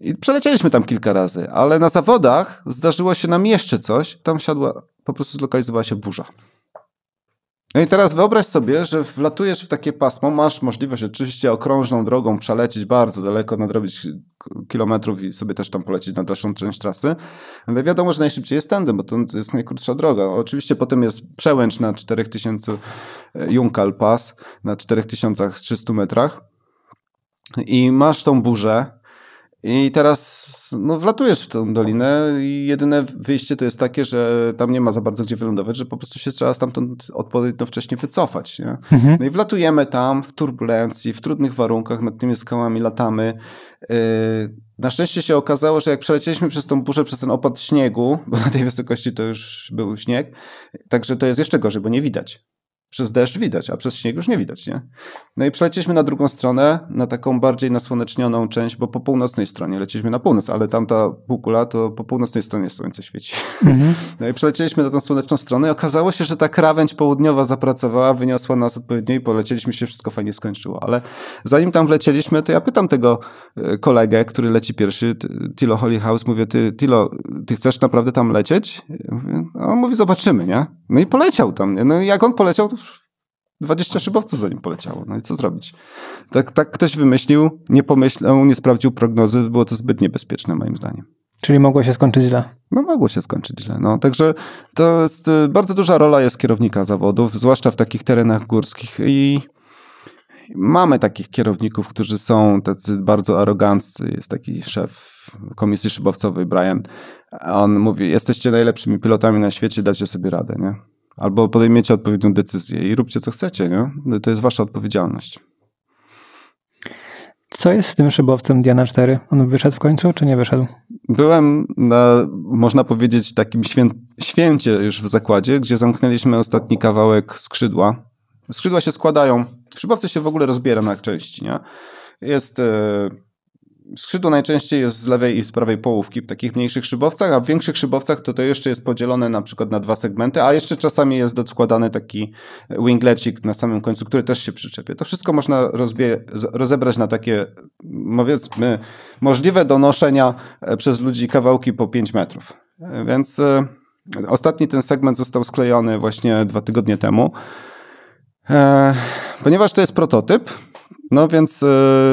I przelecieliśmy tam kilka razy, ale na zawodach zdarzyło się nam jeszcze coś. Tam po prostu zlokalizowała się burza. No i teraz wyobraź sobie, że wlatujesz w takie pasmo, masz możliwość oczywiście okrążną drogą przelecieć bardzo daleko, nadrobić kilometrów i sobie też tam polecieć na dalszą część trasy. Ale wiadomo, że najszybciej jest tędy, bo to jest najkrótsza droga. Oczywiście potem jest przełęcz na 4000 Junkal Pass, na 4300 metrach i masz tą burzę. I teraz wlatujesz w tą dolinę i jedyne wyjście to jest takie, że tam nie ma za bardzo gdzie wylądować, że po prostu się trzeba stamtąd odpowiednio wcześnie wycofać. Nie? Mhm. No i wlatujemy tam w turbulencji, w trudnych warunkach, nad tymi skałami latamy. Na szczęście się okazało, że jak przelecieliśmy przez tą burzę, przez ten opad śniegu, bo na tej wysokości to już był śnieg, także to jest jeszcze gorzej, bo nie widać. Przez deszcz widać, a przez śnieg już nie widać, nie? No i przeleciliśmy na drugą stronę, na taką bardziej nasłonecznioną część, bo po północnej stronie leciliśmy na północ, ale tamta półkula to po północnej stronie słońce świeci. Mhm. No i przeleciliśmy na tą słoneczną stronę i okazało się, że ta krawędź południowa zapracowała, wyniosła nas odpowiednio i polecieliśmy się, wszystko fajnie skończyło. Ale zanim tam wlecieliśmy, to ja pytam tego kolegę, który leci pierwszy, Tilo Holyhouse, mówię, Tilo, ty chcesz naprawdę tam lecieć? Ja mówię, a on mówi, zobaczymy, nie? No i poleciał tam, nie? No i jak on poleciał, to 20 szybowców za nim poleciało. No i co zrobić? Tak ktoś wymyślił, nie pomyślał, nie sprawdził prognozy. Było to zbyt niebezpieczne moim zdaniem. Czyli mogło się skończyć źle. No mogło się skończyć źle. No, także to jest bardzo duża rola jest kierownika zawodów, zwłaszcza w takich terenach górskich i mamy takich kierowników, którzy są tacy bardzo aroganccy. Jest taki szef komisji szybowcowej, Brian. On mówi, jesteście najlepszymi pilotami na świecie, dacie sobie radę, nie? Albo podejmiecie odpowiednią decyzję i róbcie co chcecie, nie? To jest wasza odpowiedzialność. Co jest z tym szybowcem Diana 4? On wyszedł w końcu, czy nie wyszedł? Byłem na, można powiedzieć, takim święcie już w zakładzie, gdzie zamknęliśmy ostatni kawałek skrzydła. Skrzydła się składają, szybowce się w ogóle rozbiera na części, nie? Jest skrzydło najczęściej jest z lewej i z prawej połówki w takich mniejszych szybowcach, a w większych szybowcach to jeszcze jest podzielone na przykład na dwa segmenty, a jeszcze czasami jest doskładany taki winglecik na samym końcu, który też się przyczepia. To wszystko można rozebrać na takie, powiedzmy, możliwe do noszenia przez ludzi kawałki po 5 metrów. Więc ostatni ten segment został sklejony właśnie 2 tygodnie temu. Ponieważ to jest prototyp, no więc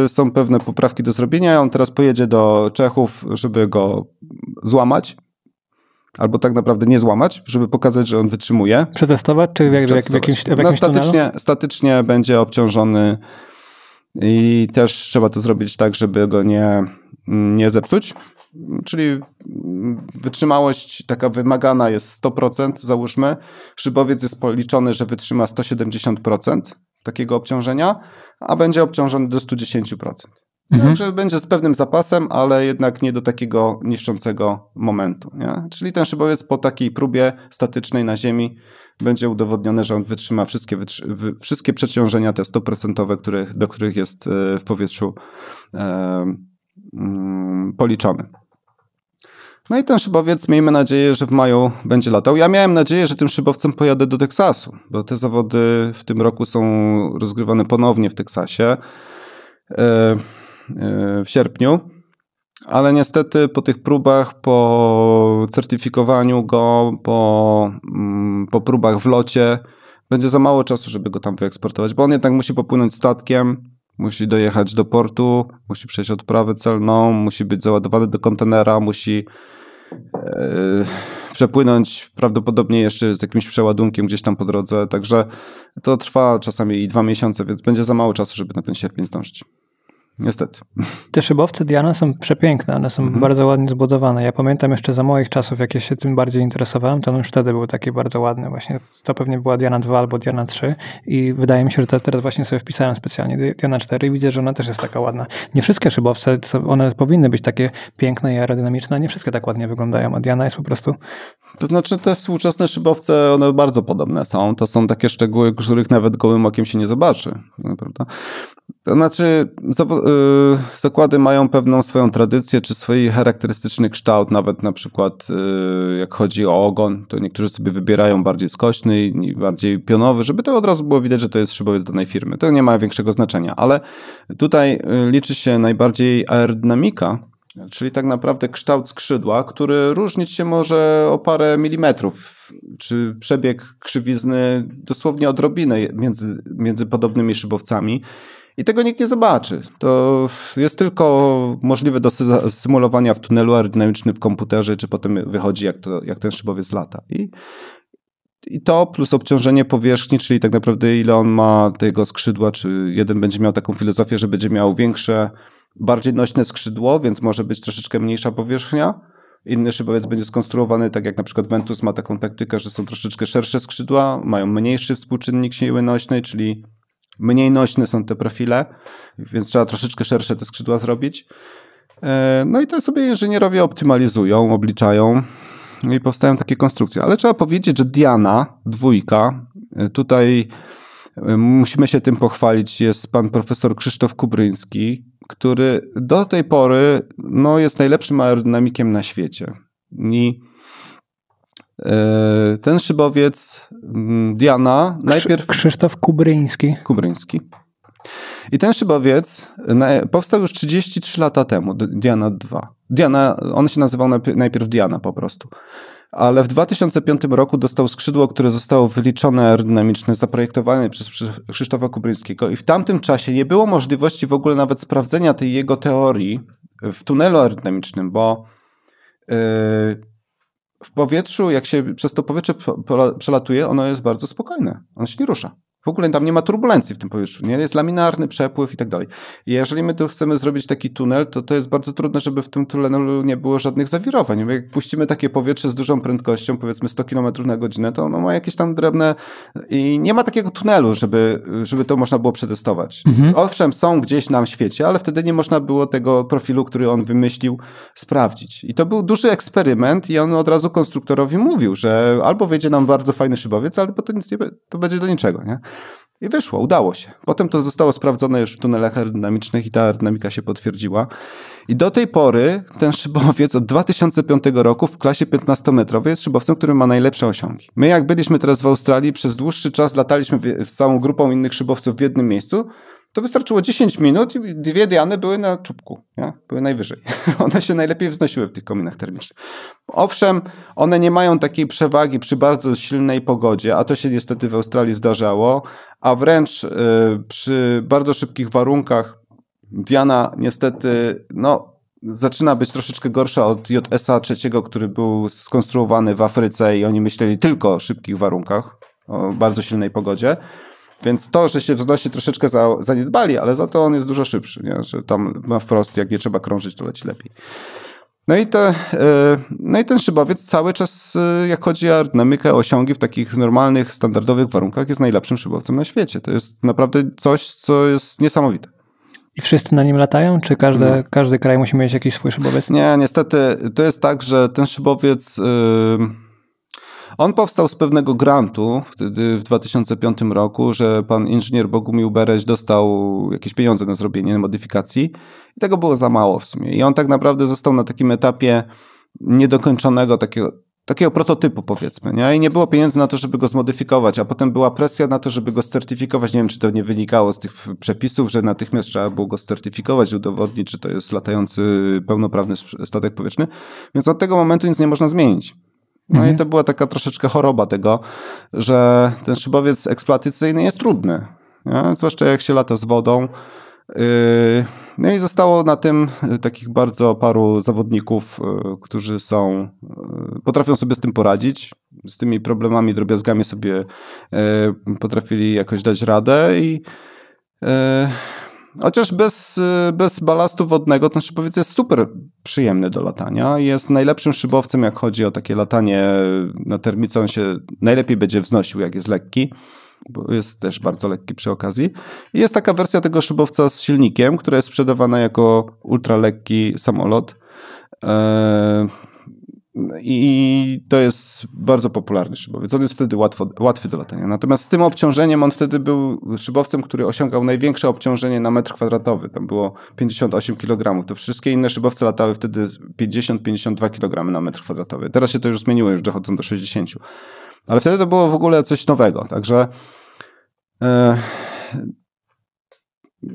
są pewne poprawki do zrobienia. On teraz pojedzie do Czechów, żeby go złamać. Albo tak naprawdę nie złamać, żeby pokazać, że on wytrzymuje. Przetestować? Czy w jakimś statycznie będzie obciążony i też trzeba to zrobić tak, żeby go nie zepsuć. Czyli wytrzymałość taka wymagana jest 100%, załóżmy. Szybowiec jest policzony, że wytrzyma 170% takiego obciążenia, a będzie obciążony do 110%. Także będzie z pewnym zapasem, ale jednak nie do takiego niszczącego momentu. Nie? Czyli ten szybowiec po takiej próbie statycznej na ziemi będzie udowodnione, że on wytrzyma wszystkie przeciążenia, te 100%, do których jest w powietrzu policzony. No i ten szybowiec, miejmy nadzieję, że w maju będzie latał. Ja miałem nadzieję, że tym szybowcem pojadę do Teksasu, bo te zawody w tym roku są rozgrywane ponownie w Teksasie w sierpniu, ale niestety po tych próbach, po certyfikowaniu go, po próbach w locie będzie za mało czasu, żeby go tam wyeksportować, bo on jednak musi popłynąć statkiem. Musi dojechać do portu, musi przejść odprawę celną, musi być załadowany do kontenera, musi przepłynąć prawdopodobnie jeszcze z jakimś przeładunkiem gdzieś tam po drodze. Także to trwa czasami i 2 miesiące, więc będzie za mało czasu, żeby na ten sierpień zdążyć. Niestety. Te szybowce Diana są przepiękne, one są bardzo ładnie zbudowane. Ja pamiętam jeszcze za moich czasów, jak ja się tym bardziej interesowałem, to one już wtedy były takie bardzo ładne właśnie. To pewnie była Diana 2 albo Diana 3 i wydaje mi się, że teraz właśnie sobie wpisałem specjalnie Diana 4 i widzę, że ona też jest taka ładna. Nie wszystkie szybowce, one powinny być takie piękne i aerodynamiczne, a nie wszystkie tak ładnie wyglądają, a Diana jest po prostu... To znaczy te współczesne szybowce, one bardzo podobne są. To są takie szczegóły, których nawet gołym okiem się nie zobaczy, prawda? To znaczy zakłady mają pewną swoją tradycję, czy swój charakterystyczny kształt, nawet na przykład jak chodzi o ogon, to niektórzy sobie wybierają bardziej skośny i bardziej pionowy, żeby to od razu było widać, że to jest szybowiec danej firmy. To nie ma większego znaczenia, ale tutaj liczy się najbardziej aerodynamika, czyli tak naprawdę kształt skrzydła, który różnić się może o parę milimetrów, czy przebieg krzywizny dosłownie odrobinę między podobnymi szybowcami. I tego nikt nie zobaczy. To jest tylko możliwe do symulowania w tunelu aerodynamicznym w komputerze, czy potem wychodzi, jak ten szybowiec lata. I to plus obciążenie powierzchni, czyli tak naprawdę ile on ma tego skrzydła, czy jeden będzie miał taką filozofię, że będzie miał większe, bardziej nośne skrzydło, więc może być troszeczkę mniejsza powierzchnia. Inny szybowiec będzie skonstruowany tak jak na przykład Ventus ma taką taktykę, że są troszeczkę szersze skrzydła, mają mniejszy współczynnik siły nośnej, czyli mniej nośne są te profile, więc trzeba troszeczkę szersze te skrzydła zrobić. No i to sobie inżynierowie optymalizują, obliczają i powstają takie konstrukcje. Ale trzeba powiedzieć, że Diana 2, tutaj musimy się tym pochwalić, jest pan profesor Krzysztof Kubryński, który do tej pory no, jest najlepszym aerodynamikiem na świecie. I ten szybowiec Diana najpierw... Krzysztof Kubryński. Kubryński. I ten szybowiec powstał już 33 lata temu, Diana 2. Diana, on się nazywał najpierw Diana po prostu. Ale w 2005 roku dostał skrzydło, które zostało wyliczone aerodynamiczne, zaprojektowane przez Krzysztofa Kubryńskiego i w tamtym czasie nie było możliwości w ogóle nawet sprawdzenia tej jego teorii w tunelu aerodynamicznym, bo w powietrzu, jak się przez to powietrze przelatuje, ono jest bardzo spokojne. Ono się nie rusza. W ogóle tam nie ma turbulencji w tym powietrzu. Nie? Jest laminarny przepływ i tak dalej. Jeżeli my tu chcemy zrobić taki tunel, to jest bardzo trudne, żeby w tym tunelu nie było żadnych zawirowań. Jak puścimy takie powietrze z dużą prędkością, powiedzmy 100 km na godzinę, to ono ma jakieś tam drobne... I nie ma takiego tunelu, żeby to można było przetestować. Owszem, są gdzieś na świecie, ale wtedy nie można było tego profilu, który on wymyślił, sprawdzić. I to był duży eksperyment i on od razu konstruktorowi mówił, że albo wyjdzie nam bardzo fajny szybowiec, albo to będzie do niczego, nie? I wyszło, udało się. Potem to zostało sprawdzone już w tunelach aerodynamicznych i ta aerodynamika się potwierdziła. I do tej pory ten szybowiec od 2005 roku w klasie 15-metrowej jest szybowcem, który ma najlepsze osiągi. My jak byliśmy teraz w Australii, przez dłuższy czas lataliśmy z całą grupą innych szybowców w jednym miejscu, to wystarczyło 10 minut i dwie Diany były na czubku. Nie? Były najwyżej. One się najlepiej wznosiły w tych kominach termicznych. Owszem, one nie mają takiej przewagi przy bardzo silnej pogodzie, a to się niestety w Australii zdarzało, a wręcz przy bardzo szybkich warunkach Diana niestety zaczyna być troszeczkę gorsza od JSA III, który był skonstruowany w Afryce i oni myśleli tylko o szybkich warunkach, o bardzo silnej pogodzie. Więc to, że się wznosi, troszeczkę zaniedbali, ale za to on jest dużo szybszy, nie? Że tam ma wprost, jak nie trzeba krążyć, to leci lepiej. No i ten szybowiec cały czas, jak chodzi o aerodynamikę, osiągi w takich normalnych, standardowych warunkach, jest najlepszym szybowcem na świecie. To jest naprawdę coś, co jest niesamowite. I wszyscy na nim latają? Czy każdy kraj musi mieć jakiś swój szybowiec? Nie, niestety to jest tak, że ten szybowiec... On powstał z pewnego grantu wtedy w 2005 roku, że pan inżynier Bogumił Bereś dostał jakieś pieniądze na zrobienie modyfikacji i tego było za mało w sumie. I on tak naprawdę został na takim etapie niedokończonego takiego prototypu, powiedzmy, nie? I nie było pieniędzy na to, żeby go zmodyfikować, a potem była presja na to, żeby go certyfikować. Nie wiem, czy to nie wynikało z tych przepisów, że natychmiast trzeba było go certyfikować i udowodnić, czy to jest latający pełnoprawny statek powietrzny. Więc od tego momentu nic nie można zmienić. No i to była taka troszeczkę choroba tego, że ten szybowiec eksploatacyjny jest trudny, nie? Zwłaszcza jak się lata z wodą. No i zostało na tym takich bardzo paru zawodników, którzy potrafią sobie z tym poradzić. Z tymi problemami, drobiazgami sobie potrafili jakoś dać radę i... Chociaż bez balastu wodnego ten szybowiec jest super przyjemny do latania. Jest najlepszym szybowcem, jak chodzi o takie latanie na termice. On się najlepiej będzie wznosił, jak jest lekki, bo jest też bardzo lekki przy okazji. I jest taka wersja tego szybowca z silnikiem, która jest sprzedawana jako ultralekki samolot. I to jest bardzo popularny szybowiec. On jest wtedy łatwy do latania. Natomiast z tym obciążeniem on wtedy był szybowcem, który osiągał największe obciążenie na metr kwadratowy. Tam było 58 kg. To wszystkie inne szybowce latały wtedy 50-52 kg na metr kwadratowy. Teraz się to już zmieniło, już dochodzą do 60. Ale wtedy to było w ogóle coś nowego. Także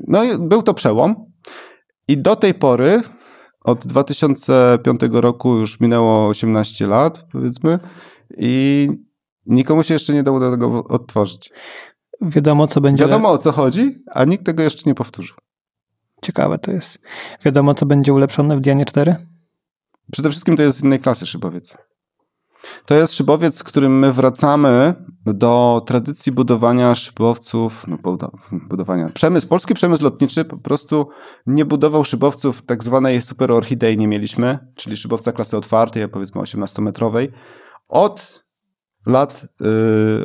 no i był to przełom. I do tej pory... Od 2005 roku już minęło 18 lat, powiedzmy, i nikomu się jeszcze nie dało do tego odtworzyć. Wiadomo o co chodzi, a nikt tego jeszcze nie powtórzył. Ciekawe to jest. Wiadomo, co będzie ulepszone w Dianie 4? Przede wszystkim to jest z innej klasy szybowiec. To jest szybowiec, z którym my wracamy do tradycji budowania szybowców, Polski przemysł lotniczy po prostu nie budował szybowców tak zwanej super orchidei, nie mieliśmy, czyli szybowca klasy otwartej, powiedzmy 18-metrowej, od lat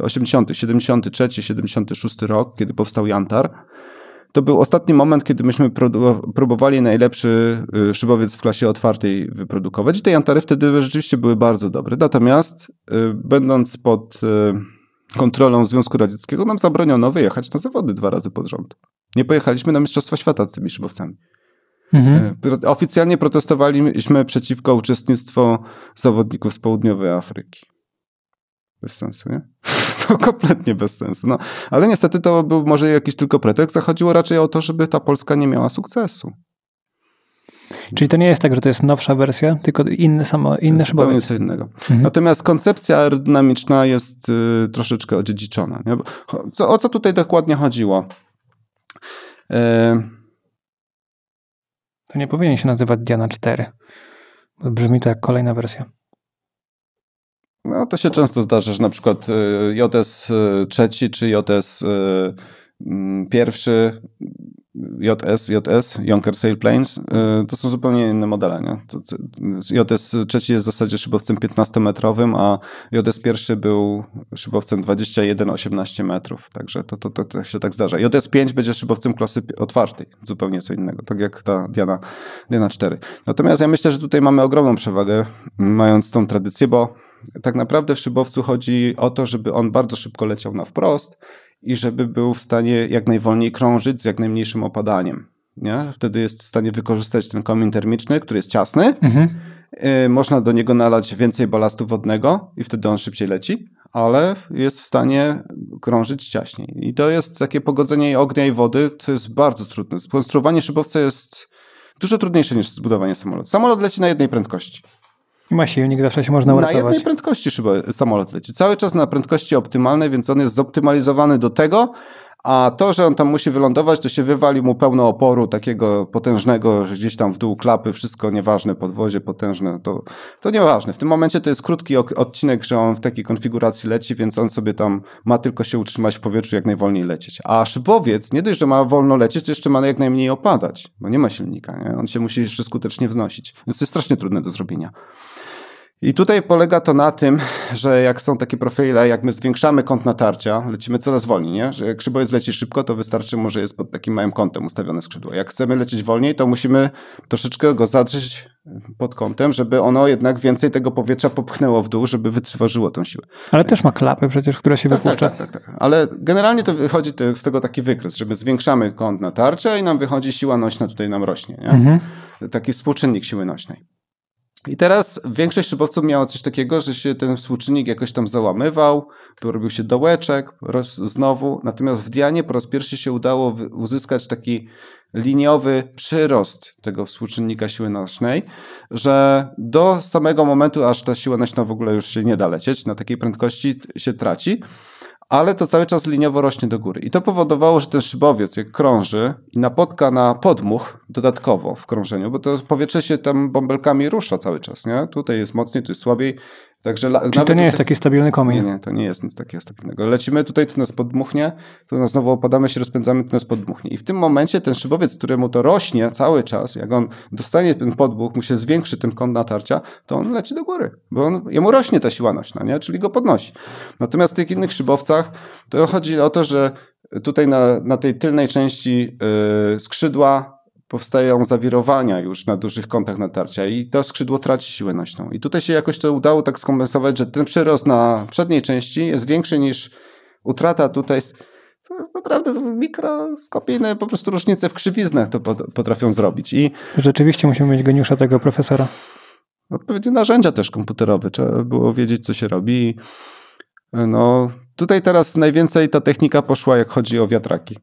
80., 73, 76 rok, kiedy powstał Jantar. To był ostatni moment, kiedy myśmy próbowali najlepszy szybowiec w klasie otwartej wyprodukować i te Jantary wtedy rzeczywiście były bardzo dobre. Natomiast będąc pod kontrolą Związku Radzieckiego, nam zabroniono wyjechać na zawody 2 razy pod rząd. Nie pojechaliśmy na Mistrzostwa Świata z tymi szybowcami. Oficjalnie protestowaliśmy przeciwko uczestnictwu zawodników z południowej Afryki. Bez sensu, nie? To kompletnie bez sensu. No, ale niestety to był może jakiś tylko pretekst. Chodziło raczej o to, żeby ta Polska nie miała sukcesu. Czyli to nie jest tak, że to jest nowsza wersja, tylko inny szybowiec. Co innego. Natomiast koncepcja aerodynamiczna jest troszeczkę odziedziczona. Nie? O co tutaj dokładnie chodziło? To nie powinien się nazywać Diana 4. Bo brzmi to jak kolejna wersja. No to się często zdarza, że na przykład JS III czy JS pierwszy, JS, Junker Sailplanes, to są zupełnie inne modele, nie? JS III jest w zasadzie szybowcem 15-metrowym, a JS pierwszy był szybowcem 21-18 metrów, także to się tak zdarza. JS 5 będzie szybowcem klasy otwartej, zupełnie co innego, tak jak ta Diana 4. Natomiast ja myślę, że tutaj mamy ogromną przewagę, mając tą tradycję, bo tak naprawdę w szybowcu chodzi o to, żeby on bardzo szybko leciał na wprost i żeby był w stanie jak najwolniej krążyć z jak najmniejszym opadaniem. Nie? Wtedy jest w stanie wykorzystać ten komin termiczny, który jest ciasny. Mhm. Można do niego nalać więcej balastu wodnego i wtedy on szybciej leci, ale jest w stanie krążyć ciaśniej. I to jest takie pogodzenie ognia i wody, co jest bardzo trudne. Skonstruowanie szybowca jest dużo trudniejsze niż zbudowanie samolotu. Samolot leci na jednej prędkości. I ma silnik, zawsze się można uratować. Na jednej prędkości samolot leci. Cały czas na prędkości optymalnej, więc on jest zoptymalizowany do tego, a to, że on tam musi wylądować, to się wywali mu pełno oporu takiego potężnego, że gdzieś tam w dół klapy, wszystko nieważne, podwozie potężne, to nieważne. W tym momencie to jest krótki odcinek, że on w takiej konfiguracji leci, więc on sobie tam ma tylko się utrzymać w powietrzu, jak najwolniej lecieć. A szybowiec nie dość, że ma wolno lecieć, to jeszcze ma jak najmniej opadać, bo nie ma silnika, nie? On się musi jeszcze skutecznie wznosić, więc to jest strasznie trudne do zrobienia. I tutaj polega to na tym, że jak są takie profile, jak my zwiększamy kąt natarcia, lecimy coraz wolniej, nie? Że jak szybowiec leci szybko, to wystarczy mu, że jest pod takim małym kątem ustawione skrzydło. Jak chcemy lecieć wolniej, to musimy troszeczkę go zadrzeć pod kątem, żeby ono jednak więcej tego powietrza popchnęło w dół, żeby wytrzymało tą siłę. Ale tak. Też ma klapę przecież, która się wypuszcza. Tak. Ale generalnie to wychodzi z tego taki wykres, że my zwiększamy kąt natarcia i nam wychodzi siła nośna, tutaj nam rośnie. Nie? Mhm. Taki współczynnik siły nośnej. I teraz większość szybowców miała coś takiego, że się ten współczynnik jakoś tam załamywał, robił się dołeczek znowu. Natomiast w Dianie po raz pierwszy się udało uzyskać taki liniowy przyrost tego współczynnika siły nośnej, że do samego momentu, aż ta siła nośna w ogóle już się nie da lecieć, na takiej prędkości się traci, ale to cały czas liniowo rośnie do góry. I to powodowało, że ten szybowiec jak krąży i napotka na podmuch dodatkowo w krążeniu, bo to powietrze się tam bąbelkami rusza cały czas, nie? Tutaj jest mocniej, tu jest słabiej. Także czyli to nie jest taki stabilny komin. Nie, to nie jest nic takiego stabilnego. Lecimy tutaj, tu nas podmuchnie, tu nas znowu opadamy, się rozpędzamy, tu nas podmuchnie. I w tym momencie ten szybowiec, któremu to rośnie cały czas, jak on dostanie ten podmuch, mu się zwiększy ten kąt natarcia, to on leci do góry, bo jemu rośnie ta siła nośna, nie? Czyli go podnosi. Natomiast w tych innych szybowcach to chodzi o to, że tutaj na tej tylnej części skrzydła powstają zawirowania już na dużych kątach natarcia i to skrzydło traci siłę nośną. I tutaj się jakoś to udało tak skompensować, że ten przyrost na przedniej części jest większy niż utrata tutaj. To jest naprawdę mikroskopijne po prostu różnice w krzywiznach to potrafią zrobić. I rzeczywiście musimy mieć geniusza tego profesora. Odpowiednie narzędzia też komputerowe. Trzeba było wiedzieć, co się robi. No, tutaj teraz najwięcej ta technika poszła, jak chodzi o wiatraki.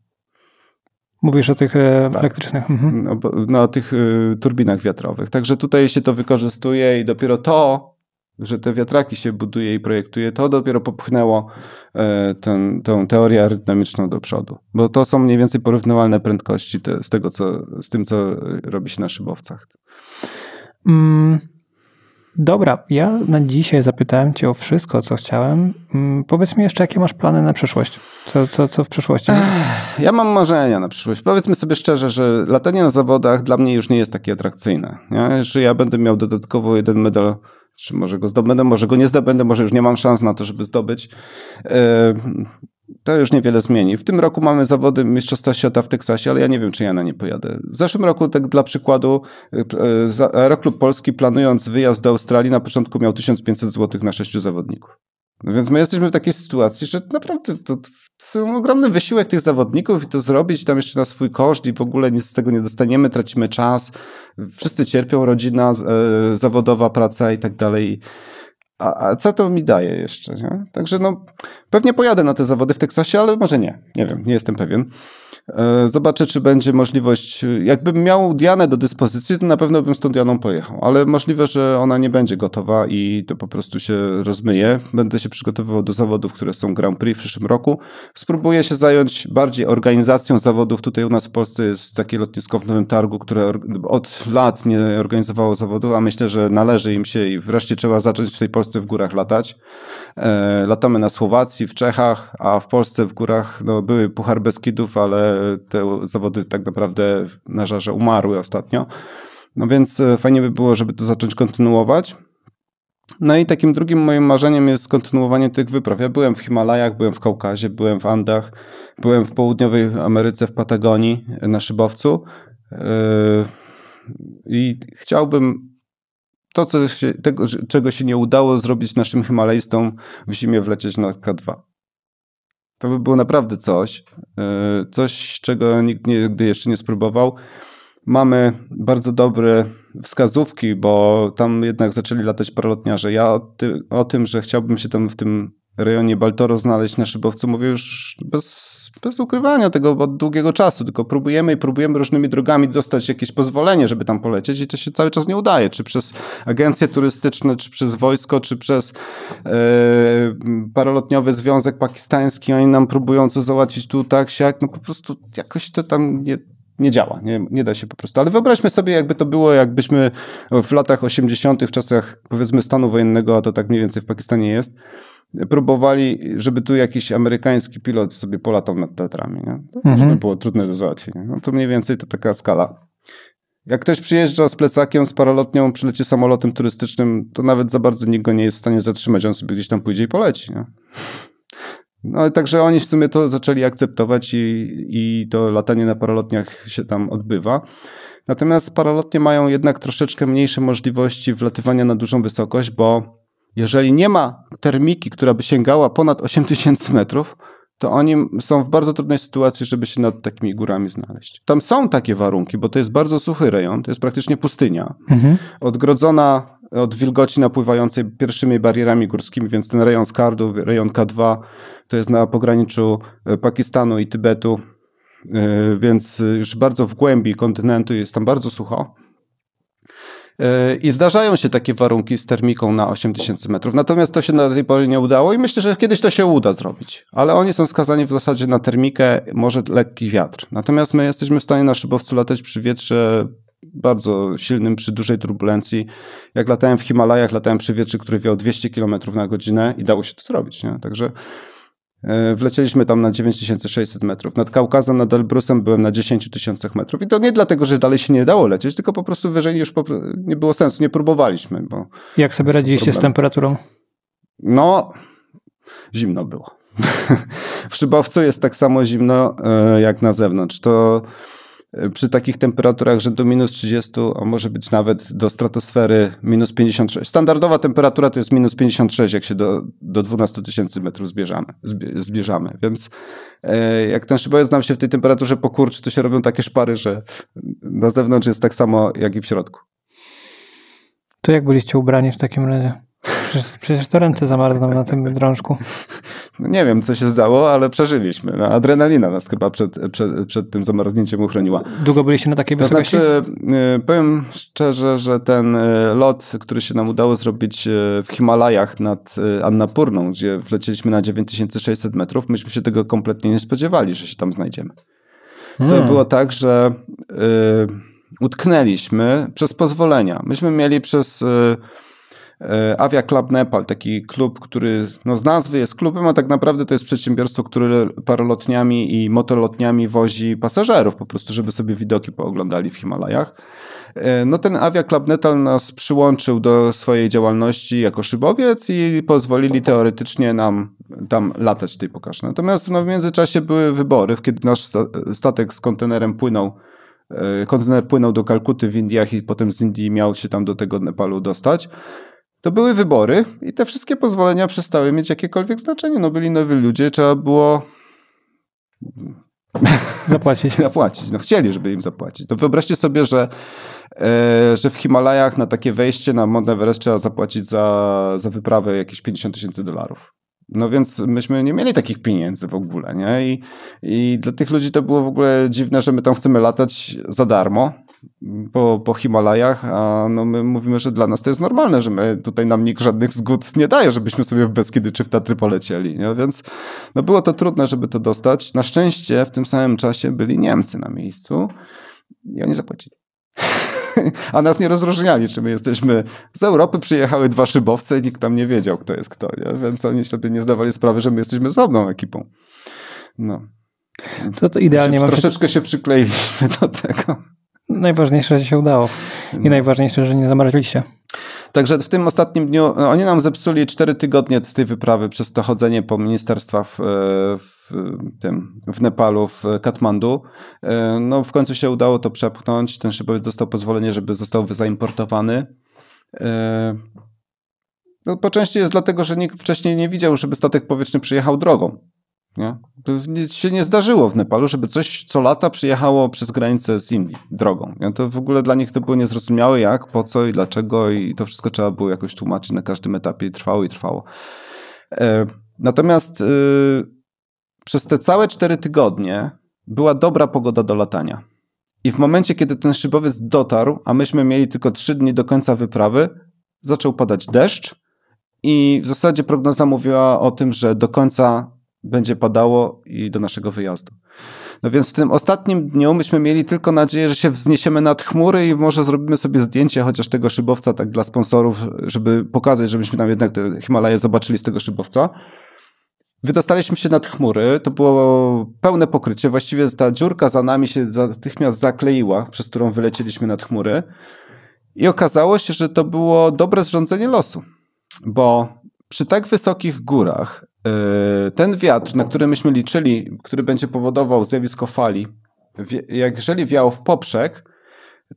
Mówisz o tych elektrycznych. Mhm. No, o tych turbinach wiatrowych. Także tutaj się to wykorzystuje i dopiero to, że te wiatraki się buduje i projektuje, to dopiero popchnęło tę teorię aerodynamiczną do przodu. Bo to są mniej więcej porównywalne prędkości z tym, co robi się na szybowcach. Dobra, ja na dzisiaj zapytałem cię o wszystko, co chciałem. Powiedz mi jeszcze, jakie masz plany na przyszłość? Co w przyszłości? Ja mam marzenia na przyszłość. Powiedzmy sobie szczerze, że latanie na zawodach dla mnie już nie jest takie atrakcyjne. Nie? Że ja będę miał dodatkowo jeden medal, czy może go zdobędę, może go nie zdobędę, może już nie mam szans na to, żeby zdobyć. To już niewiele zmieni. W tym roku mamy zawody Mistrzostwa Świata w Teksasie, ale ja nie wiem, czy ja na nie pojadę. W zeszłym roku, tak dla przykładu, Aeroklub Polski, planując wyjazd do Australii, na początku miał 1500 zł na 6 zawodników. No więc my jesteśmy w takiej sytuacji, że naprawdę to są ogromny wysiłek tych zawodników i to zrobić tam jeszcze na swój koszt i w ogóle nic z tego nie dostaniemy, tracimy czas, wszyscy cierpią, rodzina, zawodowa praca i tak dalej. A co to mi daje jeszcze? Nie? Także no, pewnie pojadę na te zawody w Teksasie, ale może nie. Nie wiem, nie jestem pewien. Zobaczę, czy będzie możliwość. Jakbym miał Dianę do dyspozycji, to na pewno bym z tą Dianą pojechał, ale możliwe, że ona nie będzie gotowa i to po prostu się rozmyje. Będę się przygotowywał do zawodów, które są Grand Prix w przyszłym roku. Spróbuję się zająć bardziej organizacją zawodów. Tutaj u nas w Polsce jest takie lotnisko w Nowym Targu, które od lat nie organizowało zawodów, a myślę, że należy im się i wreszcie trzeba zacząć w tej Polsce w górach latać. Latamy na Słowacji, w Czechach, a w Polsce w górach no, były Puchar Beskidów, ale te zawody tak naprawdę na żarze umarły ostatnio. No więc fajnie by było, żeby to zacząć kontynuować. No i takim drugim moim marzeniem jest kontynuowanie tych wypraw. Ja byłem w Himalajach, byłem w Kaukazie, byłem w Andach, byłem w południowej Ameryce, w Patagonii na szybowcu. I chciałbym to, czego się nie udało zrobić naszym Himalajstom, w zimie wlecieć na K2. To by było naprawdę coś, coś czego nikt nigdy jeszcze nie spróbował. Mamy bardzo dobre wskazówki, bo tam jednak zaczęli latać paralotniarze. Ja o tym, że chciałbym się tam w tym rejonie Baltoro znaleźć na szybowcu, mówię już bez ukrywania tego od długiego czasu, tylko próbujemy różnymi drogami dostać jakieś pozwolenie, żeby tam polecieć i to się cały czas nie udaje, czy przez agencje turystyczne, czy przez wojsko, czy przez paralotniowy związek pakistański, oni nam próbują co załatwić tu, tak, siak, no po prostu jakoś to tam nie działa, nie da się po prostu. Ale wyobraźmy sobie, jakby to było, jakbyśmy w latach 80., w czasach powiedzmy stanu wojennego, a to tak mniej więcej w Pakistanie jest, próbowali, żeby tu jakiś amerykański pilot sobie polatał nad Tatrami. Nie? To już by było trudne do załatwienia. No to mniej więcej to taka skala. Jak ktoś przyjeżdża z plecakiem, z paralotnią, przyleci samolotem turystycznym, to nawet za bardzo nikt go nie jest w stanie zatrzymać. On sobie gdzieś tam pójdzie i poleci. Nie? No także oni w sumie to zaczęli akceptować i to latanie na paralotniach się tam odbywa. Natomiast paralotnie mają jednak troszeczkę mniejsze możliwości wlatywania na dużą wysokość, bo jeżeli nie ma termiki, która by sięgała ponad 8000 metrów, to oni są w bardzo trudnej sytuacji, żeby się nad takimi górami znaleźć. Tam są takie warunki, bo to jest bardzo suchy rejon, to jest praktycznie pustynia, odgrodzona od wilgoci napływającej pierwszymi barierami górskimi, więc ten rejon Skardu, rejon K2, to jest na pograniczu Pakistanu i Tybetu, więc już bardzo w głębi kontynentu jest tam bardzo sucho. I zdarzają się takie warunki z termiką na 8000 metrów. Natomiast to się do tej pory nie udało i myślę, że kiedyś to się uda zrobić. Ale oni są skazani w zasadzie na termikę, może lekki wiatr. Natomiast my jesteśmy w stanie na szybowcu latać przy wietrze bardzo silnym, przy dużej turbulencji. Jak latałem w Himalajach, latałem przy wietrze, który wiał 200 km na godzinę i dało się to zrobić. Nie? Także wlecieliśmy tam na 9600 metrów. Nad Kaukazem, nad Elbrusem byłem na 10 tysiącach metrów. I to nie dlatego, że dalej się nie dało lecieć, tylko po prostu wyżej już nie było sensu. Nie próbowaliśmy. Bo jak sobie radziliście z temperaturą? No, zimno było. W szybowcu jest tak samo zimno jak na zewnątrz. To przy takich temperaturach, że do minus 30, a może być nawet do stratosfery minus 56. Standardowa temperatura to jest minus 56, jak się do 12 tysięcy metrów zbierzamy. Więc jak ten szybowiec nam się w tej temperaturze pokurczy, to się robią takie szpary, że na zewnątrz jest tak samo, jak i w środku. To jak byliście ubrani w takim razie? Przecież to ręce zamarzną na tym drążku. No nie wiem, co się zdało, ale przeżyliśmy. No, adrenalina nas chyba przed tym zamarznięciem uchroniła. Długo byliście na takiej wysokości? To znaczy, powiem szczerze, że ten lot, który się nam udało zrobić w Himalajach nad Annapurną, gdzie wlecieliśmy na 9600 metrów, myśmy się tego kompletnie nie spodziewali, że się tam znajdziemy. To było tak, że utknęliśmy przez pozwolenia. Myśmy mieli przez Avia Club Nepal, taki klub, który no z nazwy jest klubem, a tak naprawdę to jest przedsiębiorstwo, które parolotniami i motolotniami wozi pasażerów po prostu, żeby sobie widoki pooglądali w Himalajach. No ten Avia Club Nepal nas przyłączył do swojej działalności jako szybowiec i pozwolili teoretycznie nam tam latać tej pokażę. Natomiast no, w międzyczasie były wybory, kiedy nasz statek z kontenerem płynął. Kontener płynął do Kalkuty w Indiach i potem z Indii miał się tam do tego Nepalu dostać. To były wybory i te wszystkie pozwolenia przestały mieć jakiekolwiek znaczenie. No byli nowi ludzie, trzeba było zapłacić. No chcieli, żeby im zapłacić. No wyobraźcie sobie, że w Himalajach na takie wejście na Mount Everest trzeba zapłacić za wyprawę jakieś $50,000. No więc myśmy nie mieli takich pieniędzy w ogóle, nie? I dla tych ludzi to było w ogóle dziwne, że my tam chcemy latać za darmo po Himalajach, a no my mówimy, że dla nas to jest normalne, że my tutaj nam nikt żadnych zgód nie daje, żebyśmy sobie w Beskidy czy w Tatry polecieli, nie? Więc no było to trudne, żeby to dostać. Na szczęście w tym samym czasie byli Niemcy na miejscu i oni zapłacili. A nas nie rozróżniali, czy my jesteśmy z Europy, przyjechały dwa szybowce i nikt tam nie wiedział, kto jest kto, nie? Więc oni sobie nie zdawali sprawy, że my jesteśmy złomną ekipą. No. To idealnie. Troszeczkę się przykleiliśmy do tego. Najważniejsze, że się udało. I najważniejsze, że nie zamarzliście. Także w tym ostatnim dniu, no, oni nam zepsuli 4 tygodnie z tej wyprawy przez to chodzenie po ministerstwach w Nepalu, w Katmandu. No w końcu się udało to przepchnąć. Ten szybowiec dostał pozwolenie, żeby został zaimportowany. No, po części jest dlatego, że nikt wcześniej nie widział, żeby statek powietrzny przyjechał drogą. Nie? Nic się nie zdarzyło w Nepalu, żeby coś co lata przyjechało przez granicę z Indii drogą. I to w ogóle dla nich to było niezrozumiałe jak, po co i dlaczego i to wszystko trzeba było jakoś tłumaczyć na każdym etapie i trwało. Natomiast przez te całe 4 tygodnie była dobra pogoda do latania. I w momencie, kiedy ten szybowiec dotarł, a myśmy mieli tylko 3 dni do końca wyprawy, zaczął padać deszcz i w zasadzie prognoza mówiła o tym, że do końca będzie padało i do naszego wyjazdu. No więc w tym ostatnim dniu myśmy mieli tylko nadzieję, że się wzniesiemy nad chmury i może zrobimy sobie zdjęcie chociaż tego szybowca tak dla sponsorów, żeby pokazać, żebyśmy tam jednak te Himalaje zobaczyli z tego szybowca. Wydostaliśmy się nad chmury, to było pełne pokrycie, właściwie ta dziurka za nami się natychmiast zakleiła, przez którą wylecieliśmy nad chmury i okazało się, że to było dobre zrządzenie losu, bo przy tak wysokich górach ten wiatr, na który myśmy liczyli, który będzie powodował zjawisko fali, jeżeli wiał w poprzek,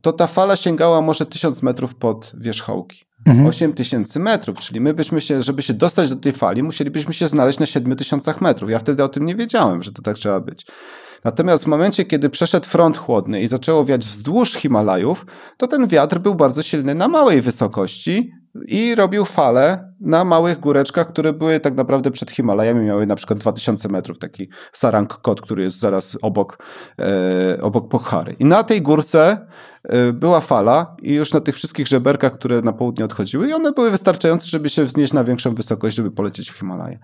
to ta fala sięgała może 1000 metrów pod wierzchołki. 8000 metrów, czyli my byśmy się, żeby się dostać do tej fali, musielibyśmy się znaleźć na 7000 metrów. Ja wtedy o tym nie wiedziałem, że to tak trzeba być. Natomiast w momencie, kiedy przeszedł front chłodny i zaczęło wiać wzdłuż Himalajów, to ten wiatr był bardzo silny na małej wysokości i robił fale na małych góreczkach, które były tak naprawdę przed Himalajami, miały na przykład 2000 metrów, taki Sarang Kot, który jest zaraz obok Pokhary. I na tej górce była fala i już na tych wszystkich żeberkach, które na południe odchodziły i one były wystarczające, żeby się wznieść na większą wysokość, żeby polecieć w Himalaje.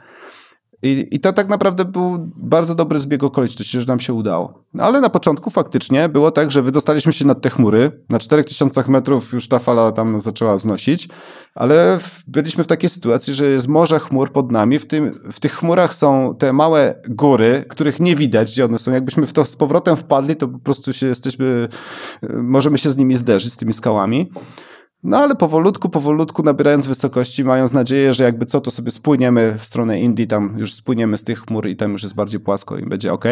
I to tak naprawdę był bardzo dobry zbieg okoliczności, że nam się udało. No, ale na początku faktycznie było tak, że wydostaliśmy się nad te chmury. Na 4000 metrów już ta fala tam zaczęła wznosić, ale byliśmy w takiej sytuacji, że jest morze chmur pod nami. W tych chmurach są te małe góry, których nie widać, gdzie one są. Jakbyśmy w to z powrotem wpadli, to po prostu możemy się z nimi zderzyć, z tymi skałami. No ale powolutku, nabierając wysokości, mając nadzieję, że jakby co, to sobie spłyniemy w stronę Indii, tam już spłyniemy z tych chmur i tam już jest bardziej płasko i będzie ok.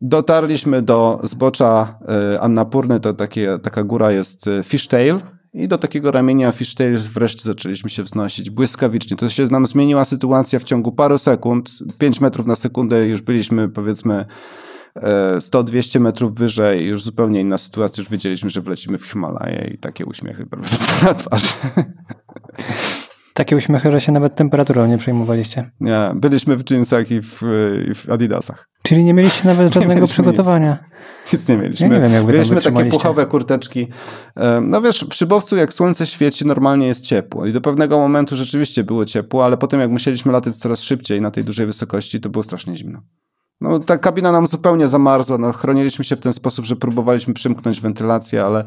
Dotarliśmy do zbocza Annapurny, to taka góra jest Fishtail i do takiego ramienia Fishtail wreszcie zaczęliśmy się wznosić błyskawicznie. To się nam zmieniła sytuacja w ciągu paru sekund, 5 metrów na sekundę już byliśmy powiedzmy 100-200 metrów wyżej, już zupełnie inna sytuacja, już wiedzieliśmy, że wlecimy w Himalaje i takie uśmiechy na twarzy. Takie uśmiechy, że się nawet temperaturą nie przejmowaliście. Nie, byliśmy w jeansach i w adidasach. Czyli nie mieliście nawet żadnego przygotowania. Nic nie mieliśmy. Ja nie wiem, jak mieliśmy takie puchowe kurteczki. No wiesz, przy szybowcu jak słońce świeci, normalnie jest ciepło. I do pewnego momentu rzeczywiście było ciepło, ale potem jak musieliśmy latać coraz szybciej na tej dużej wysokości, to było strasznie zimno. No, ta kabina nam zupełnie zamarzła, no, chroniliśmy się w ten sposób, że próbowaliśmy przymknąć wentylację, ale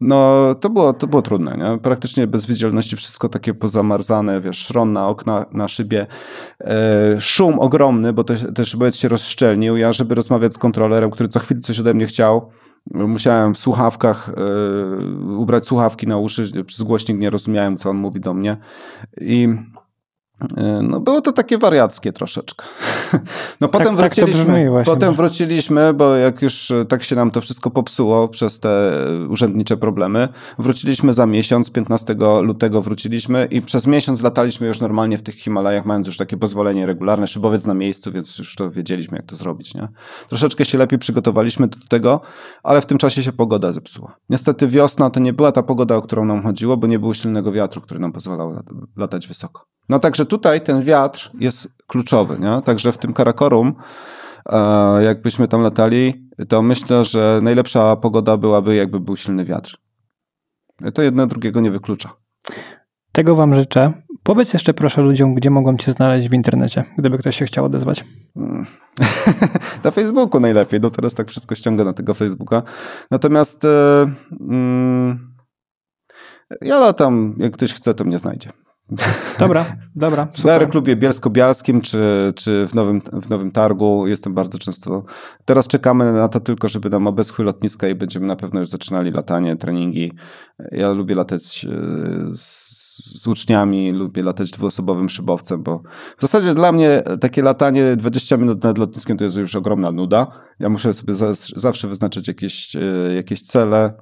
no, to było trudne, nie? Praktycznie bez widzialności wszystko takie pozamarzane, wiesz, szron na okna, na szybie, szum ogromny, bo ten szybowiec się rozszczelnił, ja żeby rozmawiać z kontrolerem, który co chwilę coś ode mnie chciał, musiałem w słuchawkach ubrać słuchawki na uszy, przez głośnik nie rozumiałem, co on mówi do mnie i... No było to takie wariackie troszeczkę. No tak, potem wróciliśmy, bo jak już tak się nam to wszystko popsuło przez te urzędnicze problemy, wróciliśmy za miesiąc, 15 lutego wróciliśmy i przez miesiąc lataliśmy już normalnie w tych Himalajach, mając już takie pozwolenie regularne, szybowiec na miejscu, więc już to wiedzieliśmy, jak to zrobić, nie? Troszeczkę się lepiej przygotowaliśmy do tego, ale w tym czasie się pogoda zepsuła. Niestety wiosna to nie była ta pogoda, o którą nam chodziło, bo nie było silnego wiatru, który nam pozwalał latać wysoko. No także tutaj ten wiatr jest kluczowy, nie? Także w tym Karakorum, jakbyśmy tam latali, to myślę, że najlepsza pogoda byłaby, jakby był silny wiatr. To jedno drugiego nie wyklucza. Tego wam życzę. Powiedz jeszcze proszę ludziom, gdzie mogą cię znaleźć w internecie, gdyby ktoś się chciał odezwać. Na Facebooku najlepiej, no teraz tak wszystko ściąga na tego Facebooka. Natomiast ja latam, jak ktoś chce, to mnie znajdzie. Dobra. Super. Na Aeroklubie Bielsko-Białskim czy w Nowym Targu jestem bardzo często. Teraz czekamy na to tylko, żeby nam obeschły lotniska i będziemy na pewno już zaczynali latanie, treningi. Ja lubię latać z uczniami, lubię latać dwuosobowym szybowcem, bo w zasadzie dla mnie takie latanie 20 minut nad lotniskiem to jest już ogromna nuda. Ja muszę sobie zawsze wyznaczyć jakieś cele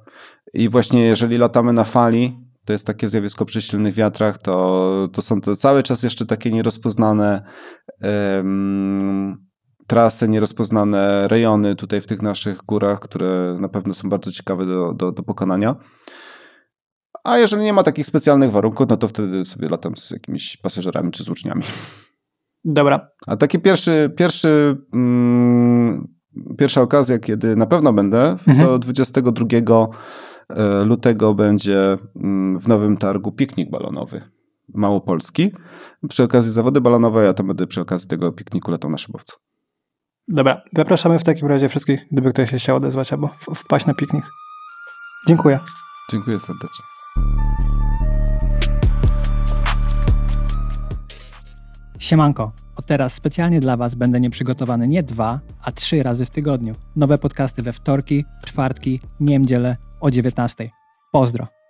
i właśnie jeżeli latamy na fali, to jest takie zjawisko przy silnych wiatrach, to są to cały czas jeszcze takie nierozpoznane trasy, nierozpoznane rejony tutaj w tych naszych górach, które na pewno są bardzo ciekawe do pokonania. A jeżeli nie ma takich specjalnych warunków, no to wtedy sobie latam z jakimiś pasażerami czy z uczniami. Dobra. A taki pierwsza okazja, kiedy na pewno będę, to 22 lutego będzie w Nowym Targu piknik balonowy małopolski. Przy okazji zawody balonowe, ja tam będę przy okazji tego pikniku latał na szybowcu. Dobra, zapraszamy w takim razie wszystkich, gdyby ktoś się chciał odezwać albo wpaść na piknik. Dziękuję. Dziękuję serdecznie. Siemanko, od teraz specjalnie dla Was będę nieprzygotowany nie 2, a 3 razy w tygodniu. Nowe podcasty we wtorki, czwartki, niedzielę o 19:00. Pozdro!